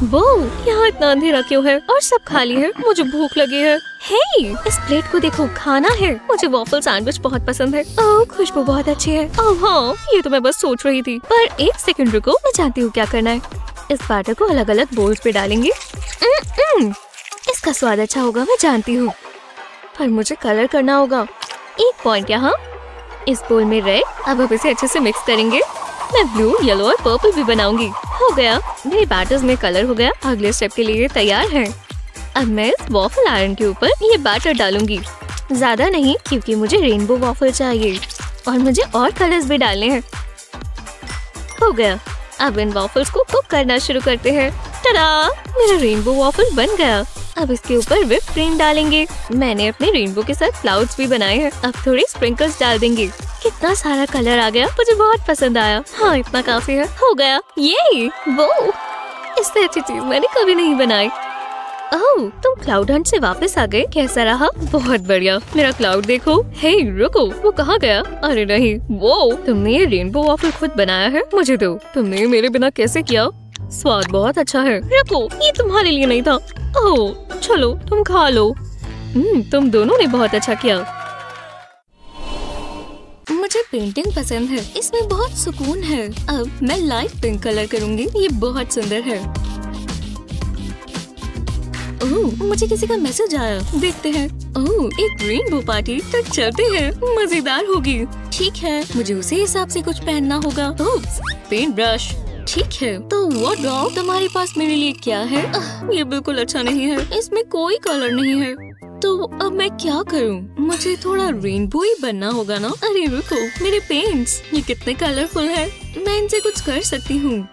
वो यहाँ इतना अंधेरा क्यों है और सब खाली है? मुझे भूख लगी है। हे इस प्लेट को देखो, खाना है। मुझे वॉफल सैंडविच बहुत पसंद है। ओह खुशबू बहुत अच्छी है। ओह हाँ ये तो मैं बस सोच रही थी। पर एक सेकंड रुको, मैं जानती हूँ क्या करना है। इस बैटर को अलग अलग बोल्स पे डालेंगे। इसका स्वाद अच्छा होगा, मैं जानती हूँ, पर मुझे कलर करना होगा। एक पॉइंट यहाँ, इस बोल में रेड। अब इसे अच्छे से मिक्स करेंगे। मैं ब्लू, येलो और पर्पल भी बनाऊंगी। हो गया, मेरे बैटर्स में कलर हो गया। अगले स्टेप के लिए तैयार है। अब मैं इस वॉफल आयरन के ऊपर ये बैटर डालूंगी। ज़्यादा नहीं क्योंकि मुझे रेनबो वॉफल चाहिए और मुझे और कलर्स भी डालने हैं। हो गया, अब इन वॉफल्स को कुक करना शुरू करते हैं। तड़ा, मेरा रेनबो वॉफल बन गया। अब इसके ऊपर व्हिप क्रीम डालेंगे। मैंने अपने रेनबो के साथ क्लाउड्स भी बनाए हैं। अब थोड़ी स्प्रिंकल्स डाल देंगे। कितना सारा कलर आ गया, मुझे बहुत पसंद आया। हाँ, इतना काफी है। हो गया, ये वो इससे अच्छी चीज मैंने कभी नहीं बनाई। ओह, तुम क्लाउड हंट से वापस आ गए। कैसा रहा? बहुत बढ़िया। मेरा क्लाउड देखो। हे रुको, वो कहाँ गया? अरे नहीं, वो तुमने ये रेनबो वॉफल खुद बनाया है? मुझे दो। तुमने मेरे बिना कैसे किया? स्वाद बहुत अच्छा है। रखो, ये तुम्हारे लिए नहीं था। ओह चलो, तुम खा लो। तुम दोनों ने बहुत अच्छा किया। मुझे पेंटिंग पसंद है, इसमें बहुत सुकून है। अब मैं लाइट पिंक कलर करूँगी, ये बहुत सुंदर है। ओह, मुझे किसी का मैसेज आया, देखते हैं। ओह, एक रेनबो पार्टी, तो चलते हैं, मजेदार होगी। ठीक है, मुझे उसी हिसाब से कुछ पहनना होगा। Oops, paint brush. ठीक है, तो वो ड्रॉ तुम्हारे पास मेरे लिए क्या है? ये बिल्कुल अच्छा नहीं है, इसमें कोई कलर नहीं है। तो अब मैं क्या करूं? मुझे थोड़ा रेनबो ही बनना होगा ना। अरे रुको, मेरे पेंट्स, ये कितने कलरफुल है। मैं इनसे कुछ कर सकती हूँ,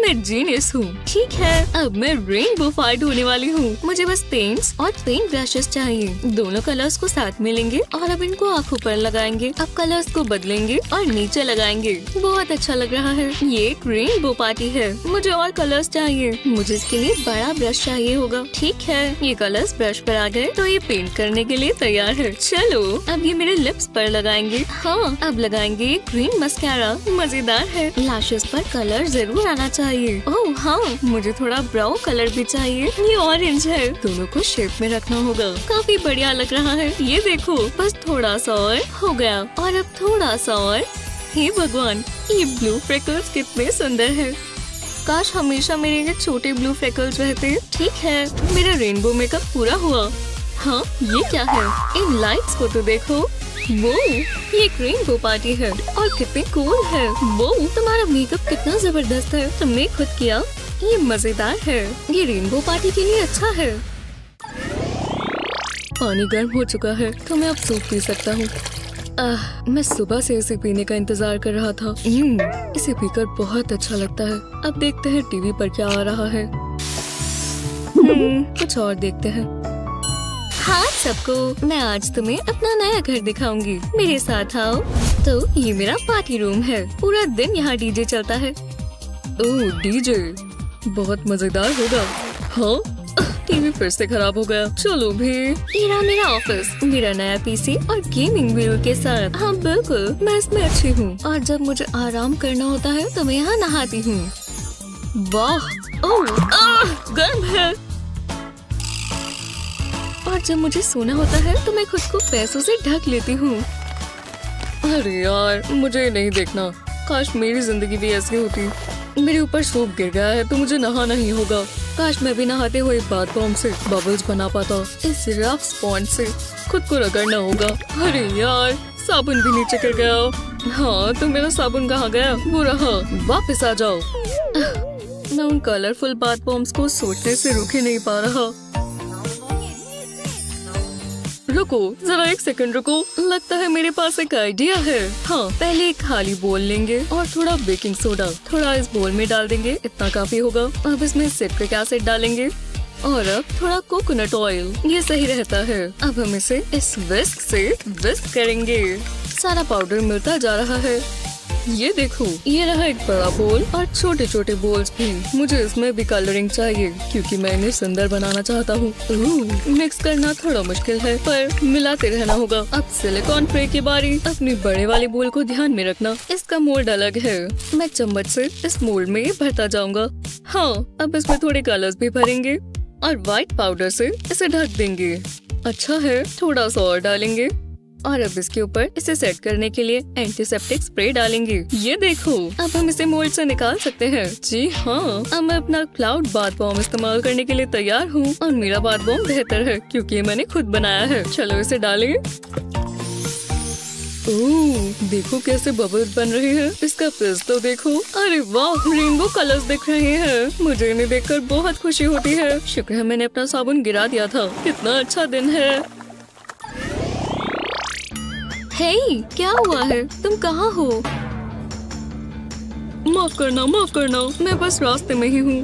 मैं जीनियस हूँ। ठीक है, अब मैं रेनबो फाइट होने वाली हूँ। मुझे बस पेंट्स और पेंट ब्रशेस चाहिए। दोनों कलर्स को साथ में लेंगे और अब इनको आंखों पर लगाएंगे। अब कलर्स को बदलेंगे और नीचे लगाएंगे। बहुत अच्छा लग रहा है। ये एक रेनबो पार्टी है। मुझे और कलर्स चाहिए। मुझे इसके लिए बड़ा ब्रश चाहिए होगा। ठीक है, ये कलर्स ब्रश पर आ गए, तो ये पेंट करने के लिए तैयार है। चलो, अब ये मेरे लिप्स पर लगाएंगे। हाँ, अब लगाएंगे ग्रीन मस्कारा, मजेदार है। लैशेस पर कलर जरूर आना चाहिए। ओह हाँ, मुझे थोड़ा ब्राउन कलर भी चाहिए, ये ऑरेंज है। दोनों को शेप में रखना होगा। काफी बढ़िया लग रहा है, ये देखो। बस थोड़ा सा और हो गया, और अब थोड़ा सा और। हे भगवान, ये ब्लू फ्रेकल्स कितने सुंदर है। काश हमेशा मेरे ये छोटे ब्लू फ्रेकल्स रहते। ठीक है, मेरा रेनबो मेकअप पूरा हुआ। हाँ, ये क्या है? इन लाइट्स को तो देखो। वो ये रेनबो पार्टी है और कितने कूल है। वो तुम्हारा मेकअप कितना जबरदस्त है, तुमने खुद किया, ये मजेदार है। ये रेनबो पार्टी के लिए अच्छा है। पानी गर्म हो चुका है, तो मैं अब सूप पी सकता हूँ। मैं सुबह से इसे पीने का इंतजार कर रहा था। इसे पीकर बहुत अच्छा लगता है। अब देखते हैं टीवी पर क्या आ रहा है। कुछ और देखते हैं। हाँ सबको, मैं आज तुम्हें अपना नया घर दिखाऊंगी, मेरे साथ आओ। तो ये मेरा पार्टी रूम है, पूरा दिन यहाँ डीजे चलता है। ओह डीजे, बहुत मजेदार होगा। हाँ, टीवी फिर से खराब हो गया। चलो भी, ये रहा मेरा ऑफिस, मेरा नया पीसी और गेमिंग व्हील के साथ। हाँ बिल्कुल, मैं इसमें अच्छी हूँ। और जब मुझे आराम करना होता है तो मैं यहाँ नहाती हूँ। वाह, गर्म है। और जब मुझे सोना होता है तो मैं खुद को पैसों से ढक लेती हूँ। अरे यार, मुझे नहीं देखना। काश मेरी जिंदगी भी ऐसी होती। मेरे ऊपर सूप गिर गया है तो मुझे नहाना ही होगा। काश मैं भी नहाते हुए बाथ बॉम से बबल्स बना पाता। इस रफ स्पॉन्ज से खुद को रगड़ना होगा। अरे यार, साबुन भी नीचे गिर गया। हाँ, तो मेरा साबुन कहाँ गया? वो रहा, वापस आ जाओ। मैं उन कलरफुल बाथ बॉम्स को सोचने से रुक ही नहीं पा रहा। रुको जरा, एक सेकंड रुको, लगता है मेरे पास एक आइडिया है। हाँ, पहले एक खाली बोल लेंगे और थोड़ा बेकिंग सोडा थोड़ा इस बोल में डाल देंगे, इतना काफी होगा। अब इसमें सिट्रिक एसिड डालेंगे और अब थोड़ा कोकोनट ऑयल, ये सही रहता है। अब हम इसे इस विस्क से विस्क करेंगे। सारा पाउडर मिलता जा रहा है। ये देखो, ये रहा एक बड़ा बोल और छोटे छोटे बोल्स भी। मुझे इसमें भी कलरिंग चाहिए क्योंकि मैं इन्हें सुंदर बनाना चाहता हूँ। मिक्स करना थोड़ा मुश्किल है, पर मिलाते रहना होगा। अब सिलिकॉन ट्रे की बारी। अपने बड़े वाले बोल को ध्यान में रखना, इसका मोल्ड अलग है। मैं चम्मच से इस मोल्ड में भरता जाऊंगा। हाँ, अब इसमें थोड़े कलर्स भी भरेंगे और व्हाइट पाउडर से इसे ढक देंगे। अच्छा है, थोड़ा सा और डालेंगे और अब इसके ऊपर इसे सेट करने के लिए एंटीसेप्टिक स्प्रे डालेंगे। ये देखो, अब हम इसे मोल्ड से निकाल सकते हैं। जी हाँ, अब मैं अपना क्लाउड बाथ बॉम्ब इस्तेमाल करने के लिए तैयार हूँ। और मेरा बाथ बॉम्ब बेहतर है क्योंकि मैंने खुद बनाया है। चलो इसे डालें। ओह देखो कैसे बबल्स बन रहे हैं। इसका फिज़ तो देखो। अरे वाह, रेनबो कलर्स दिख रहे हैं। मुझे इन्हें देखकर बहुत खुशी होती है। शुक्र है मैंने अपना साबुन गिरा दिया था। कितना अच्छा दिन है। हे, क्या हुआ है? तुम कहाँ हो? माफ करना मैं बस रास्ते में ही हूँ।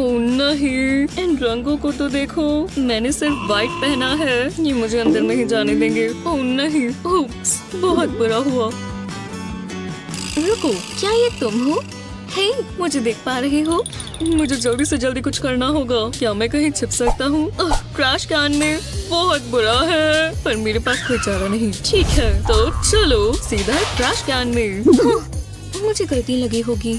ओह नहीं, इन रंगों को तो देखो, मैंने सिर्फ व्हाइट पहना है, ये मुझे अंदर में ही जाने देंगे। ओह नहीं, ओप्स, बहुत बुरा हुआ। रुको, क्या ये तुम हो? हे, मुझे देख पा रहे हो? मुझे जल्दी से जल्दी कुछ करना होगा। क्या मैं कहीं छिप सकता हूँ? क्रैश कैन में बहुत बुरा है, पर मेरे पास कोई चारा नहीं। ठीक है तो चलो सीधा क्रैश कैन में। मुझे गलती लगी होगी।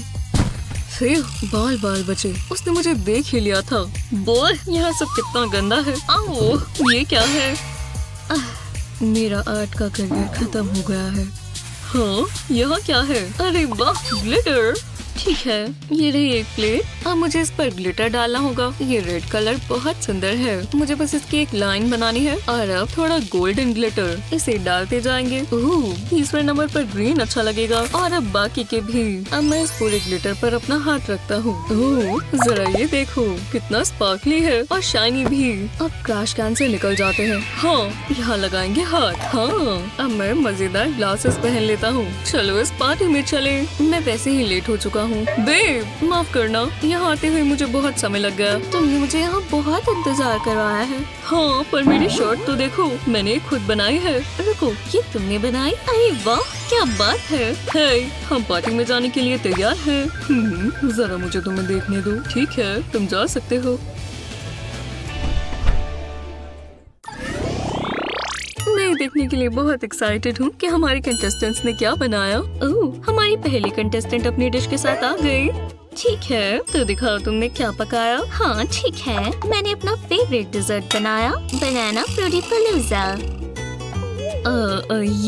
फिर बाल बाल बचे, उसने मुझे देख ही लिया था। बोल, यहाँ सब कितना गंदा है। आओ, ये क्या है? मेरा आर्ट का करियर खत्म हो गया है। हाँ, यहाँ क्या है? अरे वाह, ग्लिटर। ठीक है, ये रही एक प्लेट। अब मुझे इस पर ग्लिटर डालना होगा। ये रेड कलर बहुत सुंदर है, मुझे बस इसकी एक लाइन बनानी है। और अब थोड़ा गोल्डन ग्लिटर, इसे डालते जाएंगे। ओह, तीसरे नंबर पर ग्रीन अच्छा लगेगा। और अब बाकी के भी। अब मैं इस पूरे ग्लिटर पर अपना हाथ रखता हूँ। ओह, जरा ये देखो, कितना स्पार्कली है और शाइनी भी। अब क्रैश कैन से निकल जाते हैं। हाँ, यहाँ लगाएंगे हाथ। हाँ, अब मैं मजेदार ग्लासेस पहन लेता हूँ। चलो इस पार्टी में चले। मैं वैसे ही लेट हो चुका हूँ। बेब, माफ करना, यहाँ आते हुए मुझे बहुत समय लग गया। तुमने मुझे यहाँ बहुत इंतजार करवाया है। हाँ, पर मेरी शर्ट तो देखो, मैंने खुद बनाई है। रुको, ये तुमने बनाई? अरे वाह, क्या बात है। हे, हम पार्टी में जाने के लिए तैयार हैं। जरा मुझे तुम्हें देखने दो। ठीक है, तुम जा सकते हो। देखने के लिए बहुत एक्साइटेड हूँ कि हमारे कंटेस्टेंट्स ने क्या बनाया। ओह, हमारी पहली कंटेस्टेंट अपनी डिश के साथ आ गई। ठीक है, तो दिखाओ तुमने क्या पकाया। हाँ ठीक है, मैंने अपना फेवरेट डिजर्ट बनाया, बनाना फ्रूटी फलूजा।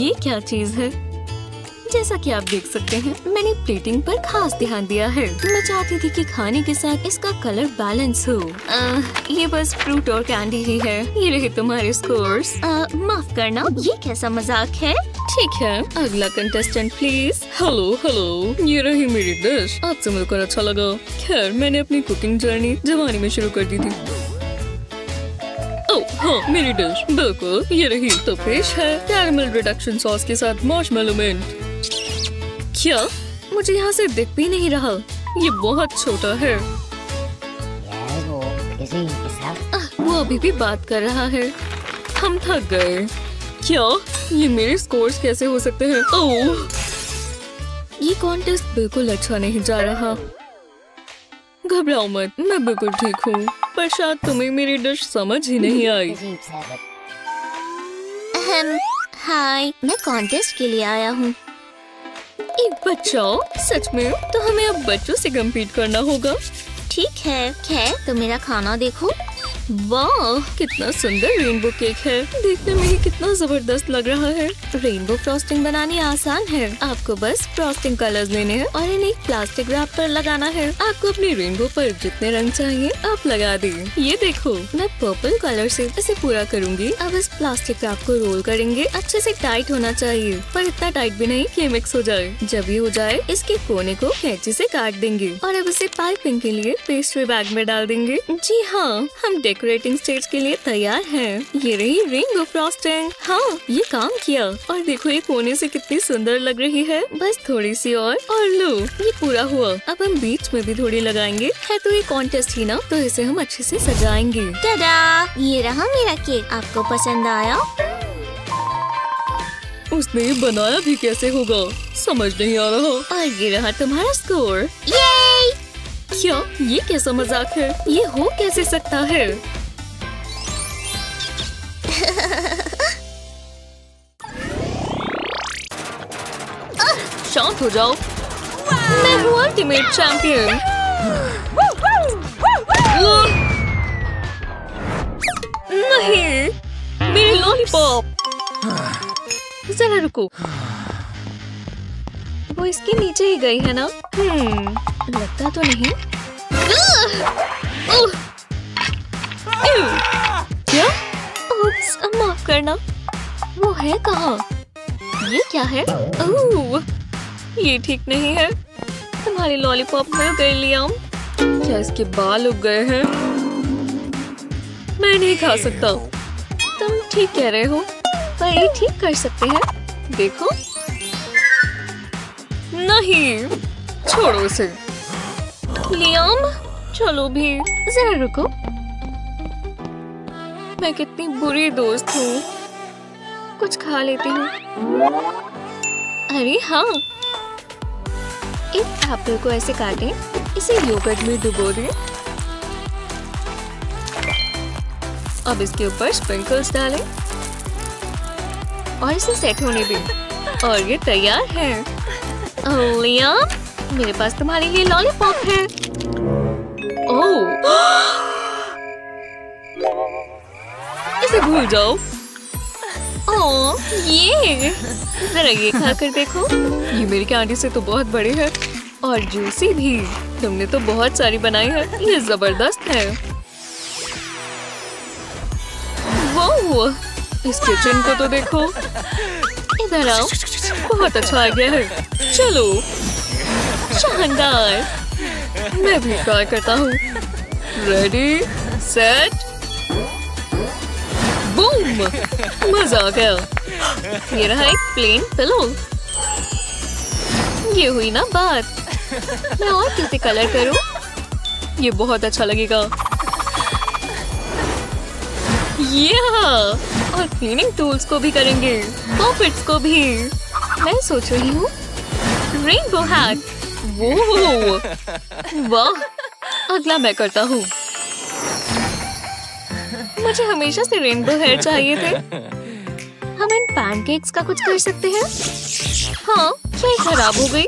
ये क्या चीज है? जैसा कि आप देख सकते हैं, मैंने प्लेटिंग पर खास ध्यान दिया है। मैं चाहती थी कि खाने के साथ इसका कलर बैलेंस हो। ये बस फ्रूट और कैंडी ही है। ये रहे तुम्हारे स्कोर्स। माफ करना, ये कैसा मजाक है। ठीक है, अगला कंटेस्टेंट प्लीज। हेलो हेलो, ये रही मेरी डिश। आपसे मिलकर अच्छा लगा। खैर, मैंने अपनी कुकिंग जर्नी जवानी में शुरू कर दी थी। हाँ, मेरी डिश बिल्कुल ये रही। तो पेश है कैरमल रिडक्शन सॉस के साथ मार्शमेलो मिंट। क्या मुझे यहाँ से दिख भी नहीं रहा, ये बहुत छोटा है। वो अभी भी बात कर रहा है। हम थक गए। क्या ये मेरे स्कोर्स कैसे हो सकते हैं? ओह, ये कॉन्टेस्ट बिल्कुल अच्छा नहीं जा रहा। घबराओ मत, मैं बिल्कुल ठीक हूँ, पर शायद तुम्हें मेरी डिश समझ ही नहीं आई। हाय, मैं कॉन्टेस्ट के लिए आया हूँ। एक बच्चों, सच में? तो हमें अब बच्चों से कम्पीट करना होगा। ठीक है। खैर, तो मेरा खाना देखो। वाह, कितना सुंदर रेनबो केक है। देखने में ही कितना जबरदस्त लग रहा है। रेनबो फ्रॉस्टिंग बनानी आसान है। आपको बस फ्रॉस्टिंग कलर्स लेने हैं और इन्हें प्लास्टिक रैप पर लगाना है। आपको अपने रेनबो पर जितने रंग चाहिए आप लगा दें। ये देखो, मैं पर्पल कलर से इसे पूरा करूंगी। अब इस प्लास्टिक रैप को रोल करेंगे। अच्छे से टाइट होना चाहिए, पर इतना टाइट भी नहीं कि मिक्स हो जाए। जब ये हो जाए, इसके कोने को कैंची से काट देंगे और अब इसे पाइपिंग के लिए पेस्ट्री बैग में डाल देंगे। जी हाँ, हम डेकोरेटिंग स्टेज के लिए तैयार हैं। ये रही रिंग ऑफ फ्रॉस्टिंग। हाँ, ये काम किया। और देखो, ये कोने से कितनी सुंदर लग रही है। बस थोड़ी सी और लो, ये पूरा हुआ। अब हम बीच में भी थोड़ी लगाएंगे। है तो ये कॉन्टेस्ट ही ना, तो इसे हम अच्छे से सजाएंगे। टाडा, ये रहा मेरा केक। आपको पसंद आया? उसने बनाया भी कैसे होगा, समझ नहीं आ रहा। और ये रहा तुम्हारा स्कोर। ये क्या, ये कैसा मजाक है? ये हो कैसे सकता है? शांत हो जाओ, मैं हूँ अल्टीमेट चैंपियन। नहीं, मेरी लॉलीपॉप। जरा रुको, वो इसके नीचे ही गई है ना? लगता तो नहीं। क्या? उप्स, माफ करना। वो है कहाँ? ये क्या है? ओह, ये ठीक नहीं है। तुम्हारे लॉलीपॉप मिल गए लियाम। क्या इसके बाल उग गए हैं? मैं नहीं खा सकता। तुम ठीक कह रहे हो, पर ये ठीक कर सकते हैं। देखो। नहीं, छोड़ो उसे। लियाम, चलो भी, जरा रुको। मैं कितनी बुरी दोस्त हूँ। कुछ खा लेती हूँ। अरे हाँ, एक एप्पल को ऐसे काटें, इसे योगर्ट में डुबो दें। अब इसके ऊपर स्प्रिंकल्स डालें और इसे सेट होने दें। और ये तैयार है। लियाम, मेरे पास तुम्हारे लिए लॉलीपॉप है। ओह, इसे भूल जाओ। ओह, ये जरा ये खाकर देखो। ये मेरे के आंटी से तो बहुत बड़े हैं और जूसी भी। तुमने तो बहुत सारी बनाई है। ये जबरदस्त है। वो इस किचन को तो देखो। इधर आओ, बहुत अच्छा आ गया है। चलो, शानदार। मैं भी ट्राई करता हूँ। Ready, set, boom! मजा आ गया। ये रहा एक प्लेन पिलो। ये हुई ना बात। मैं और कैसे कलर करूँ? ये बहुत अच्छा लगेगा। और क्लीनिंग टूल्स को भी करेंगे, पॉपेट्स को भी। मैं सोच रही हूँ रेनबो हैट। वो वाह, अगला मैं करता हूँ। मुझे हमेशा से रेनबो हैट चाहिए थे। हम इन पैनकेक्स का कुछ कर सकते हैं। हाँ, ये खराब हो गई।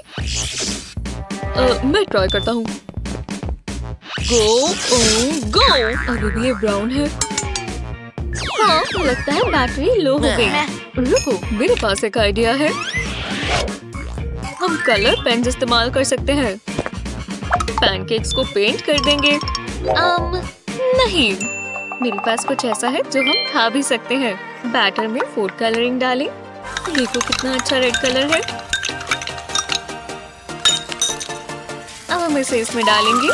मैं ट्राई करता हूँ। गो। अरे भी ये ब्राउन है। हाँ, लगता है बैटरी लो हो गई। रुको, मेरे पास एक आइडिया है। हम कलर पेन इस्तेमाल कर सकते हैं। पैनकेक्स को पेंट कर देंगे। नहीं, मेरे पास कुछ ऐसा है जो हम खा भी सकते हैं। बैटर में फूड कलरिंग डालें। देखो कितना अच्छा रेड कलर है। अब हम इसे इसमें डालेंगे।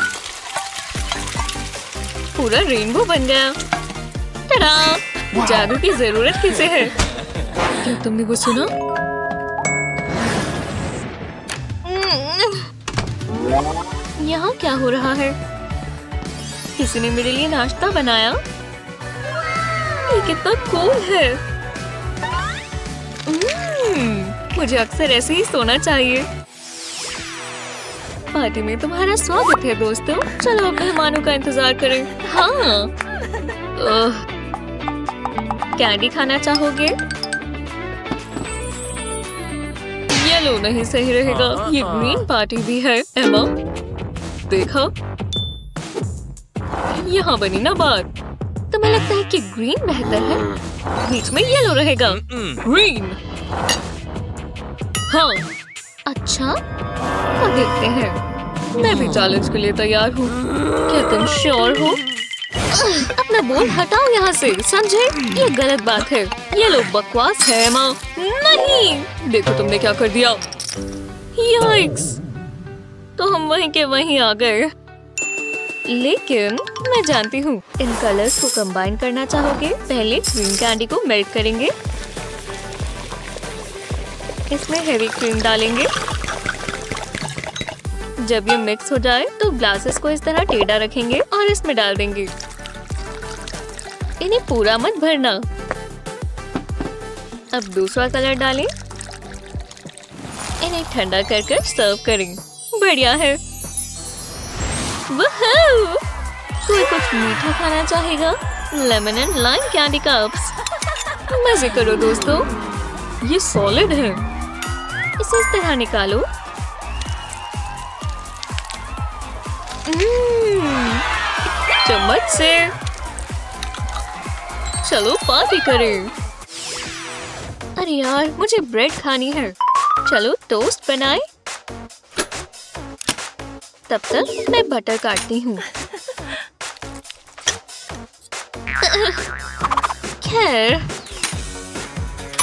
पूरा रेनबो बन गया। जादू की जरूरत किसे है? क्या तुमने वो सुना? यहाँ क्या हो रहा है? किसी ने मेरे लिए नाश्ता बनाया। ये कितना कूल है। मुझे अक्सर ऐसे ही सोना चाहिए। पार्टी में तुम्हारा स्वागत है दोस्तों। चलो अब मेहमानों का इंतजार करें। हाँ, कैंडी खाना चाहोगे? येलो नहीं सही रहेगा। ये ग्रीन पार्टी भी है। एमा, देखा, यहाँ बनी ना बात। तुम्हें लगता है कि ग्रीन बेहतर है? बीच में येलो रहेगा। ग्रीन। हाँ, अच्छा, तो देखते हैं। मैं भी चैलेंज के लिए तैयार हूँ। क्या तुम श्योर हो? अपना बोल हटाओ यहाँ से, समझे? ये गलत बात है। ये लोग बकवास है। माँ, नहीं, देखो तुमने क्या कर दिया। याइक्स, तो हम वहीं के वहीं आ गए। लेकिन मैं जानती हूँ, इन कलर्स को कंबाइन करना चाहोगे? पहले क्रीम कैंडी को मेल्ट करेंगे। इसमें हेवी क्रीम डालेंगे। जब ये मिक्स हो जाए तो ग्लासेस को इस तरह टेढ़ा रखेंगे और इसमें डाल देंगे। इन्हें पूरा मत भरना। अब दूसरा कलर डालें। इन्हें ठंडा करके सर्व करें। बढ़िया है। वाह! कोई कुछ मीठा खाना चाहेगा? Lemon and lime candy cups. मजे करो दोस्तों। ये सॉलिड है। इसे इस तरह निकालो। चम्मच से। चलो पार्टी करें। अरे यार, मुझे ब्रेड खानी है। चलो टोस्ट बनाएं। तब तक मैं बटर काटती हूँ। खैर,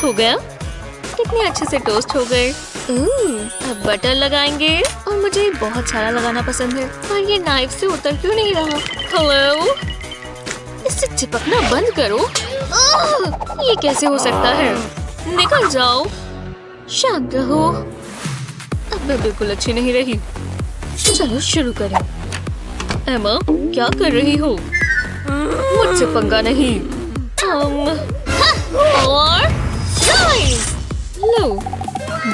हो गया। कितने अच्छे से टोस्ट हो गए। अब बटर लगाएंगे। और मुझे बहुत सारा लगाना पसंद है। और ये नाइफ से उतर क्यों नहीं रहा? हेलो, इससे चिपकना बंद करो। ये कैसे हो सकता है? निकल जाओ। शांत रहो, अब मैं बिल्कुल अच्छी नहीं रही। चलो शुरू करें। एमा, क्या कर रही हो? मुझसे पंगा नहीं। और लो,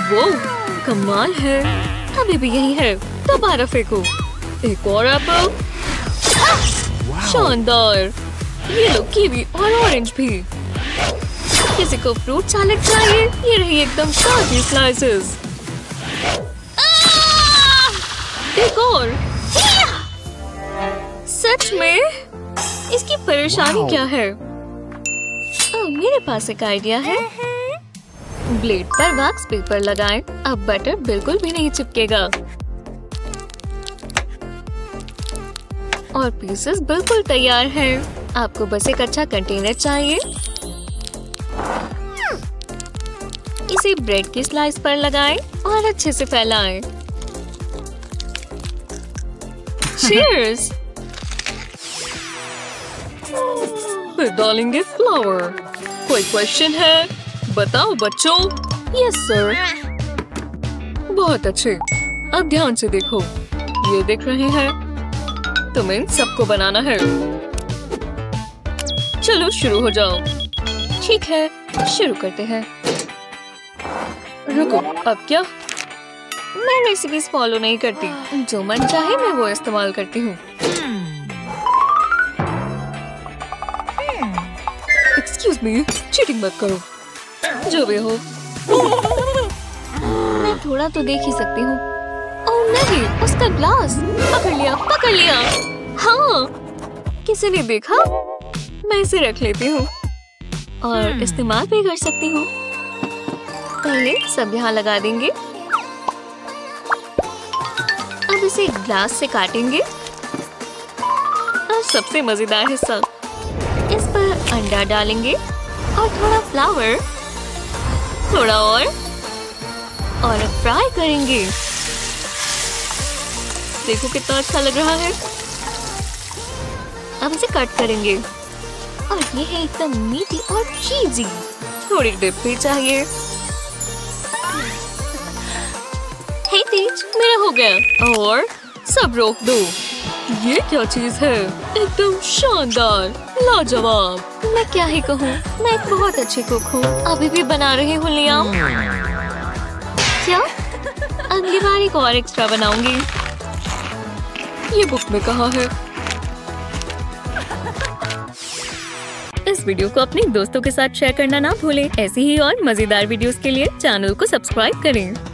वो कमाल है, अभी भी यही है। दोबारा फेंको, एक और एप्पल। शानदार, ये लो कीवी और ऑरेंज भी। किसी को फ्रूट सैलेड चाहिए? ये रही एकदम ताजी स्लाइसेस। एक और। सच में? इसकी परेशानी क्या है? मेरे पास एक आइडिया है। ब्लेड पर वैक्स पेपर लगाएं, अब बटर बिल्कुल भी नहीं चिपकेगा और पीसेस बिल्कुल तैयार हैं। आपको बस एक अच्छा कंटेनर चाहिए। इसे ब्रेड की स्लाइस पर लगाएं और अच्छे से फैलाएं। चीयर्स। फिर डालेंगे फ्लावर। कोई क्वेश्चन है? बताओ बच्चों। Yes sir. बहुत अच्छे, अब ध्यान से देखो। ये देख रहे हैं, तुम्हें इन सबको बनाना है। चलो शुरू हो जाओ। ठीक है, शुरू करते हैं। रुको, अब क्या? मैं रेसिपीज फॉलो नहीं करती, जो मन चाहे मैं वो इस्तेमाल करती हूँ। एक्सक्यूज मी, चीटिंग मत करो। जो भी हो, मैं थोड़ा तो देख ही सकती हूँ। ओह नहीं, उसका ग्लास पकड़ लिया, पकड़ लिया। हाँ, किसी ने देखा? मैं इसे रख लेती हूँ और इस्तेमाल भी कर सकती हूँ। पहले सब यहाँ लगा देंगे। अब इसे ग्लास से काटेंगे और सबसे मजेदार हिस्सा, इस पर अंडा डालेंगे और थोड़ा फ्लावर, थोड़ा और फ्राई करेंगे। देखो कितना अच्छा लग रहा है। अब इसे कट करेंगे और ये है एकदम मीठी और चीजी। थोड़ी डिप भी चाहिए। हे तेज, मेरा हो गया। और सब रोक दो। ये क्या चीज है? एकदम शानदार, लाजवाब। मैं क्या ही कहूँ, मैं एक बहुत अच्छी कुक हूँ। अभी भी बना रही हूँ लियाम। क्या? अगली बार एक और एक्स्ट्रा बनाऊंगी। ये बुक में कहा है। इस वीडियो को अपने दोस्तों के साथ शेयर करना ना भूलें। ऐसी ही और मजेदार वीडियोस के लिए चैनल को सब्सक्राइब करें।